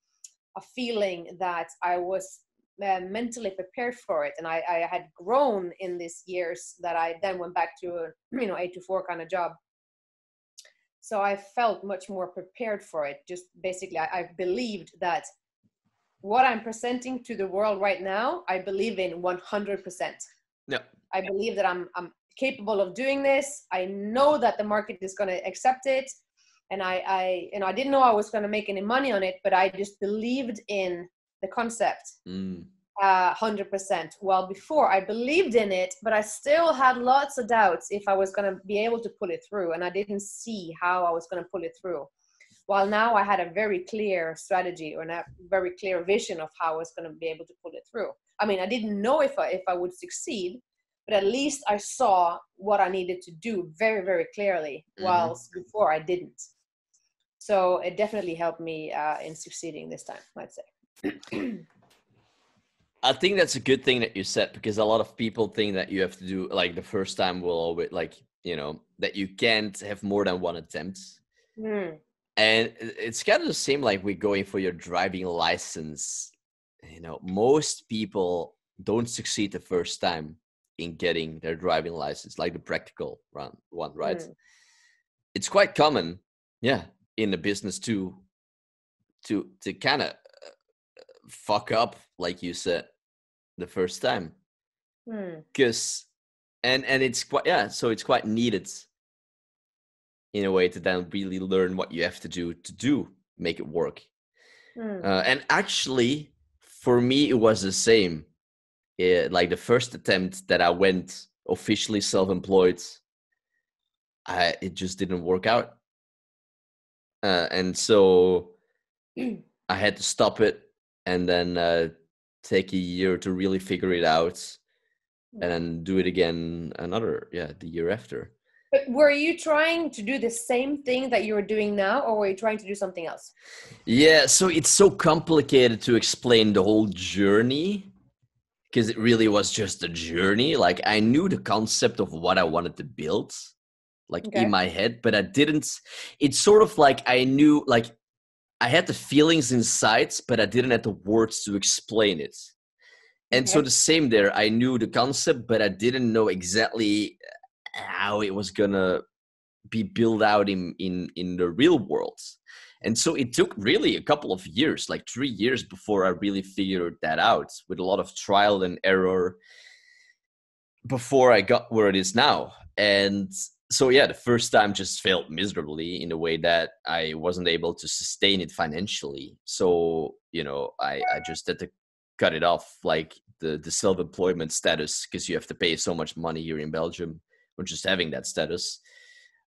a feeling that I was uh, mentally prepared for it. And I, I had grown in these years that I then went back to a, you know, eight to four kind of job. So I felt much more prepared for it. Just basically, I, I believed that what I'm presenting to the world right now, I believe in one hundred percent. Yeah. I believe that I'm I'm capable of doing this. I know that the market is going to accept it. And I, I, you know, I didn't know I was going to make any money on it, but I just believed in the concept mm. uh, one hundred percent. Well, before I believed in it, but I still had lots of doubts if I was going to be able to pull it through. And I didn't see how I was going to pull it through. Well, now I had a very clear strategy or a very clear vision of how I was going to be able to pull it through. I mean, I didn't know if I, if I would succeed, but at least I saw what I needed to do very, very clearly, whilst mm-hmm. before I didn't. So it definitely helped me uh, in succeeding this time, I'd say. I think that's a good thing that you said, because a lot of people think that you have to do, like, the first time will always, like, you know, that you can't have more than one attempt. Mm. And it's kind of the same, like we're going for your driving license. You know, most people don't succeed the first time in getting their driving license, like the practical run, one, right? Mm. It's quite common, yeah, in the business to to to kind of fuck up, like you said, the first time. Because, mm. and and it's quite, yeah, so it's quite needed in a way to then really learn what you have to do to do, make it work. Mm. Uh, and actually, for me, it was the same. Yeah, like the first attempt that I went officially self-employed, I, it just didn't work out. Uh, and so I had to stop it and then uh, take a year to really figure it out and then do it again another, yeah, the year after. But were you trying to do the same thing that you were doing now, or were you trying to do something else? Yeah, so it's so complicated to explain the whole journey, because it really was just a journey. Like I knew the concept of what I wanted to build, like okay. in my head, but I didn't, it's sort of like I knew, like I had the feelings inside, but I didn't have the words to explain it. And okay. so the same there, I knew the concept, but I didn't know exactly how it was gonna be built out in, in, in the real world. And so it took really a couple of years, like three years before I really figured that out, with a lot of trial and error before I got where it is now. And so, yeah, the first time just failed miserably in a way that I wasn't able to sustain it financially. So, you know, I, I just had to cut it off, like the, the self-employment status, because you have to pay so much money here in Belgium or just having that status.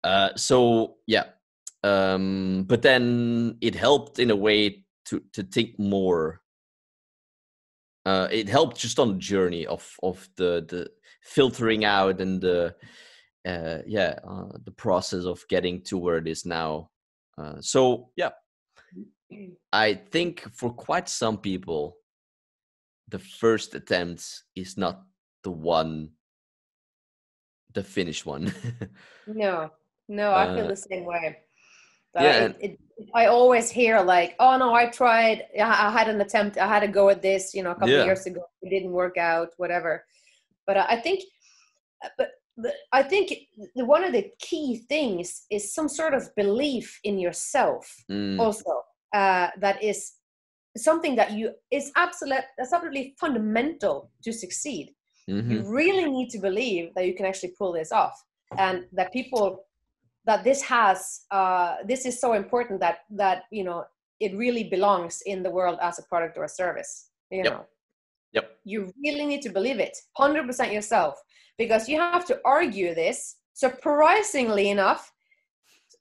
Uh, so, yeah. Um, but then it helped in a way to, to think more. Uh, it helped just on the journey of, of the, the filtering out and the, uh, yeah, uh, the process of getting to where it is now. Uh, so yeah, I think for quite some people, the first attempt is not the one, the finished one. no, no, I feel uh, the same way. Yeah. It, it, I always hear like, oh no, I tried, I had an attempt, I had a go at this, you know, a couple yeah. of years ago, it didn't work out, whatever. But I think, but, but I think one of the key things is some sort of belief in yourself mm. also, uh, that is something that you, is absolute, that's absolutely fundamental to succeed. Mm-hmm. You really need to believe that you can actually pull this off, and that people... that this has, uh, this is so important that, that, you know, it really belongs in the world as a product or a service, you yep. know. Yep. You really need to believe it, one hundred percent yourself, because you have to argue this, surprisingly enough,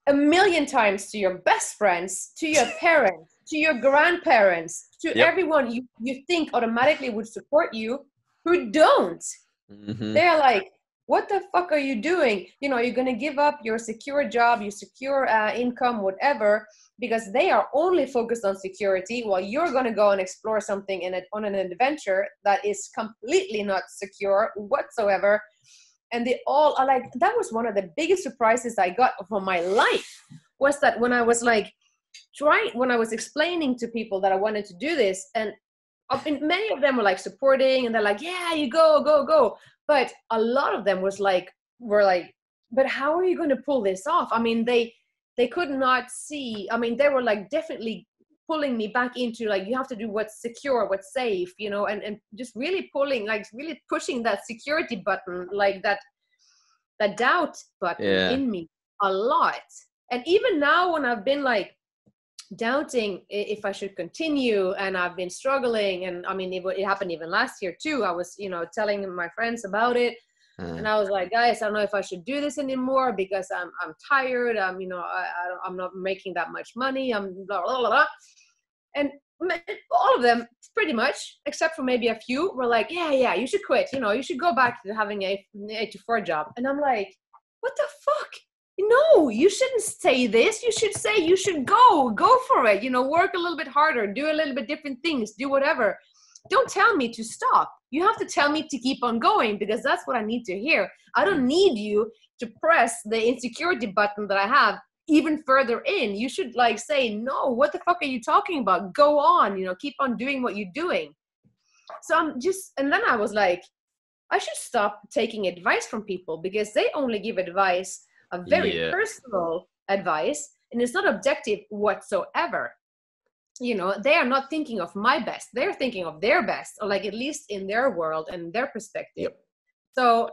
a million times to your best friends, to your parents, to your grandparents, to yep. everyone you, you think automatically would support you, who don't. Mm-hmm. They're like, what the fuck are you doing? You know, you're going to give up your secure job, your secure uh, income, whatever, because they are only focused on security while you're going to go and explore something in a, on an adventure that is completely not secure whatsoever. And they all are like, that was one of the biggest surprises I got from my life, was that when I was like, trying, when I was explaining to people that I wanted to do this, and many of them were like supporting and they're like, yeah, you go, go, go. But a lot of them was like, were like, but how are you going to pull this off? I mean, they, they could not see, I mean, they were like definitely pulling me back into like, you have to do what's secure, what's safe, you know, and, and just really pulling, like really pushing that security button, like that, that doubt button yeah. in me a lot. And even now when I've been like doubting if I should continue, and I've been struggling, and I mean it, it happened even last year too. I was, you know, telling my friends about it, uh, and I was like, guys, I don't know if I should do this anymore because I'm I'm tired. I'm you know I, I I'm not making that much money. I'm blah blah blah blah. And all of them, pretty much, except for maybe a few, were like, yeah yeah, you should quit. You know, you should go back to having a eight to four job. And I'm like, what the fuck? No, you shouldn't say this. You should say you should go, go for it. You know, work a little bit harder, do a little bit different things, do whatever. Don't tell me to stop. You have to tell me to keep on going, because that's what I need to hear. I don't need you to press the insecurity button that I have even further in. You should like say, no, what the fuck are you talking about? Go on, you know, keep on doing what you're doing. So I'm just, and then I was like, I should stop taking advice from people, because they only give advice, a very yeah. personal advice, and it's not objective whatsoever. You know, they are not thinking of my best. They're thinking of their best, or like at least in their world and their perspective. Yep. So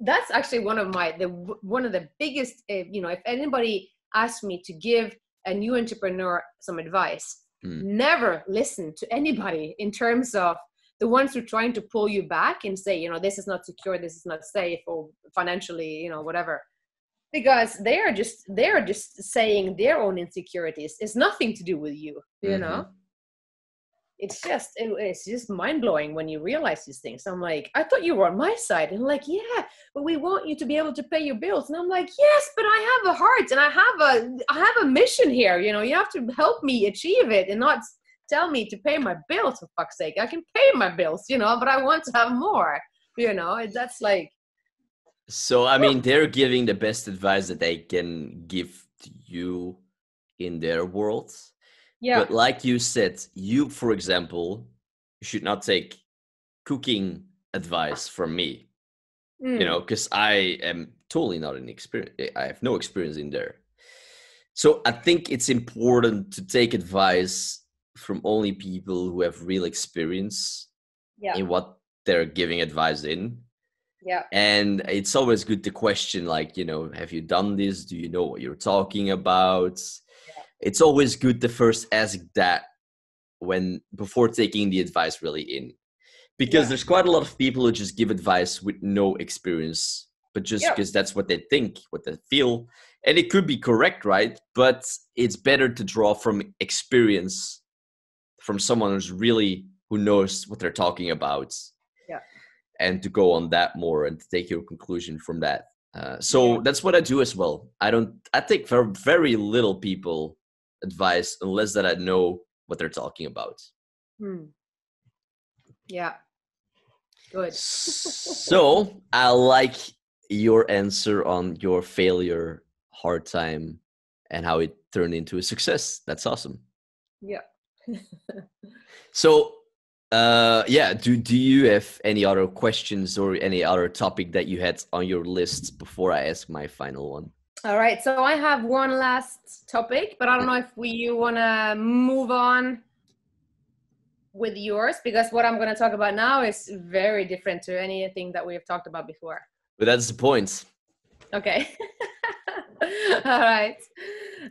that's actually one of my, the one of the biggest, you know, if anybody asked me to give a new entrepreneur some advice, mm. never listen to anybody in terms of the ones who are trying to pull you back and say, you know, this is not secure, this is not safe, or financially, you know, whatever. Because they are just, they are just saying their own insecurities. It's nothing to do with you, you mm-hmm. know? It's just, it, it's just mind blowing when you realize these things. I'm like, I thought you were on my side. And like, yeah, but we want you to be able to pay your bills. And I'm like, yes, but I have a heart, and I have a, I have a mission here. You know, you have to help me achieve it, and not tell me to pay my bills, for fuck's sake. I can pay my bills, you know, but I want to have more, you know, that's like. So, I mean, they're giving the best advice that they can give to you in their world. Yeah. But like you said, you, for example, should not take cooking advice from me, mm. you know, because I am totally not an experience. I have no experience in there. So I think it's important to take advice from only people who have real experience yeah. in what they're giving advice in. Yeah. And it's always good to question, like, you know, have you done this? Do you know what you're talking about? Yeah. It's always good to first ask that when before taking the advice really in, because yeah. there's quite a lot of people who just give advice with no experience, but just because yeah. that's what they think, what they feel. And it could be correct, right? But it's better to draw from experience, from someone who's really, who knows what they're talking about. Yeah. And to go on that more and to take your conclusion from that. Uh, so yeah. that's what I do as well. I don't, I take very, very little people advice unless that I know what they're talking about. Hmm. Yeah. Good. So I like your answer on your failure, hard time, and how it turned into a success. That's awesome. Yeah. So, Uh, yeah. Do, do you have any other questions or any other topic that you had on your list before I ask my final one? All right. So I have one last topic, but I don't know if we, you want to move on with yours, because what I'm going to talk about now is very different to anything that we have talked about before. But that's the point. Okay. All right.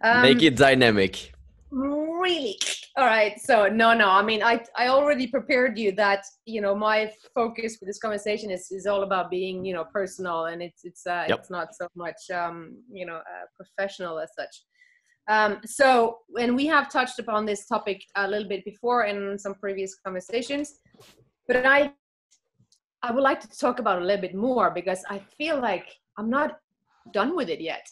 Um, Make it dynamic. Really? All right. So no, no. I mean, I, I already prepared you that, you know, my focus for this conversation is, is all about being, you know, personal, and it's, it's, uh, yep. it's not so much, um, you know, uh, professional as such. Um, so, and we have touched upon this topic a little bit before in some previous conversations, but I, I would like to talk about it a little bit more, because I feel like I'm not done with it yet.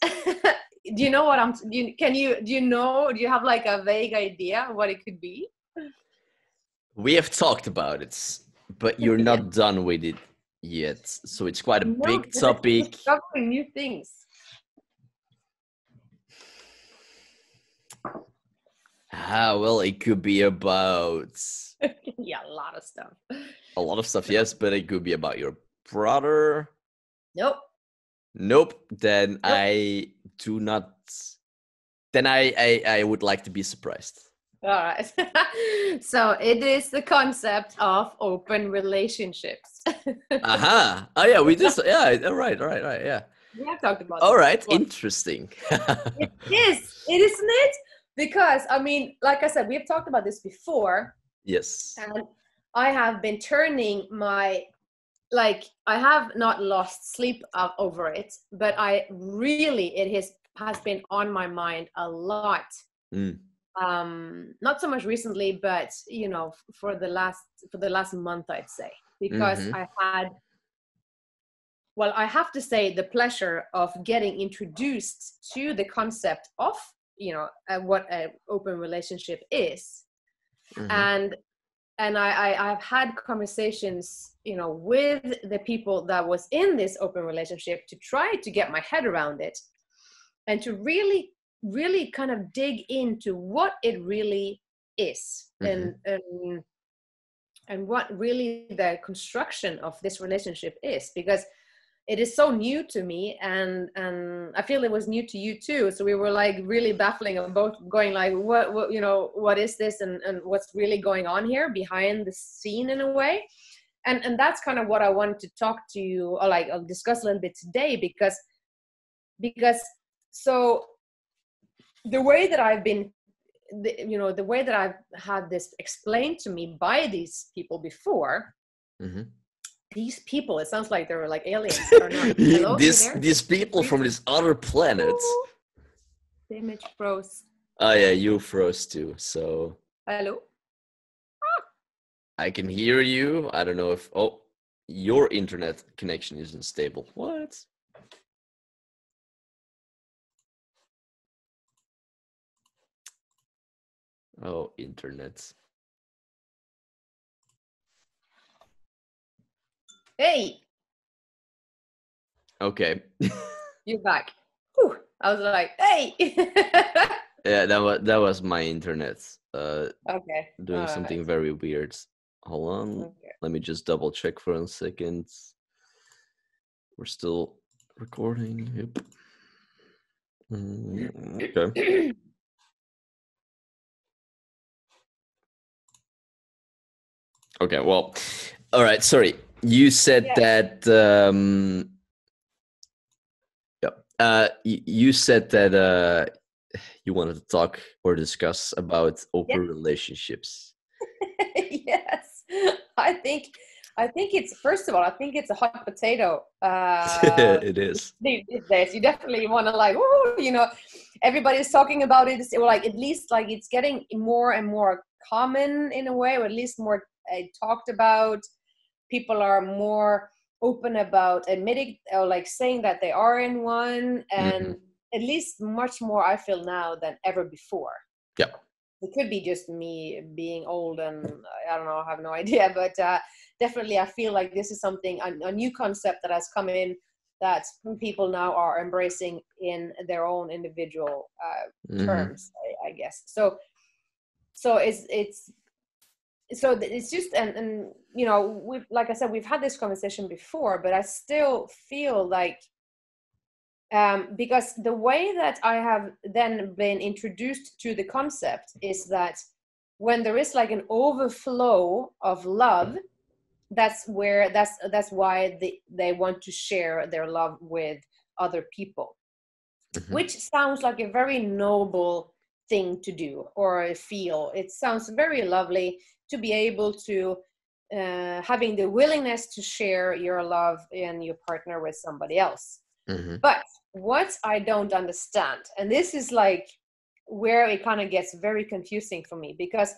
Do you know what I'm, do you, can you, do you know, do you have like a vague idea what it could be? We have talked about it, but you're not yeah. done with it yet. So it's quite a no, big topic. Discovering new things. Ah, well, it could be about. yeah, a lot of stuff. A lot of stuff, yes, but it could be about your brother. Nope. Nope. Then nope. I do not. Then I, I, I would like to be surprised. All right. So it is the concept of open relationships. Aha. uh-huh. Oh yeah, we just yeah. All right, all right, all right. Yeah. We have talked about. All right. Before. Interesting. It is. It isn't it? Because I mean, like I said, we have talked about this before. Yes. And I have been turning my. Like I have not lost sleep over it, but I really, it has, has been on my mind a lot. Mm. Um, not so much recently, but you know, for the last, for the last month, I'd say, because mm-hmm. I had, well, I have to say the pleasure of getting introduced to the concept of, you know, uh, what an open relationship is. Mm-hmm. And And I, I, I've had conversations, you know, with the people that was in this open relationship to try to get my head around it and to really, really kind of dig into what it really is. Mm-hmm. And, and and what really the construction of this relationship is, because it is so new to me, and and I feel it was new to you too. So we were like really baffling and both going like, what, what you know, what is this, and, and what's really going on here behind the scene in a way. And and that's kind of what I wanted to talk to you, or like I'll discuss a little bit today, because because so the way that I've been, the, you know, the way that I've had this explained to me by these people before. Mm-hmm. These people, it sounds like they were like aliens. Or not. Hello, this, these people from this other planet. Oh, the image froze. Oh yeah, you froze too, so. Hello? Ah. I can hear you. I don't know if, oh, your internet connection isn't stable. What? Oh, internet. Hey. Okay. You're back. Whew. I was like, hey. Yeah, that was that was my internet. Uh, okay. Doing All something right. very weird. Hold on. Okay. Let me just double check for a second. We're still recording. Yep. Mm, okay. Okay. Well. All right. Sorry. You said yeah. that. Um, yeah. Uh, you, you said that uh, you wanted to talk or discuss about open yeah. relationships. Yes, I think. I think it's first of all. I think it's a hot potato. Uh, it is. These days, you definitely want to like. Woo, you know, everybody's talking about it. Well, like at least like it's getting more and more common in a way, or at least more uh, talked about. People are more open about admitting or like saying that they are in one, and mm-hmm. at least much more I feel now than ever before. Yeah, it could be just me being old and I don't know, I have no idea, but uh, definitely I feel like this is something a, a new concept that has come in that people now are embracing in their own individual uh, mm-hmm. terms, I, I guess. So, so it's it's. So it's just, and, and you know, we've, like I said, we've had this conversation before, but I still feel like, um, because the way that I have then been introduced to the concept is that when there is like an overflow of love, that's where, that's, that's why they, they want to share their love with other people, mm-hmm. which sounds like a very noble thing to do or feel. It sounds very lovely to be able to uh, having the willingness to share your love and your partner with somebody else. Mm-hmm. But what I don't understand, and this is like where it kind of gets very confusing for me, because,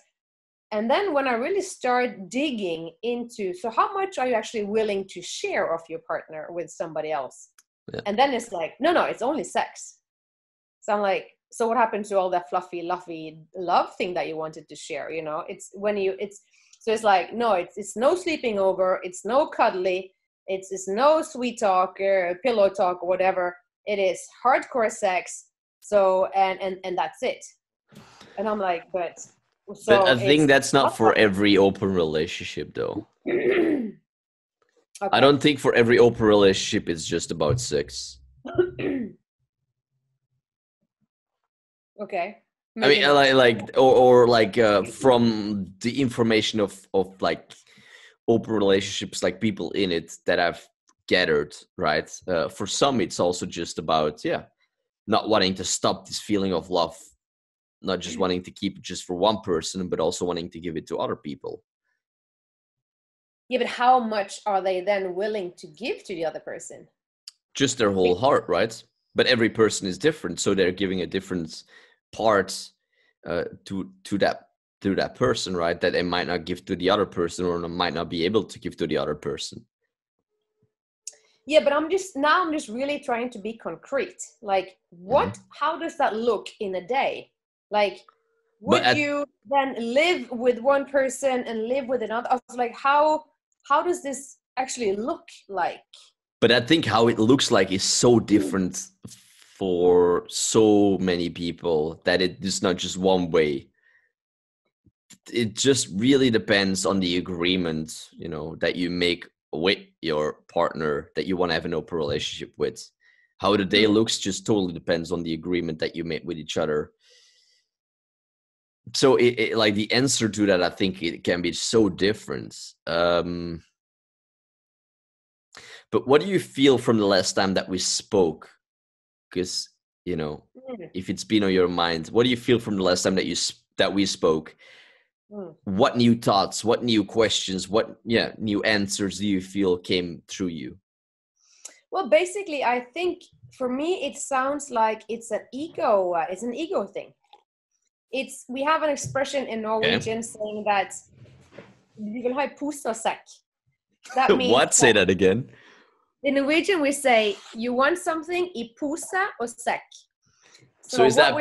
and then when I really start digging into, so how much are you actually willing to share of your partner with somebody else? Yeah. And then it's like, no, no, it's only sex. So I'm like, so what happened to all that fluffy, lovey love thing that you wanted to share? You know, it's when you, it's, so it's like, no, it's, it's no sleeping over. It's no cuddly. It's, it's no sweet talk or pillow talk or whatever. It is hardcore sex. So, and, and, and that's it. And I'm like, but, so but I think that's not for fun. Every open relationship though. Okay. I don't think for every open relationship, it's just about sex. Okay. Maybe. I mean, like, like or, or like uh, from the information of, of like open relationships, like people in it that I've gathered, right? Uh, for some, it's also just about, yeah, not wanting to stop this feeling of love, not just wanting to keep it just for one person, but also wanting to give it to other people. Yeah, but how much are they then willing to give to the other person? Just their whole heart, right? But every person is different, so they're giving a different part uh, to to that to that person, right? That they might not give to the other person, or might not be able to give to the other person. Yeah, but I'm just now I'm just really trying to be concrete. Like, what? Mm-hmm. How does that look in a day? Like, would at- you then live with one person and live with another? I was like, how how does this actually look like? But I think how it looks like is so different for so many people that it is not just one way. it just really depends on the agreement, you know, that you make with your partner that you want to have an open relationship with. How the day looks just totally depends on the agreement that you made with each other. So it, it, like the answer to that, I think it can be so different. Um, but what do you feel from the last time that we spoke? Because, you know, mm. if it's been on your mind, what do you feel from the last time that you that we spoke? Mm. What new thoughts, what new questions, what yeah, new answers do you feel came through you? Well, basically, I think for me, it sounds like it's an ego, uh, it's an ego thing. It's, we have an expression in Norwegian okay. saying that you will have pustersack. That means what? That say that again. In Norwegian, we say you want something i pusa or sack. So, so is that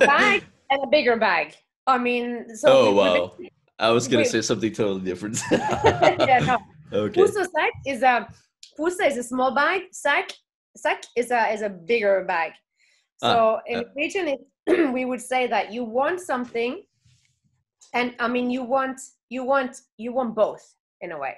bag and a bigger bag? I mean, so oh wow! Been... I was gonna we... say something totally different. yeah, no. Okay. Pustersack is a pusa is a small bag. Sack sack is a is a bigger bag. So ah, in Norwegian, uh, it's we would say that you want something, and I mean you want you want you want both in a way.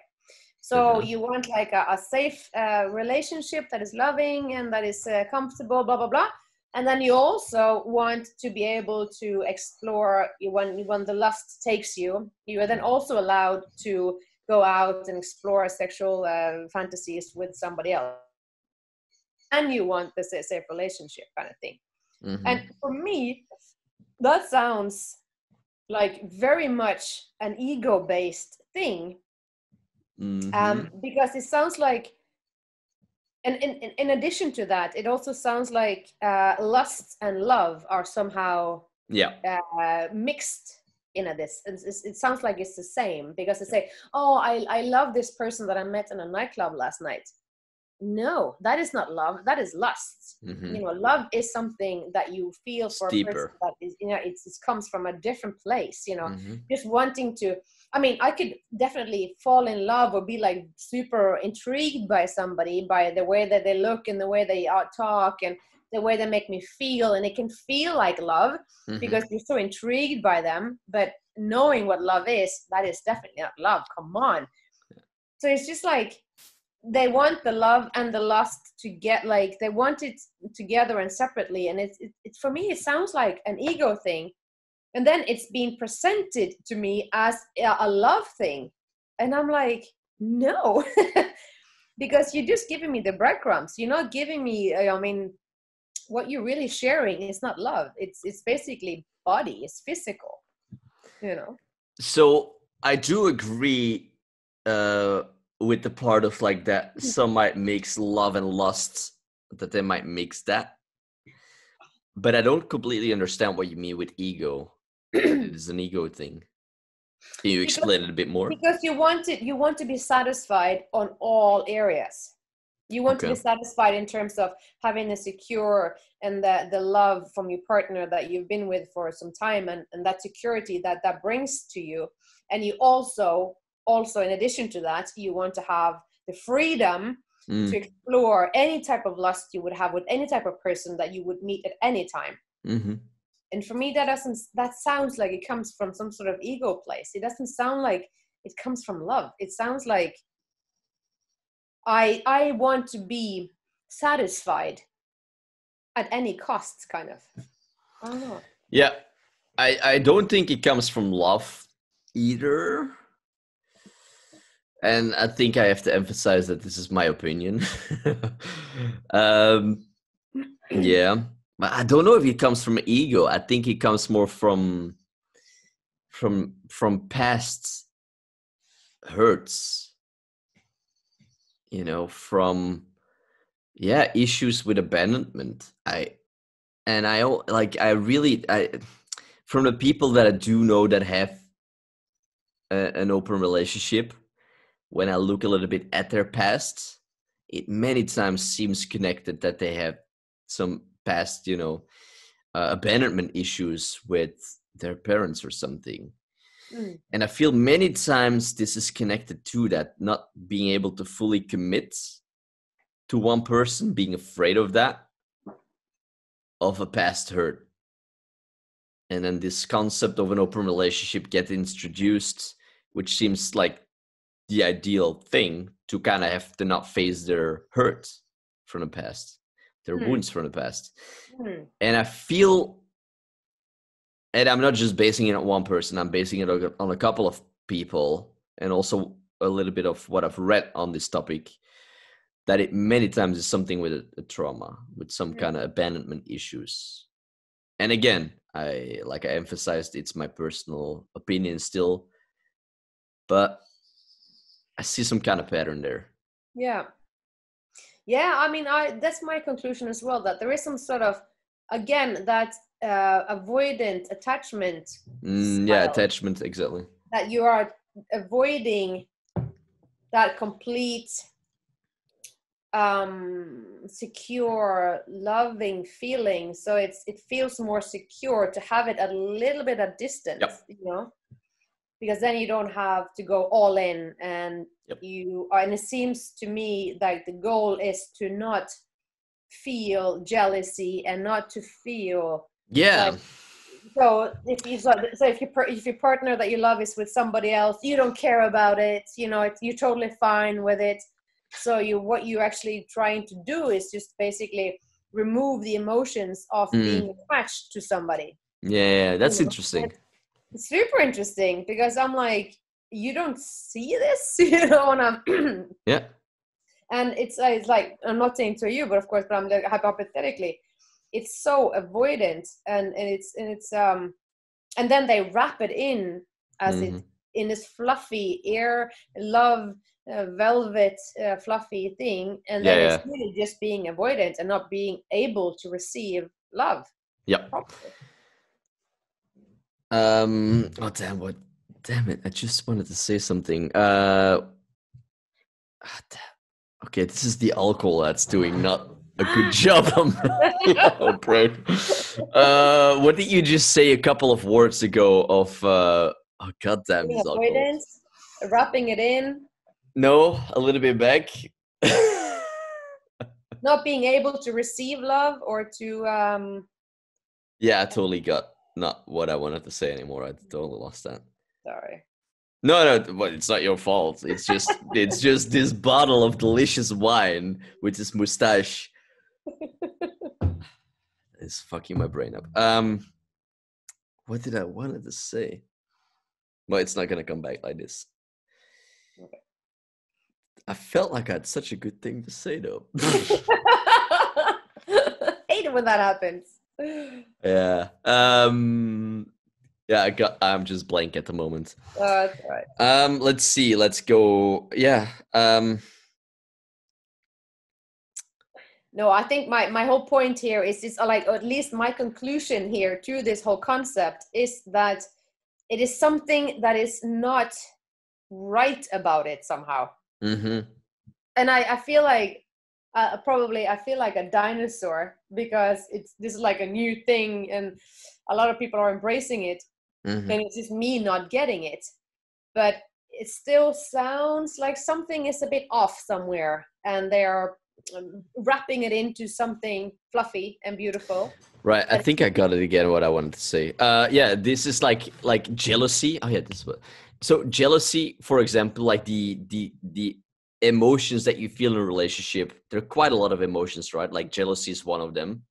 So mm-hmm. you want like a, a safe uh, relationship that is loving and that is uh, comfortable, blah blah blah. And then you also want to be able to explore when when the lust takes you. You are then also allowed to go out and explore sexual uh, fantasies with somebody else. And you want this safe relationship kind of thing. Mm-hmm. And for me, that sounds like very much an ego-based thing, mm-hmm. um, because it sounds like, and in, in, in addition to that, it also sounds like uh, lust and love are somehow yeah. uh, mixed in a this. It, it, it sounds like it's the same, because they say, oh, I, I love this person that I met in a nightclub last night. No, that is not love. That is lust. Mm-hmm. You know, love is something that you feel for it's a deeper. person that is, you know, it's, it comes from a different place, you know, mm-hmm. just wanting to, I mean, I could definitely fall in love or be like super intrigued by somebody, by the way that they look and the way they talk and the way they make me feel. And it can feel like love mm-hmm. because you're so intrigued by them, but knowing what love is, that is definitely not love. Come on. So it's just like, they want the love and the lust to get like they want it together and separately, and it's it, it for me it sounds like an ego thing, and then it's being presented to me as a love thing, and I'm like no, because you're just giving me the breadcrumbs. You're not giving me. I mean, what you're really sharing is not love. It's it's basically body. It's physical, you know. So I do agree. Uh... with the part of like that some might mix love and lust, that they might mix that. But I don't completely understand what you mean with ego. It is an ego thing. Can you explain because, it a bit more? Because you want it, you want to be satisfied on all areas. You want okay. to be satisfied in terms of having a secure and the, the love from your partner that you've been with for some time and, and that security that that brings to you. And you also... Also, in addition to that, you want to have the freedom mm. to explore any type of lust you would have with any type of person that you would meet at any time. Mm-hmm. And for me, that doesn't, that sounds like it comes from some sort of ego place. It doesn't sound like it comes from love. It sounds like I, I want to be satisfied at any cost, kind of. I don't know. Yeah, I, I don't think it comes from love either. And I think I have to emphasize that this is my opinion. um, yeah. But I don't know if it comes from ego. I think it comes more from from from past hurts. You know, from yeah, issues with abandonment. I and I like I really I from the people that I do know that have a, an open relationship. When I look a little bit at their past, it many times seems connected that they have some past, you know, uh, abandonment issues with their parents or something. Mm. And I feel many times this is connected to that, not being able to fully commit to one person, being afraid of that, of a past hurt. And then this concept of an open relationship gets introduced, which seems like the ideal thing to kind of have to not face their hurt from the past, their mm. wounds from the past. Mm. And I feel, and I'm not just basing it on one person, I'm basing it on a couple of people, and also a little bit of what I've read on this topic, that it many times is something with a, a trauma, with some mm. kind of abandonment issues. And again, I like I emphasized, it's my personal opinion still, but I see some kind of pattern there. Yeah. Yeah, I mean, I that's my conclusion as well, that there is some sort of, again, that uh, avoidant attachment. Mm, yeah, attachment, exactly. That you are avoiding that complete, um, secure, loving feeling. So it's it feels more secure to have it a little bit at distance, yep. you know? Because then you don't have to go all in, and yep. you are, and it seems to me like the goal is to not feel jealousy and not to feel yeah. Like, so if you so if you if your partner that you love is with somebody else, you don't care about it. You know, it, you're totally fine with it. So you what you're actually trying to do is just basically remove the emotions of mm. being attached to somebody. Yeah, that's you know? interesting. That's, It's super interesting, because I'm like, you don't see this, you know, and I'm yeah, and it's it's like, I'm not saying to you, but of course, but I'm like, hypothetically, it's so avoidant, and and it's and it's um, and then they wrap it in as mm-hmm. it in this fluffy air love uh, velvet uh, fluffy thing, and then yeah, it's yeah. really just being avoidant and not being able to receive love. Yeah. Properly. Um, oh, damn, what, damn it. I just wanted to say something. Uh, okay. This is the alcohol that's doing not a good job. On my, oh, bro. Uh, what did you just say a couple of words ago of, uh, oh, God damn. This alcohol. Wrapping it in. No, a little bit back. Not being able to receive love or to, um. Yeah, I totally got. Not what I wanted to say anymore. I totally lost that. Sorry. No, no, but it's not your fault. It's just, it's just this bottle of delicious wine with this mustache. It's fucking my brain up. Um, what did I wanted to say? Well, it's not gonna come back like this. Okay. I felt like I had such a good thing to say, though. Hate it when that happens. Yeah. Um, yeah, I got, I'm just blank at the moment. Oh, that's all right. Um, let's see. Let's go. Yeah. Um, no, I think my, my whole point here is this, like, or at least my conclusion here to this whole concept is that it is something that is not right about it somehow. Mm-hmm. And I, I feel like, Uh, probably I feel like a dinosaur, because it's this is like a new thing and a lot of people are embracing it, mm-hmm. and it's just me not getting it, but it still sounds like something is a bit off somewhere, and they are um, wrapping it into something fluffy and beautiful. Right. I think I got it again, what I wanted to say. Uh, yeah, this is like like jealousy. Oh yeah, this one. So jealousy, for example, like the the the emotions that you feel in a relationship, there are quite a lot of emotions, right? Like jealousy is one of them.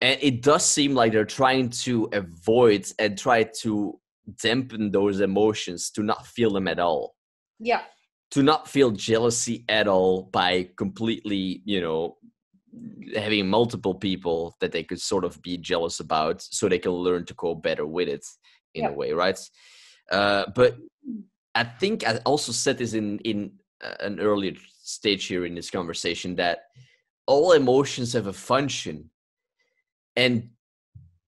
And it does seem like they're trying to avoid and try to dampen those emotions to not feel them at all. Yeah. To not feel jealousy at all by completely, you know, having multiple people that they could sort of be jealous about, so they can learn to go better with it in yeah. a way, right? Uh, but I think I also said this in, in, an earlier stage here in this conversation, that all emotions have a function, and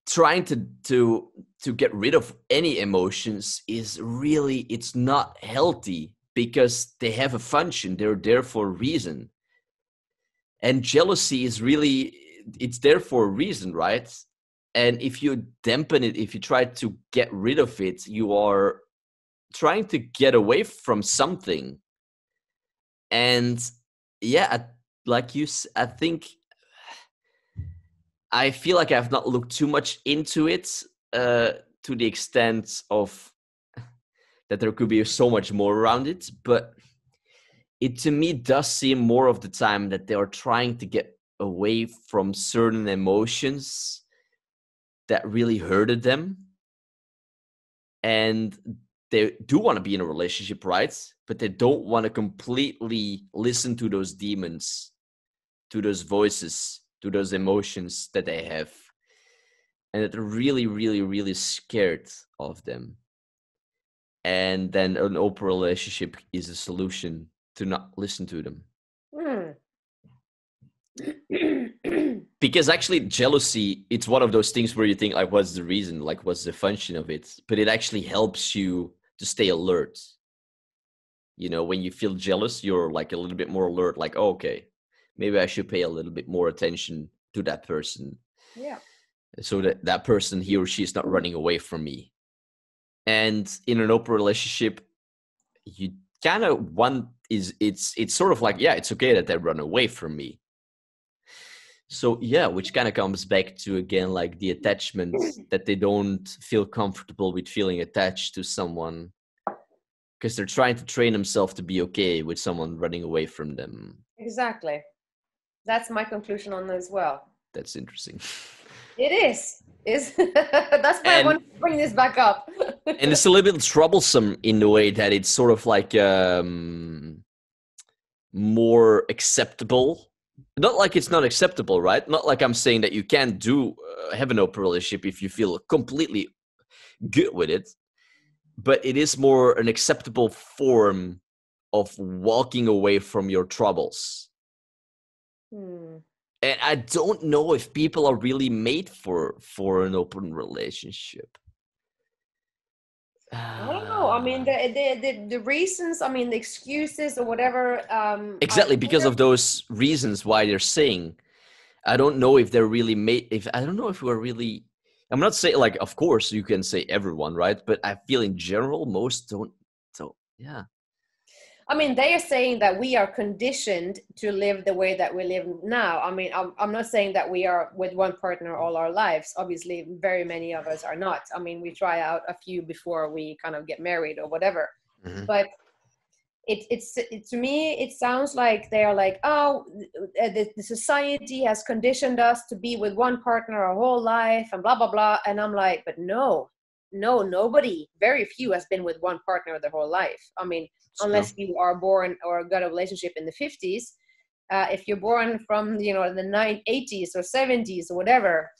trying to, to, to get rid of any emotions is really, it's not healthy, because they have a function. They're there for a reason. And jealousy is really, it's there for a reason, right? And if you dampen it, if you try to get rid of it, you are trying to get away from something. And yeah, I, like you, I think, I feel like I've not looked too much into it, uh, to the extent of that there could be so much more around it, but it to me does seem more of the time that they are trying to get away from certain emotions that really hurted them. And they do want to be in a relationship, right? But they don't want to completely listen to those demons, to those voices, to those emotions that they have. And that they're really, really, really scared of them. And then an open relationship is a solution to not listen to them. Mm. Because actually jealousy, it's one of those things where you think, like, what's the reason? Like, what's the function of it? But it actually helps you to stay alert. You know, when you feel jealous, you're like a little bit more alert, like, oh, okay, maybe I should pay a little bit more attention to that person. Yeah. So that that person, he or she, is not running away from me. And in an open relationship, you kind of want is it's it's sort of like, yeah, it's okay that they run away from me. So yeah, which kind of comes back to, again, like the attachment that they don't feel comfortable with feeling attached to someone because they're trying to train themselves to be okay with someone running away from them. Exactly. That's my conclusion on that as well. That's interesting. It is. Is that's why and, I want to bring this back up. And it's a little bit troublesome in the way that it's sort of like um, more acceptable. Not like it's not acceptable, right? Not like I'm saying that you can't do uh, have an open relationship if you feel completely good with it. But it is more an acceptable form of walking away from your troubles. Hmm. And I don't know if people are really made for for an open relationship. I don't know. I mean, the the the, the reasons, I mean, the excuses or whatever. Um, exactly, because of those reasons why they're saying, I don't know if they're really made. If I don't know if we're really. I'm not saying, like, of course you can say everyone, right? But I feel in general most don't. So yeah. I mean, they are saying that we are conditioned to live the way that we live now. I mean, I'm, I'm not saying that we are with one partner all our lives. Obviously, very many of us are not. I mean, we try out a few before we kind of get married or whatever. Mm-hmm. But it, it's it, to me, it sounds like they are like, oh, the, the society has conditioned us to be with one partner our whole life and blah, blah, blah. And I'm like, but no. No, nobody, very few has been with one partner their whole life. I mean, unless you are born or got a relationship in the fifties, uh, if you're born from, you know, the eighties or seventies or whatever,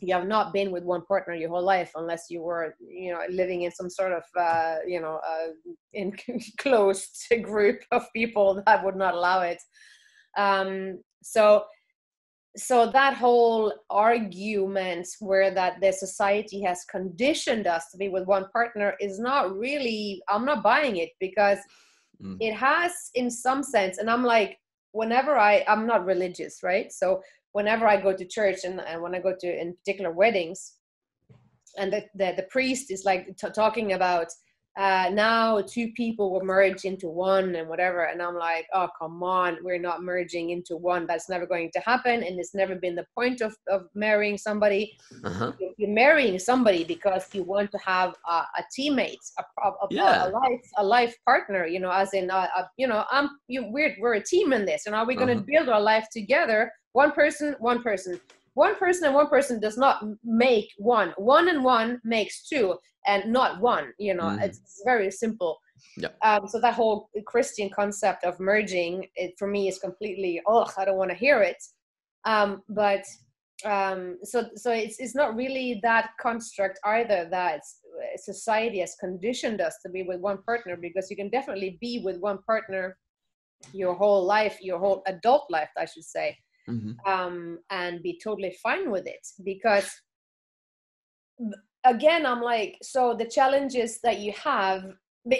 you have not been with one partner your whole life unless you were, you know, living in some sort of, uh, you know, uh, in closed group of people that would not allow it. Um, so... So that whole argument where that the society has conditioned us to be with one partner is not really, I'm not buying it because mm. it has in some sense. And I'm like, whenever I, I'm not religious, right? So whenever I go to church and, and when I go to, in particular, weddings, and the, the, the priest is like t- talking about uh, now two people were merged into one and whatever. And I'm like, oh, come on, we're not merging into one. That's never going to happen. And it's never been the point of, of marrying somebody. Uh-huh. You're marrying somebody because you want to have a, a teammate, a, a, yeah. a, a life, a life partner, you know, as in, a, a, you know, I'm, you, we're, we're a team in this. And are we going to uh-huh. build our life together? One person, one person. One person and one person does not make one. One and one makes two and not one, you know, mm. it's very simple. Yeah. Um, so that whole Christian concept of merging, it, for me, is completely, oh, I don't want to hear it. Um, but um, so so it's it's not really that construct either that society has conditioned us to be with one partner, because you can definitely be with one partner your whole life, your whole adult life, I should say. Mm-hmm. Um, and be totally fine with it, because again, I'm like, so the challenges that you have,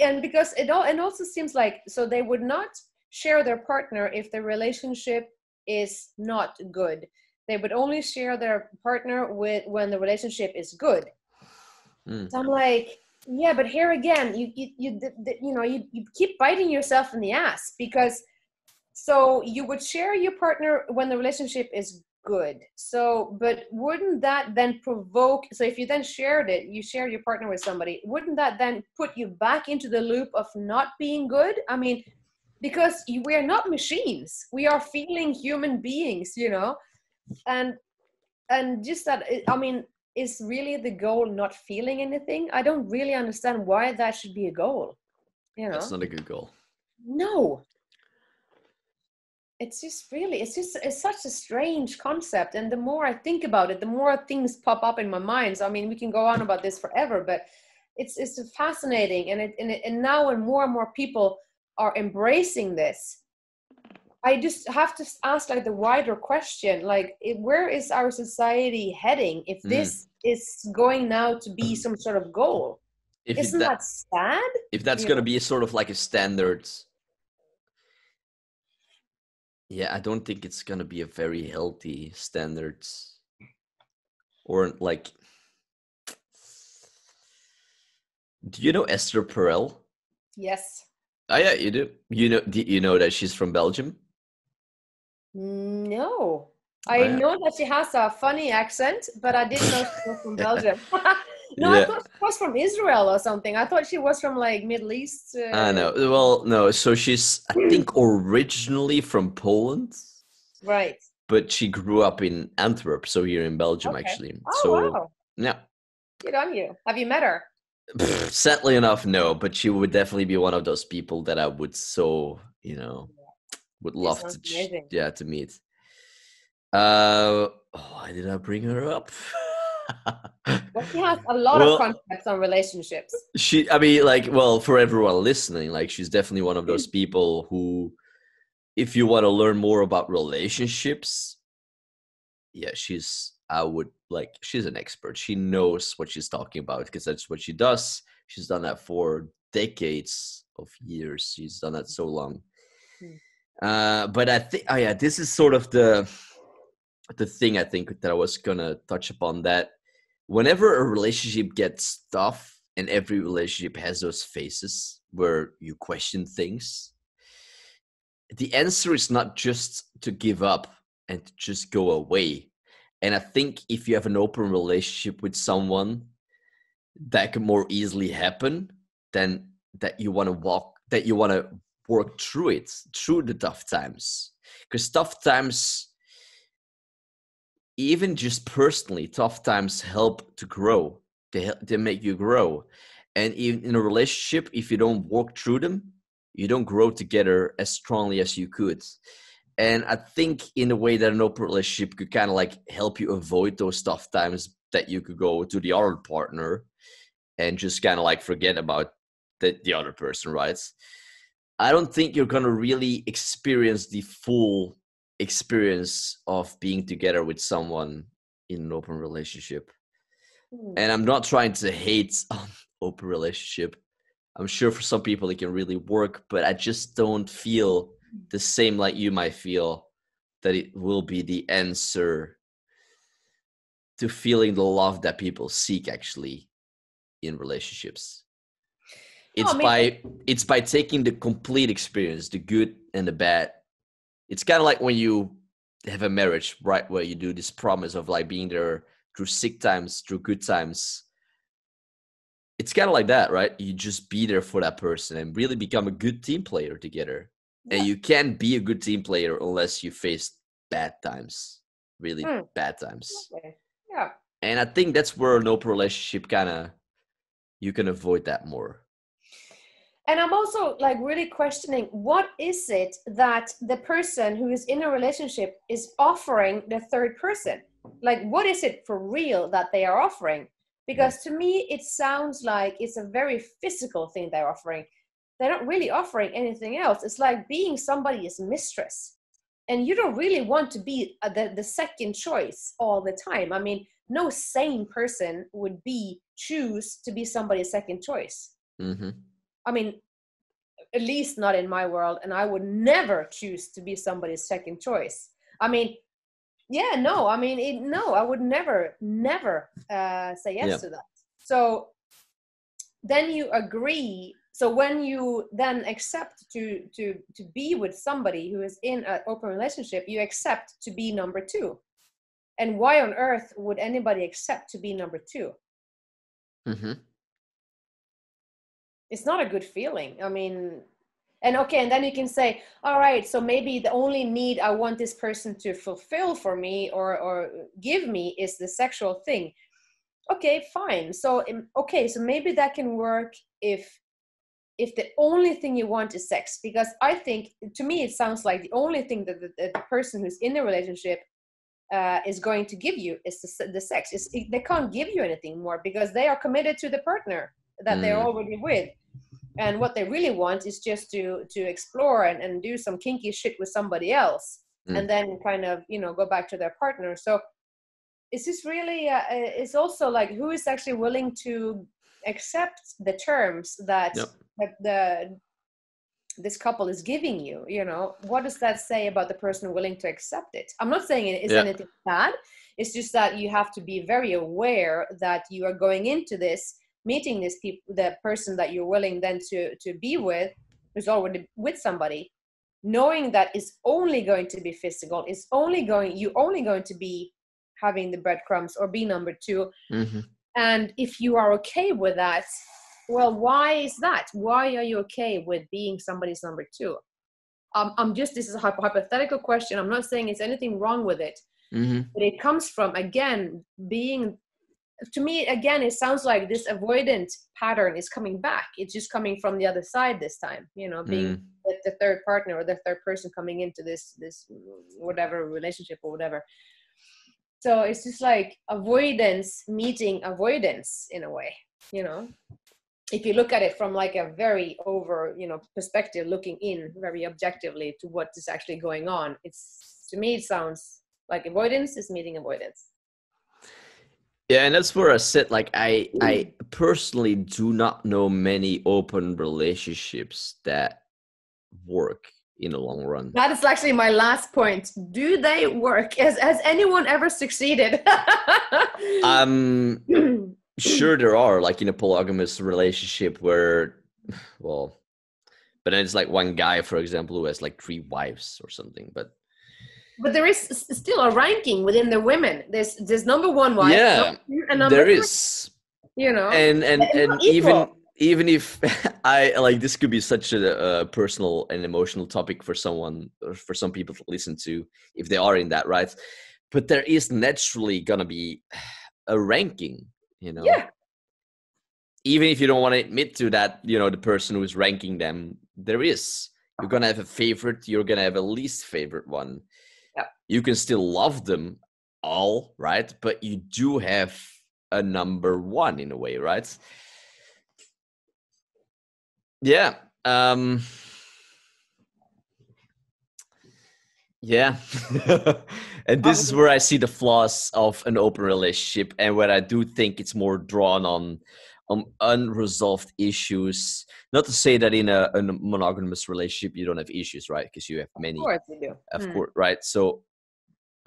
and because it all, and also seems like, so they would not share their partner if the relationship is not good. They would only share their partner with when the relationship is good. Mm. So I'm like, yeah, but here again, you you you you know, you, you keep biting yourself in the ass because. So you would share your partner when the relationship is good. So, but wouldn't that then provoke, so if you then shared it, you shared your partner with somebody, wouldn't that then put you back into the loop of not being good? I mean, because you, we are not machines. We are feeling human beings, you know? And, and just that, I mean, is really the goal not feeling anything? I don't really understand why that should be a goal. You know? That's not a good goal. No. It's just really, it's just, it's such a strange concept. And the more I think about it, the more things pop up in my mind. So, I mean, we can go on about this forever, but it's, it's fascinating. And it, and, it, and now when more and more people are embracing this, I just have to ask like the wider question, like it, where is our society heading if this mm. is going now to be some sort of goal? If Isn't that, that sad? If that's yeah. going to be sort of like a standard. Yeah, I don't think it's going to be a very healthy standard, or like, do you know Esther Perel? Yes. Oh yeah, you do. You know, do you know that she's from Belgium? No, I oh, yeah. know that she has a funny accent, but I didn't know she was from Belgium. No, yeah. I thought she was from Israel or something. I thought she was from like Middle East. Uh... I know. Well, no. So she's, I think, originally from Poland. Right. But she grew up in Antwerp, so here in Belgium, okay. actually. Oh, so, wow. Yeah. Good on you. Have you met her? Sadly enough, no. But she would definitely be one of those people that I would so, you know, would love to, amazing. yeah, to meet. Uh, why did I bring her up? Well, she has a lot well, of concepts on relationships. She, I mean, like, well, for everyone listening, like, she's definitely one of those people who, if you want to learn more about relationships, yeah, she's, I would, like, she's an expert. She knows what she's talking about because that's what she does. She's done that for decades of years. She's done that so long. Uh, but I think, oh yeah, this is sort of the, the thing I think that I was going to touch upon, that whenever a relationship gets tough, and every relationship has those phases where you question things, the answer is not just to give up and to just go away. And I think if you have an open relationship with someone, that can more easily happen than that you want to walk, that you want to work through it, through the tough times. Because tough times, even just personally, tough times help to grow. They, they make you grow. And even in a relationship, if you don't work through them, you don't grow together as strongly as you could. And I think in a way that an open relationship could kind of like help you avoid those tough times, that you could go to the other partner and just kind of like forget about the, the other person, right? I don't think you're going to really experience the full experience of being together with someone in an open relationship. Mm. And I'm not trying to hate on open relationship. I'm sure for some people it can really work, but I just don't feel the same like you might feel that it will be the answer to feeling the love that people seek actually in relationships. It's no, by it's by taking the complete experience, the good and the bad. It's kind of like when you have a marriage, right, where you do this promise of like being there through sick times, through good times. It's kind of like that, right? You just be there for that person and really become a good team player together. Yeah. And you can't be a good team player unless you face bad times, really mm. bad times. Okay. Yeah. And I think that's where an open relationship kind of, you can avoid that more. And I'm also like really questioning, what is it that the person who is in a relationship is offering the third person? Like, what is it for real that they are offering? Because to me, it sounds like it's a very physical thing they're offering. They're not really offering anything else. It's like being somebody's mistress. And you don't really want to be the, the second choice all the time. I mean, no sane person would be choose to be somebody's second choice. Mm-hmm. I mean, at least not in my world. And I would never choose to be somebody's second choice. I mean, yeah, no. I mean, it, no, I would never, never uh, say yes yeah. to that. So then you agree. So when you then accept to to to be with somebody who is in an open relationship, you accept to be number two. And why on earth would anybody accept to be number two? Mm-hmm. It's not a good feeling. I mean, and okay, and then you can say, all right, so maybe the only need I want this person to fulfill for me or, or give me is the sexual thing. Okay, fine. So, okay, so maybe that can work if if the only thing you want is sex, because I think, to me, it sounds like the only thing that the, that the person who's in a relationship uh, is going to give you is the, the sex. It's, they can't give you anything more because they are committed to the partner that mm. they're already with. And what they really want is just to to explore and, and do some kinky shit with somebody else mm. and then kind of, you know, go back to their partner. So it's just really, uh, it's also like who is actually willing to accept the terms that, yep. that the this couple is giving you, you know? What does that say about the person willing to accept it? I'm not saying it is yep. anything bad. It's just that you have to be very aware that you are going into this meeting this people, the person that you're willing then to, to be with, who's already with somebody, knowing that it's only going to be physical, it's only going, you're only going to be having the breadcrumbs or be number two. Mm-hmm. And if you are okay with that, well, why is that? Why are you okay with being somebody's number two? Um, I'm just, this is a hypothetical question. I'm not saying it's anything wrong with it, mm-hmm. but it comes from, again, being, to me, again, it sounds like this avoidant pattern is coming back. It's just coming from the other side this time, you know, being mm. with the third partner or the third person coming into this, this whatever relationship or whatever. So it's just like avoidance meeting avoidance in a way, you know, if you look at it from like a very over, you know, perspective, looking in very objectively to what is actually going on. It's, to me, it sounds like avoidance is meeting avoidance. Yeah, and that's where I sit. Like, I, I personally do not know many open relationships that work in the long run. That is actually my last point. Do they work? Has, has anyone ever succeeded? um, sure, there are, like in a polygamous relationship where, well, but then it's like one guy, for example, who has like three wives or something, but. But there is still a ranking within the women. There's there's number one wife. Yeah, number two, and number there three. Is. You know, and and and even even if I like this could be such a, a personal and emotional topic for someone or for some people to listen to if they are in that, right? But there is naturally gonna be a ranking, you know. Yeah. Even if you don't want to admit to that, you know, the person who's ranking them, there is. You're gonna have a favorite. You're gonna have a least favorite one. You can still love them all, right? But you do have a number one in a way, right? Yeah. Um, yeah. And this is where I see the flaws of an open relationship and where I do think it's more drawn on, on unresolved issues. Not to say that in a, a monogamous relationship, you don't have issues, right? Because you have many. Of course you do. Of hmm. course, right? So,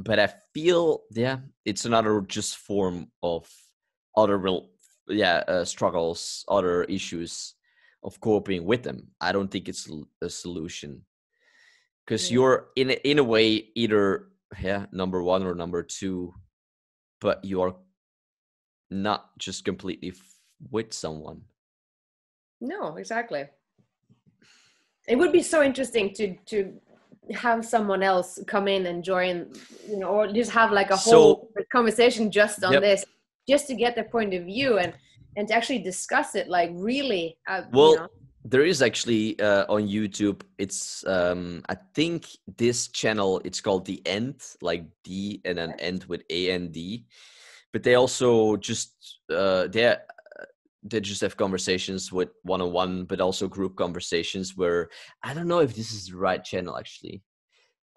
but I feel, yeah, it's another just form of other real, yeah, uh, struggles, other issues of coping with them. I don't think it's a solution because yeah. you're in a, in a way either yeah number one or number two, but you are not just completely f- with someone. No, exactly. It would be so interesting to to. have someone else come in and join, you know, or just have like a whole so, conversation just on yep. this, just to get their point of view and and to actually discuss it like really uh, well, you know. There is actually uh on YouTube, it's um I think this channel, it's called The End, like D and an end with A and D, but they also just uh they they just have conversations with one-on-one, but also group conversations where I don't know if this is the right channel actually,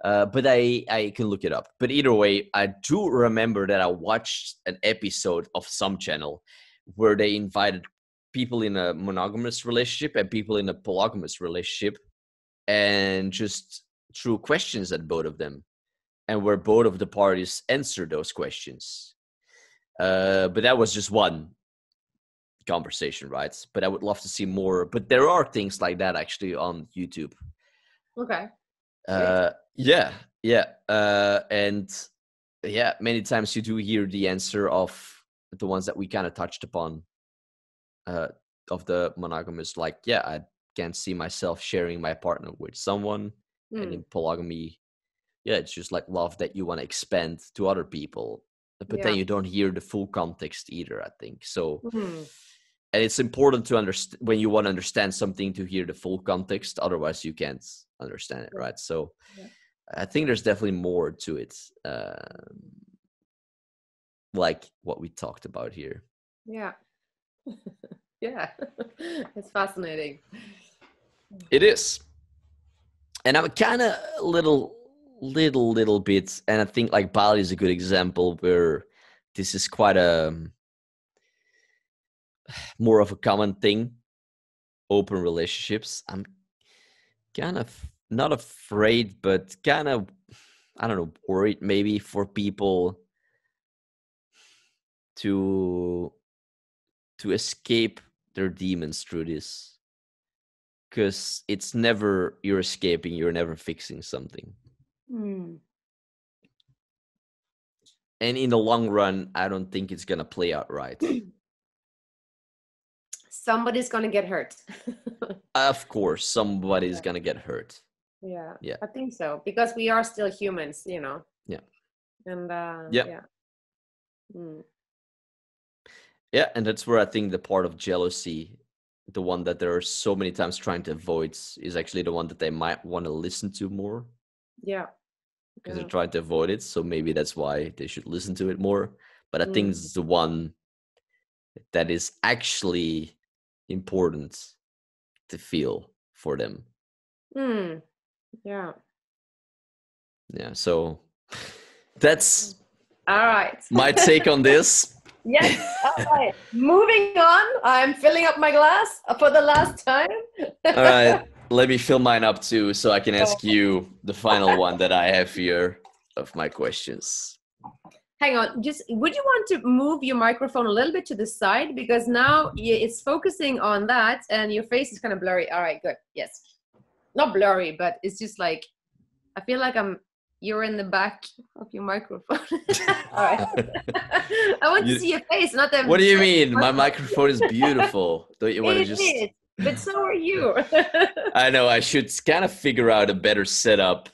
uh, but I, I can look it up. But either way, I do remember that I watched an episode of some channel where they invited people in a monogamous relationship and people in a polygamous relationship and just threw questions at both of them and where both of the parties answered those questions. Uh, but that was just one conversation, right? But I would love to see more, but there are things like that actually on YouTube. Okay. Uh yeah, yeah. Uh and yeah, many times you do hear the answer of the ones that we kind of touched upon, uh, of the monogamous, like, yeah, I can't see myself sharing my partner with someone. Mm. And in polygamy, yeah, it's just like love that you want to expand to other people. But yeah. then you don't hear the full context either, I think. So, mm-hmm. and it's important to understand when you want to understand something to hear the full context. Otherwise, you can't understand it, right? So, yeah. I think there's definitely more to it, uh, like what we talked about here. Yeah, yeah, it's fascinating. It is, and I'm kind of a little. little little bits, and I think like Bali is a good example where this is quite a more of a common thing. Open relationships, I'm kind of not afraid, but kind of, I don't know, worried maybe for people to to escape their demons through this, because it's never you're escaping, you're never fixing something. Mm. And in the long run, I don't think it's going to play out right. Somebody's going to get hurt. Of course, somebody's yeah. going to get hurt. Yeah, yeah, I think so. Because we are still humans, you know. Yeah. And uh, yeah. Yeah. Mm. Yeah, and that's where I think the part of jealousy, the one that there are so many times trying to avoid, is actually the one that they might want to listen to more. Yeah. Because yeah. they're trying to avoid it. So maybe that's why they should listen to it more. But I mm. think it's the one that is actually important to feel for them. Mm. Yeah. Yeah. So that's all right. my take on this. Yes. All right. Moving on. I'm filling up my glass for the last time. All right. Let me fill mine up too, so I can ask you the final one that I have here of my questions. Hang on, just would you want to move your microphone a little bit to the side, because now it's focusing on that and your face is kind of blurry. All right, good. Yes, not blurry, but it's just like I feel like I'm. You're in the back of your microphone. All right. I want you, to see your face, not that. What do you mean? My microphone is beautiful. Don't you want it to just? Is. But so are you. I know. I should kind of figure out a better setup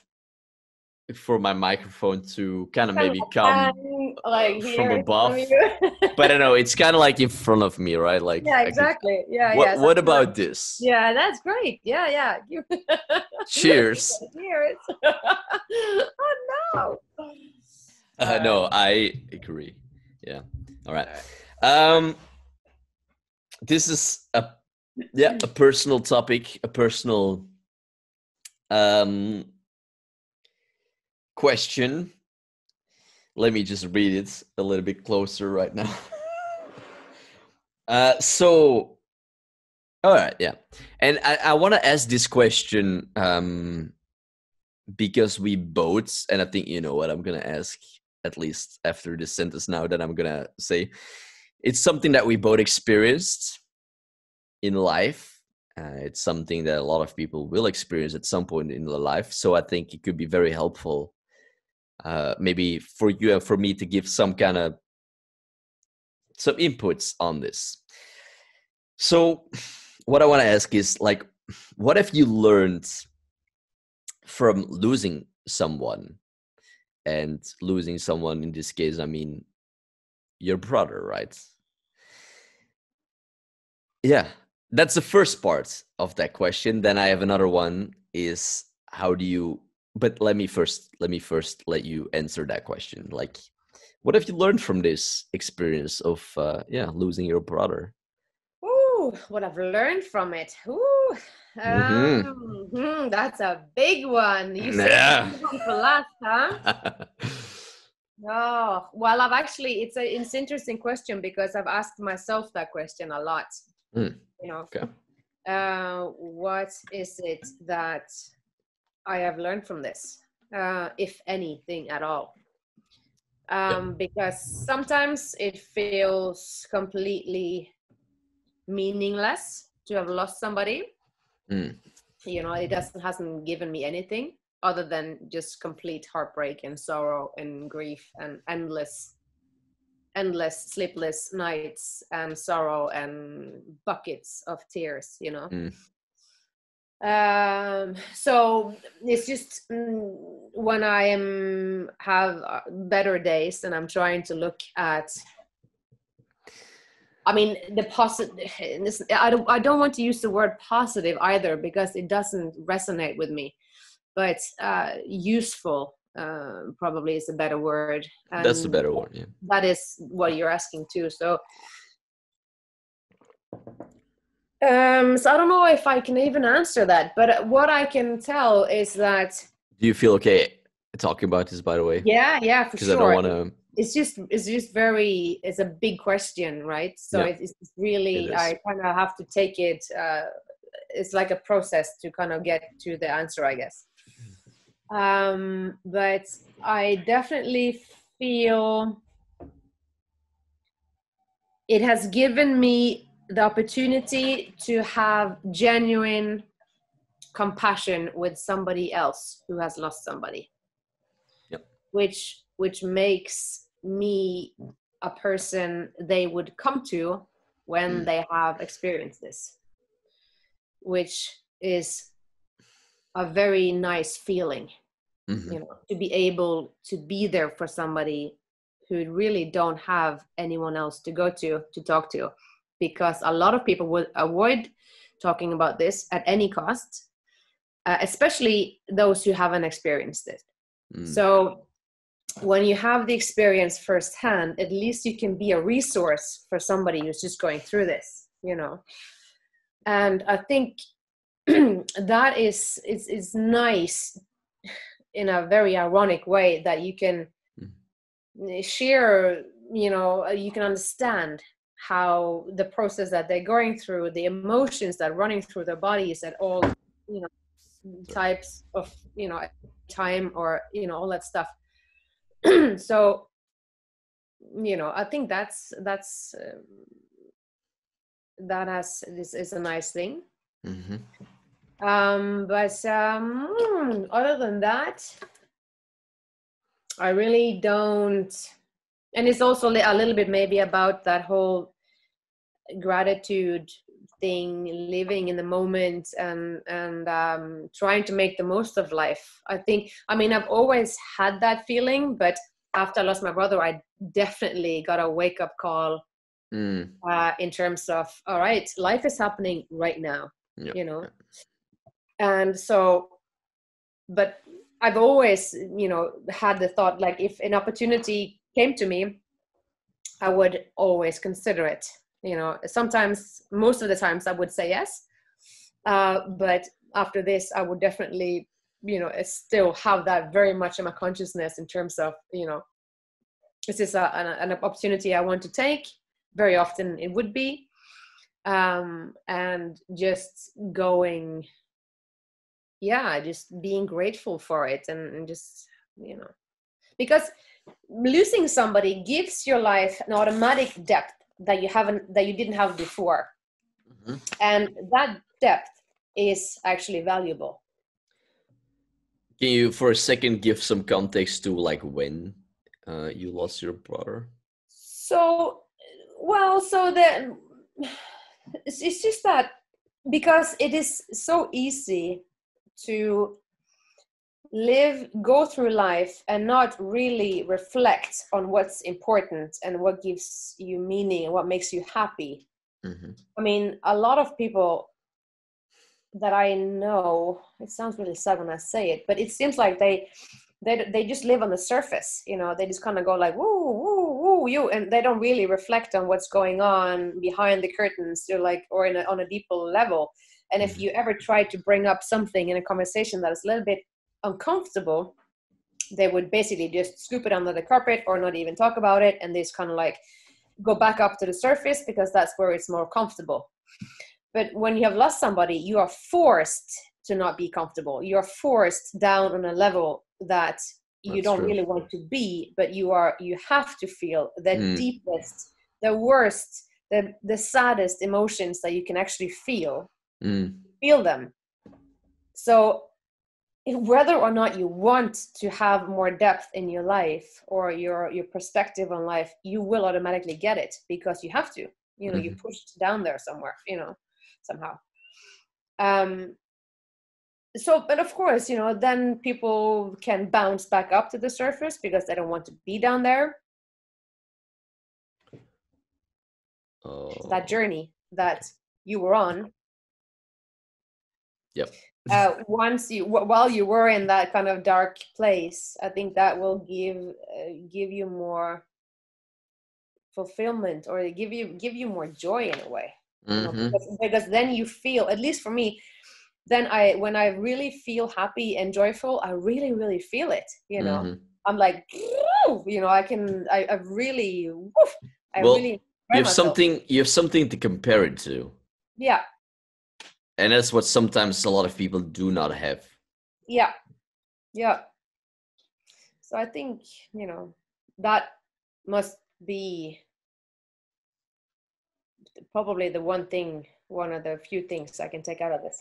for my microphone to kind of kind maybe of come bang, like from above. From but I don't know. It's kind of like in front of me, right? Like yeah, exactly. Could, yeah, what, yeah. What about fun. This? Yeah, that's great. Yeah, yeah. Cheers. Cheers. Oh no. Uh, no, I agree. Yeah. All right. Um, this is a. Yeah, a personal topic, a personal um, question. Let me just read it a little bit closer right now. uh, so, all right, yeah. And I, I want to ask this question um, because we both, and I think you know what I'm going to ask, at least after this sentence now that I'm going to say. It's something that we both experienced in life. Uh, it's something that a lot of people will experience at some point in their life. So I think it could be very helpful, uh, maybe for you and for me, to give some kind of some inputs on this. So what I want to ask is, like, what have you learned from losing someone? And losing someone in this case, I mean, your brother, right? Yeah. That's the first part of that question. Then I have another one is how do you, but let me first, let me first let you answer that question. Like, what have you learned from this experience of, uh, yeah, losing your brother? Ooh, what I've learned from it. Ooh, um, mm-hmm. Mm-hmm, that's a big one. You said yeah. one for last, huh? Oh, well, I've actually, it's a, it's an interesting question because I've asked myself that question a lot. Mm. You know, okay. uh, what is it that I have learned from this, uh, if anything at all? Um, yeah. Because sometimes it feels completely meaningless to have lost somebody. Mm. You know, it doesn't hasn't given me anything. other than just complete heartbreak and sorrow and grief and endless, endless sleepless nights and sorrow and buckets of tears, you know? Mm. Um, so it's just when I am have better days and I'm trying to look at, I mean, the positive, I don't, I don't want to use the word positive either because it doesn't resonate with me, but, uh, useful, uh, probably is a better word. And that's a better word. Yeah. That is what you're asking too. So, Um, so I don't know if I can even answer that, but what I can tell is that. Do you feel okay talking about this, by the way? Yeah, yeah, for sure. Because I don't want to. It's just, it's just very, it's a big question, right? So yeah, it's really, it I kind of have to take it. Uh, it's like a process to kind of get to the answer, I guess. Um, but I definitely feel it has given me the opportunity to have genuine compassion with somebody else who has lost somebody. Yep. Which, which makes me a person they would come to when mm. they have experienced this, which is a very nice feeling, mm-hmm. you know, to be able to be there for somebody who really don't have anyone else to go to, to talk to. Because a lot of people would avoid talking about this at any cost, uh, especially those who haven't experienced it. Mm. So when you have the experience firsthand, at least you can be a resource for somebody who's just going through this, you know? And I think that is, it's, it's nice in a very ironic way that you can mm. share, you know, you can understand how the process that they're going through, the emotions that are running through their bodies at all, you know, types of, you know, time or, you know, all that stuff. So, you know, I think that's, that's, um, that has, this is a nice thing. Mm-hmm. Um, but um, other than that, I really don't. And it's also a little bit maybe about that whole gratitude thing, living in the moment and, and um, trying to make the most of life. I think, I mean, I've always had that feeling, but after I lost my brother, I definitely got a wake up call mm. uh, in terms of, all right, life is happening right now, yep. you know? And so, but I've always, you know, had the thought, like if an opportunity came to me, I would always consider it, you know, sometimes, most of the times I would say yes. Uh, but after this, I would definitely, you know, still have that very much in my consciousness in terms of, you know, this is a, an, an opportunity I want to take. Very often it would be, um, and just going, yeah, just being grateful for it and, and just, you know, because losing somebody gives your life an automatic depth that you haven't, that you didn't have before. Mm-hmm. And that depth is actually valuable. Can you for a second give some context to like when uh, you lost your brother? So, well, so the, it's, it's just that because it is so easy to live, go through life and not really reflect on what's important and what gives you meaning and what makes you happy. Mm-hmm. I mean, a lot of people that I know, it sounds really sad when I say it, but it seems like they they they just live on the surface, you know, they just kind of go like, woo, woo, woo, you, and they don't really reflect on what's going on behind the curtains, you're like, or in a, on a deeper level. And if you ever try to bring up something in a conversation that is a little bit uncomfortable, they would basically just scoop it under the carpet or not even talk about it, and they just kind of like go back up to the surface because that's where it's more comfortable. But when you have lost somebody, you are forced to not be comfortable. You're forced down on a level that you that's don't true. Really want to be, but you are, you have to feel the mm. deepest, the worst, the the saddest emotions that you can actually feel. Mm. Feel them. So whether or not you want to have more depth in your life or your, your perspective on life, you will automatically get it because you have to, you know, mm-hmm. you pushed down there somewhere, you know, somehow. Um, so, but of course, you know, then people can bounce back up to the surface because they don't want to be down there. Oh. So that journey that you were on. Yep. Uh, once you, w- while you were in that kind of dark place, I think that will give uh, give you more fulfillment, or give you give you more joy in a way. Mm-hmm. You know, because, because then you feel, at least for me, then I when I really feel happy and joyful, I really really feel it. You know, mm-hmm. I'm like, you know, I can, I, I really, woof, I well, really. You have myself. something, you have something to compare it to. Yeah. And that's what sometimes a lot of people do not have. Yeah. Yeah. So I think, you know, that must be probably the one thing, one of the few things I can take out of this.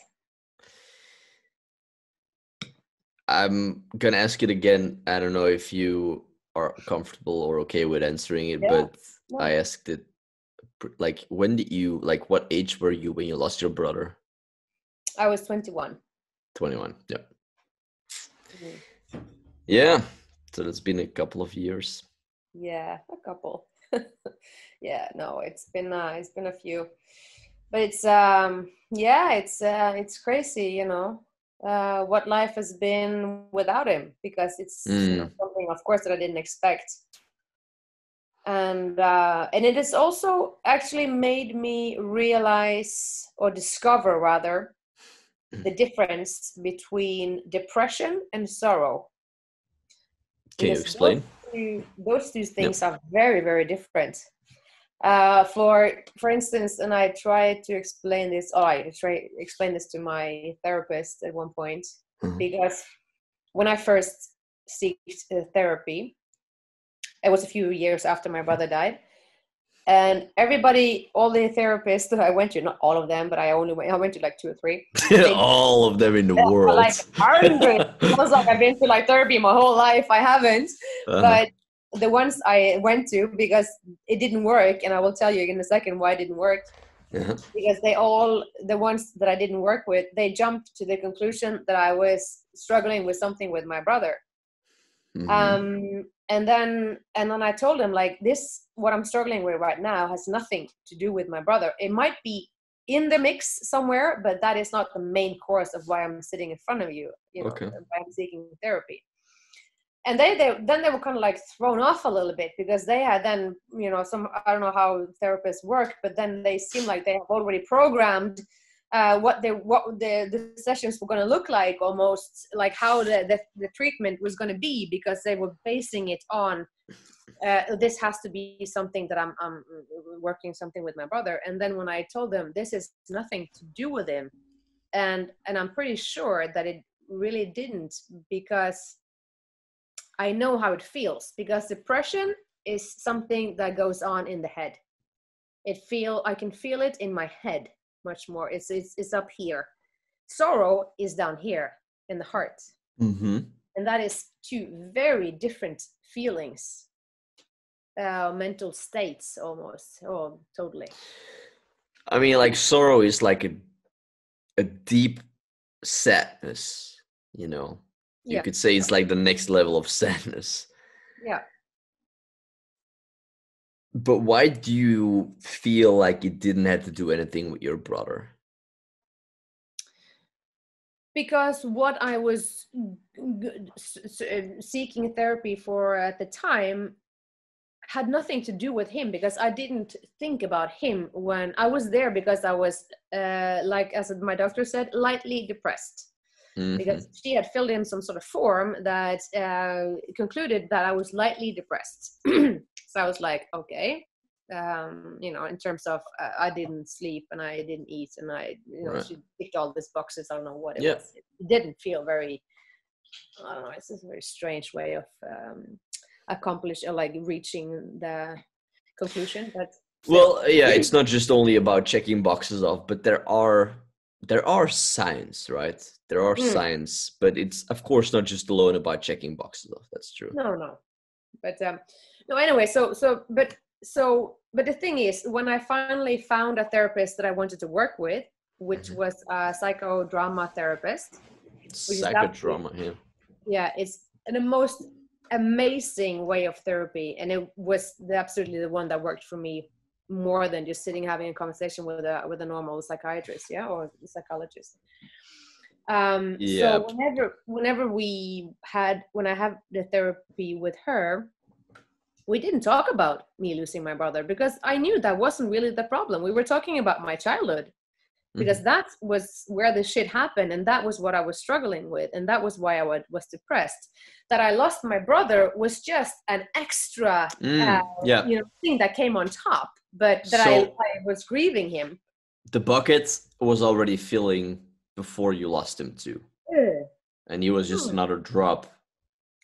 I'm going to ask it again. I don't know if you are comfortable or okay with answering it, yeah. but yeah. I asked it, like, when did you, like, what age were you when you lost your brother? I was twenty-one. twenty-one, yeah. Mm-hmm. Yeah, so it's been a couple of years. Yeah, a couple. yeah, no, it's been uh, it's been a few, but it's um yeah, it's uh, it's crazy, you know, uh, what life has been without him, because it's mm. you know, something, of course, that I didn't expect, and uh, and it has also actually made me realize or discover rather. The difference between depression and sorrow. Can you explain? Those two, those two things yep. are very, very different. Uh, for for instance, and I tried to explain this. Oh, I tried explain this to my therapist at one point mm-hmm. because when I first sought therapy, it was a few years after my brother died. And everybody, all the therapists that I went to, not all of them, but I only went, I went to like two or three. They, all of them in the world. Like, I was like, I've been to like therapy my whole life. I haven't. Uh-huh. But the ones I went to, because it didn't work, and I will tell you in a second why it didn't work. Uh-huh. Because they all, the ones that I didn't work with, they jumped to the conclusion that I was struggling with something with my brother. Mm-hmm. Um, and then, and then I told him, like, this, what I'm struggling with right now has nothing to do with my brother. It might be in the mix somewhere, but that is not the main cause of why I'm sitting in front of you, you know, okay. why I'm seeking therapy. And they, they, then they were kind of like thrown off a little bit, because they had then, you know, some, I don't know how therapists work, but then they seem like they have already programmed Uh, what the what the, the sessions were going to look like, almost like how the, the, the treatment was going to be, because they were basing it on uh, this has to be something that I'm I'm working something with my brother. And then when I told them this is nothing to do with him, and and I'm pretty sure that it really didn't, because I know how it feels, because depression is something that goes on in the head. It feel I can feel it in my head. Much more it's, it's it's up here. Sorrow is down here in the heart. Mm-hmm. And that is two very different feelings, uh mental states almost. Oh, totally. I mean, like, sorrow is like a a deep sadness, you know. You yeah. could say it's like the next level of sadness. Yeah. But why do you feel like it didn't have to do anything with your brother? Because what I was seeking therapy for at the time had nothing to do with him, because I didn't think about him when I was there, because I was, uh, like, as my doctor said, lightly depressed. Mm-hmm. Because she had filled in some sort of form that uh, concluded that I was lightly depressed. So I was like, okay, um, you know, in terms of uh, I didn't sleep and I didn't eat and I, you know, right. she picked all these boxes. I don't know what it yeah. was. It didn't feel very, I don't know, it's just a very strange way of um, accomplishing, like, reaching the conclusion. But well, yeah, it's not just only about checking boxes off, but there are there are signs, right? There are mm. signs, but it's of course not just alone about checking boxes off. That's true. No, no. But um, no, anyway, so, so, but, so, but the thing is, when I finally found a therapist that I wanted to work with, which mm-hmm. was a psychodrama therapist. Psychodrama, yeah. Yeah, it's the most amazing way of therapy. And it was the, absolutely the one that worked for me more than just sitting, having a conversation with a, with a normal psychiatrist, yeah, or psychologist. Um, yeah. So whenever, whenever we had, when I had the therapy with her, we didn't talk about me losing my brother because I knew that wasn't really the problem. We were talking about my childhood because mm-hmm. that was where the shit happened. And that was what I was struggling with. And that was why I would, was depressed. That I lost my brother was just an extra mm, uh, yeah. you know, thing that came on top, but that so I, I was grieving him. The bucket was already filling before you lost him too. Yeah. And he was just another drop.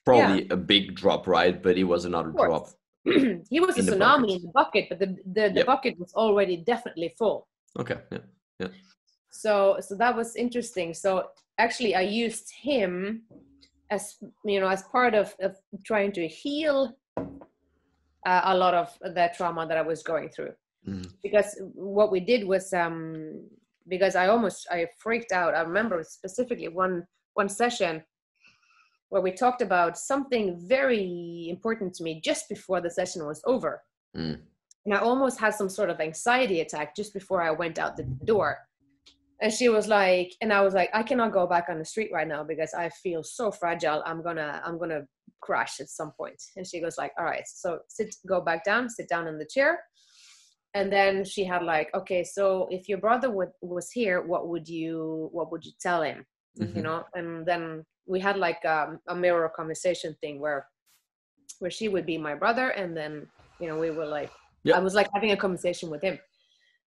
Probably yeah. a big drop, right? But he was another drop. He was a tsunami bucket. in the bucket, but the, the, the yep. bucket was already definitely full. Okay, yeah, yeah. So, so that was interesting. So actually I used him as, you know, as part of, of trying to heal uh, a lot of the trauma that I was going through. Mm. Because what we did was, um, because I almost, I freaked out. I remember specifically one, one session where we talked about something very important to me just before the session was over. Mm. And I almost had some sort of anxiety attack just before I went out the door. And she was like, and I was like, I cannot go back on the street right now because I feel so fragile. I'm gonna, I'm gonna crash at some point. And she goes like, all right, so sit, go back down, sit down in the chair. And then she had like, okay, so if your brother would, was here, what would you, what would you tell him? Mm-hmm. You know, and then we had like um, a mirror conversation thing where, where she would be my brother. And then, you know, we were like, yep. I was like having a conversation with him.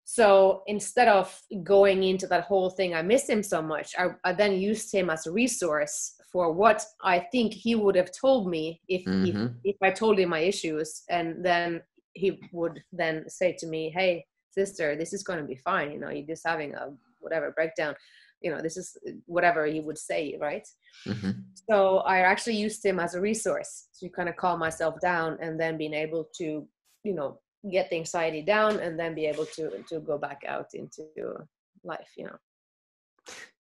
So instead of going into that whole thing, I miss him so much. I, I then used him as a resource for what I think he would have told me if, mm-hmm. if, if I told him my issues. And then he would then say to me, hey sister, this is going to be fine. You know, you're just having a whatever breakdown. You know, this is whatever he would say, right? Mm-hmm. So I actually used him as a resource to kind of calm myself down and then being able to, you know, get the anxiety down and then be able to to go back out into life, you know?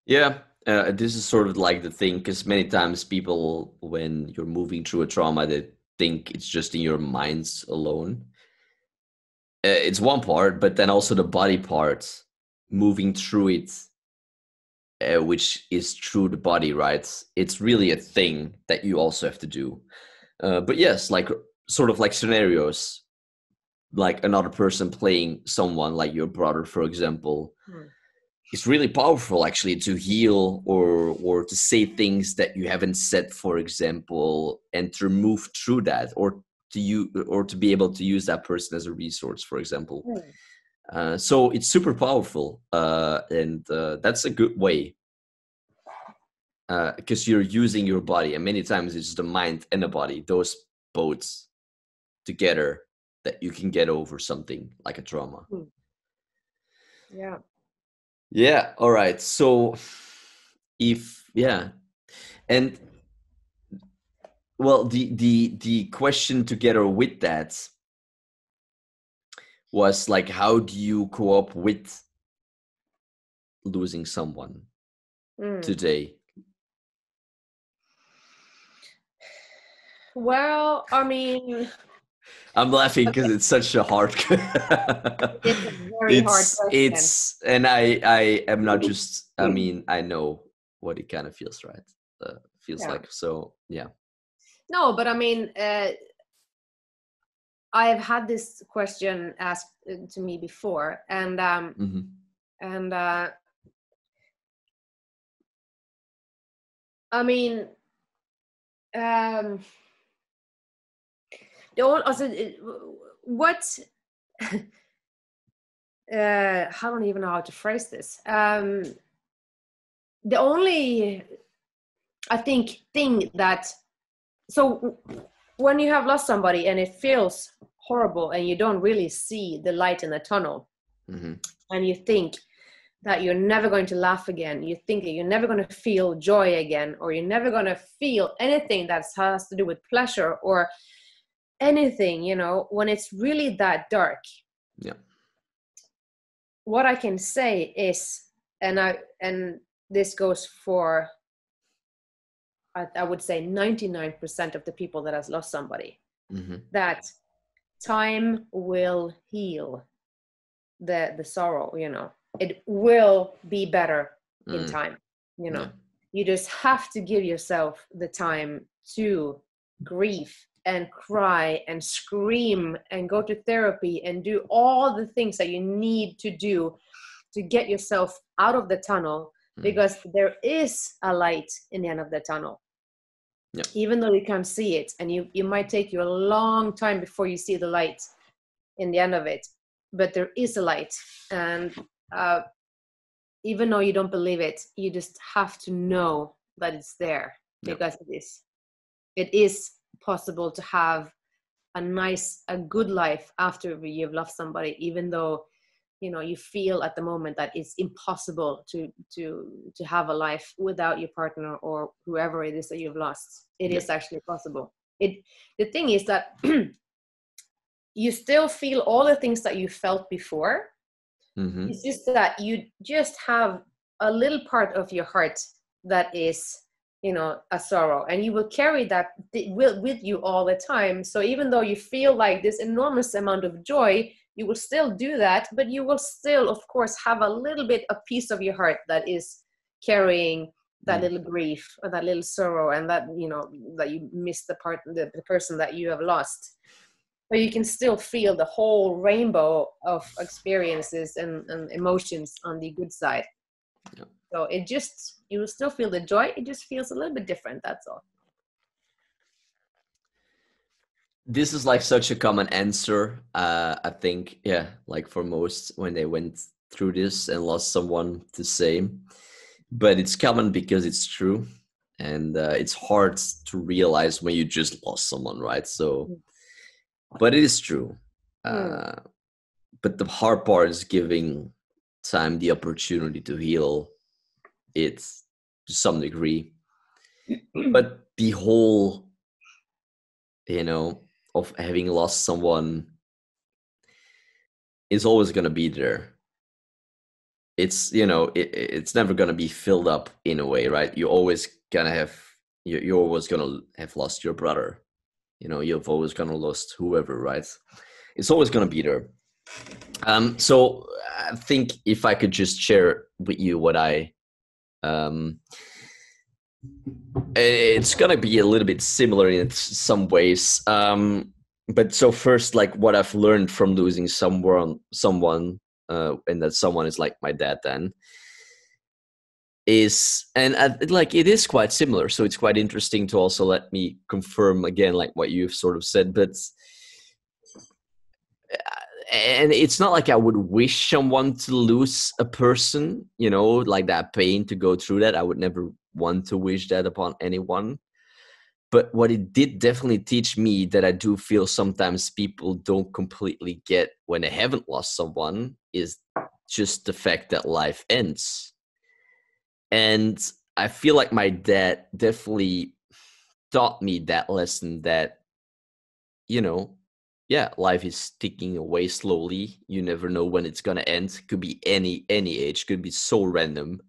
Yeah, uh, this is sort of like the thing, because many times people, when you're moving through a trauma, they think it's just in your minds alone. Uh, it's one part, but then also the body part, moving through it, Uh, which is through the body, right? It's really a thing that you also have to do. Uh, but yes, like sort of like scenarios, like another person playing someone like your brother, for example. Mm. It's really powerful actually to heal or or to say things that you haven't said, for example, and to move through that, or to you, or to be able to use that person as a resource, for example. Mm. Uh, so it's super powerful, uh, and uh, that's a good way, because uh, you're using your body, and many times it's the mind and the body, those boats together, that you can get over something like a trauma. Yeah. Yeah. All right. So if, yeah. And well, the, the, the question together with that was like, how do you cope with losing someone mm. today? Well, I mean, I'm laughing because okay. it's such a hard. It's a very it's, hard question. It's and I, I am not just. I mean, I know what it kind of feels, right? Uh, feels yeah. like so, yeah. No, but I mean. Uh, I have had this question asked to me before, and um, mm-hmm. and uh, I mean, um, the all also it, what uh, I don't even know how to phrase this. Um, the only I think thing that so. When you have lost somebody and it feels horrible and you don't really see the light in the tunnel mm-hmm. and you think that you're never going to laugh again. You think that you're never going to feel joy again, or you're never going to feel anything that has to do with pleasure or anything, you know, when it's really that dark. Yeah. What I can say is, and I, and this goes for, I, I would say ninety-nine percent of the people that has lost somebody, mm-hmm. that time will heal the, the sorrow, you know. It will be better in mm. time, you know. Yeah. You just have to give yourself the time to grieve and cry and scream and go to therapy and do all the things that you need to do to get yourself out of the tunnel, mm. because there is a light in the end of the tunnel. Yeah. Even though you can't see it, and you, it might take you a long time before you see the light in the end of it, but there is a light. And Uh, even though you don't believe it, you just have to know that it's there, because yep. it is. It is possible to have a nice, a good life after you've lost somebody, even though, you know, you feel at the moment that it's impossible to to to have a life without your partner or whoever it is that you've lost. It yep. is actually possible. It. The thing is that you still feel all the things that you felt before. Mm-hmm. It's just that you just have a little part of your heart that is, you know, a sorrow, and you will carry that th- with you all the time. So even though you feel like this enormous amount of joy, you will still do that, but you will still, of course, have a little bit, a piece of your heart that is carrying that mm-hmm. little grief or that little sorrow, and that, you know, that you miss the part, the, the person that you have lost. But you can still feel the whole rainbow of experiences and, and emotions on the good side. Yeah. So it just, you will still feel the joy. It just feels a little bit different. That's all. This is like such a common answer. Uh, I think, yeah, like for most when they went through this and lost someone, the same. But it's common because it's true. And uh, it's hard to realize when you just lost someone, right? So... Mm-hmm. But it is true. Uh, but the hard part is giving time the opportunity to heal it to some degree. But the whole, you know, of having lost someone is always going to be there. It's, you know, it, it's never going to be filled up in a way, right? You're always going to have, you're, you're always going to have lost your brother. You know, you've always kind of lost whoever, right? It's always going to be there. Um, so I think if I could just share with you what I... Um, it's going to be a little bit similar in some ways. Um, but so first, like what I've learned from losing someone, someone uh, and that someone is like my dad then, is, and I, like it is quite similar, so it's quite interesting to also let me confirm again like what you've sort of said, but and it's not like I would wish someone to lose a person, you know, like that pain to go through that. I would never want to wish that upon anyone, but what it did definitely teach me that I do feel sometimes people don't completely get when they haven't lost someone is just the fact that life ends. And I feel like my dad definitely taught me that lesson that, you know, yeah, life is ticking away slowly. You never know when it's going to end. Could be any, any age. Could be so random.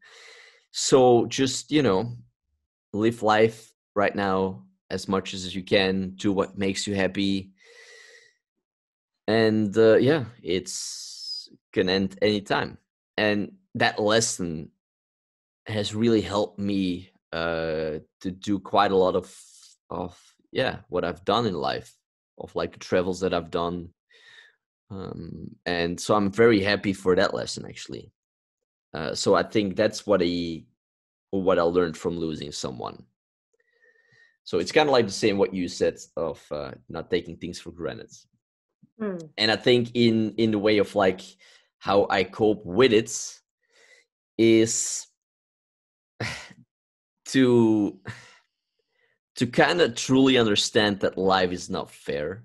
So just, you know, live life right now as much as you can. Do what makes you happy. And uh, yeah, it's can end anytime. And that lesson has really helped me uh, to do quite a lot of, of yeah, what I've done in life, of like the travels that I've done. Um, and so I'm very happy for that lesson, actually. Uh, so I think that's what I, what I learned from losing someone. So it's kind of like the same what you said of uh, not taking things for granted. Mm. And I think in, in the way of like how I cope with it is... to to kind of truly understand that life is not fair,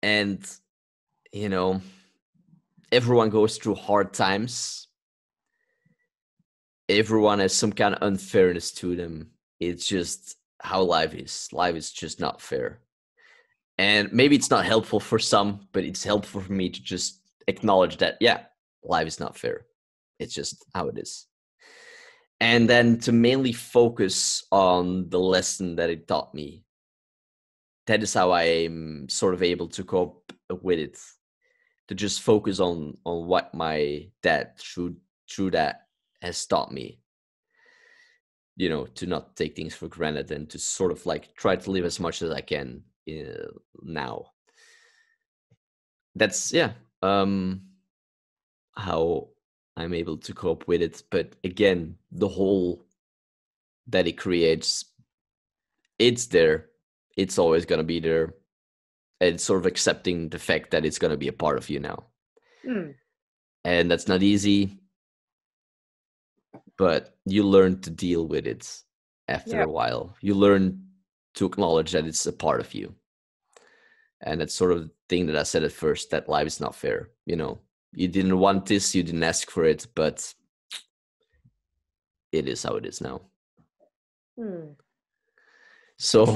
and you know everyone goes through hard times. Everyone has some kind of unfairness to them. It's just how life is. Life is just not fair. And maybe it's not helpful for some, but it's helpful for me to just acknowledge that, yeah, life is not fair. It's just how it is. And then to mainly focus on the lesson that it taught me. That is how I'm sort of able to cope with it. To just focus on, on what my dad through, through that has taught me. You know, to not take things for granted and to sort of like try to live as much as I can uh, now. That's, yeah, um, how I'm able to cope with it. But again, the hole that it creates, it's there. It's always going to be there. And sort of accepting the fact that it's going to be a part of you now. Mm. And that's not easy. But you learn to deal with it after yeah. a while. You learn to acknowledge that it's a part of you. And that's sort of the thing that I said at first, that life is not fair. You know, you didn't want this, you didn't ask for it, but it is how it is now. Hmm. So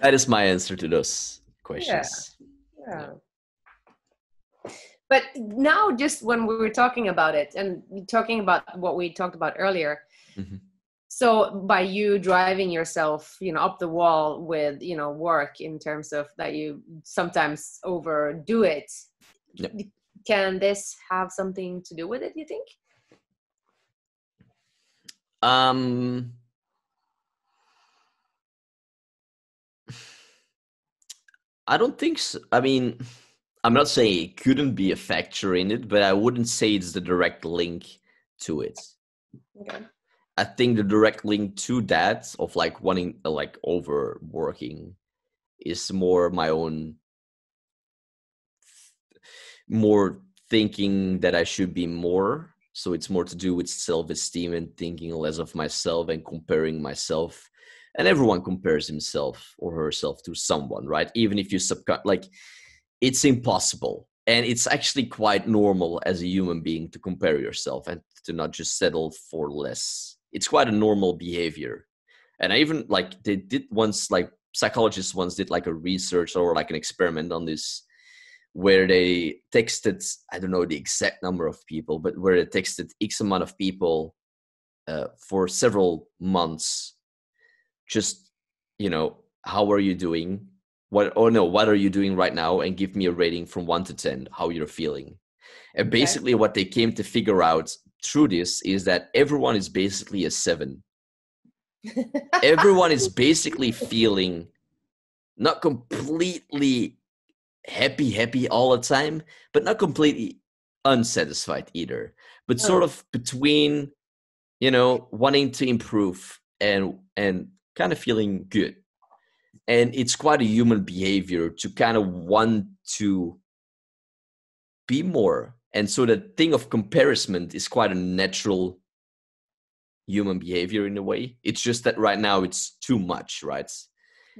that is my answer to those questions. Yeah. yeah. yeah. But now, just when we were talking about it and talking about what we talked about earlier, mm-hmm. so by you driving yourself, you know, up the wall with, you know, work in terms of that you sometimes overdo it, yep. can this have something to do with it, you think? Um, I don't think so. I mean... I'm not saying it couldn't be a factor in it, but I wouldn't say it's the direct link to it. Okay. I think the direct link to that of like wanting, like overworking is more my own, more thinking that I should be more. So it's more to do with self-esteem and thinking less of myself and comparing myself. And everyone compares himself or herself to someone, right? Even if you subcon- like... It's impossible. And it's actually quite normal as a human being to compare yourself and to not just settle for less. It's quite a normal behavior. And I even like, they did once, like psychologists once did like a research or like an experiment on this where they texted, I don't know the exact number of people, but where they texted X amount of people uh, for several months. Just, you know, how are you doing? What, oh no, what are you doing right now? And give me a rating from one to ten, how you're feeling. And basically okay. what they came to figure out through this is that everyone is basically a seven. Everyone is basically feeling not completely happy, happy all the time, but not completely unsatisfied either, but oh. sort of between, you know, wanting to improve and, and kind of feeling good. And it's quite a human behavior to kind of want to be more. And so the thing of comparison is quite a natural human behavior in a way. It's just that right now it's too much, right?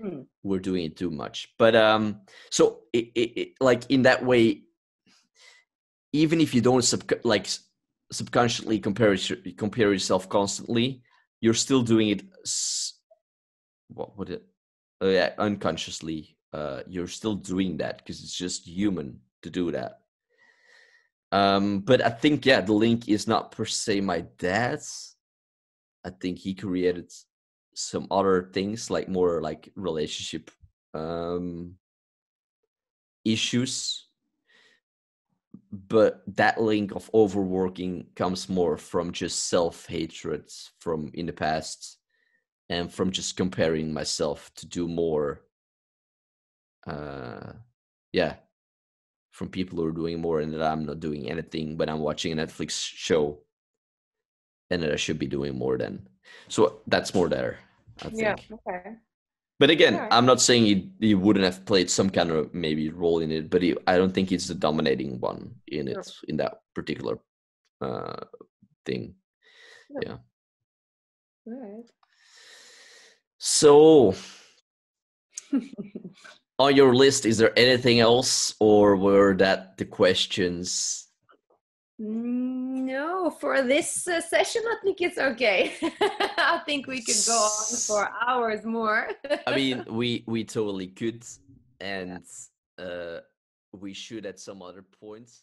Hmm. We're doing it too much. But um, so it, it, it, like in that way, even if you don't sub- like subconsciously compare, compare yourself constantly, you're still doing it. S- what would it? Uh, yeah, unconsciously, uh, you're still doing that because it's just human to do that. Um, but I think, yeah, the link is not per se my dad's. I think he created some other things, like more like relationship um, issues. But that link of overworking comes more from just self-hatred from in the past. And from just comparing myself to do more, uh, yeah, from people who are doing more and that I'm not doing anything, but I'm watching a Netflix show and that I should be doing more then. So that's more there, I think. Yeah, okay. But again, yeah. I'm not saying he, he wouldn't have played some kind of maybe role in it, but he, I don't think it's the dominating one in it, no. in that particular uh, thing. No. Yeah. All right. So on your list, is there anything else, or were that the questions? No, for this uh, session, I think it's okay. I think we could go on for hours more. I mean, we, we totally could. And uh, we should at some other points.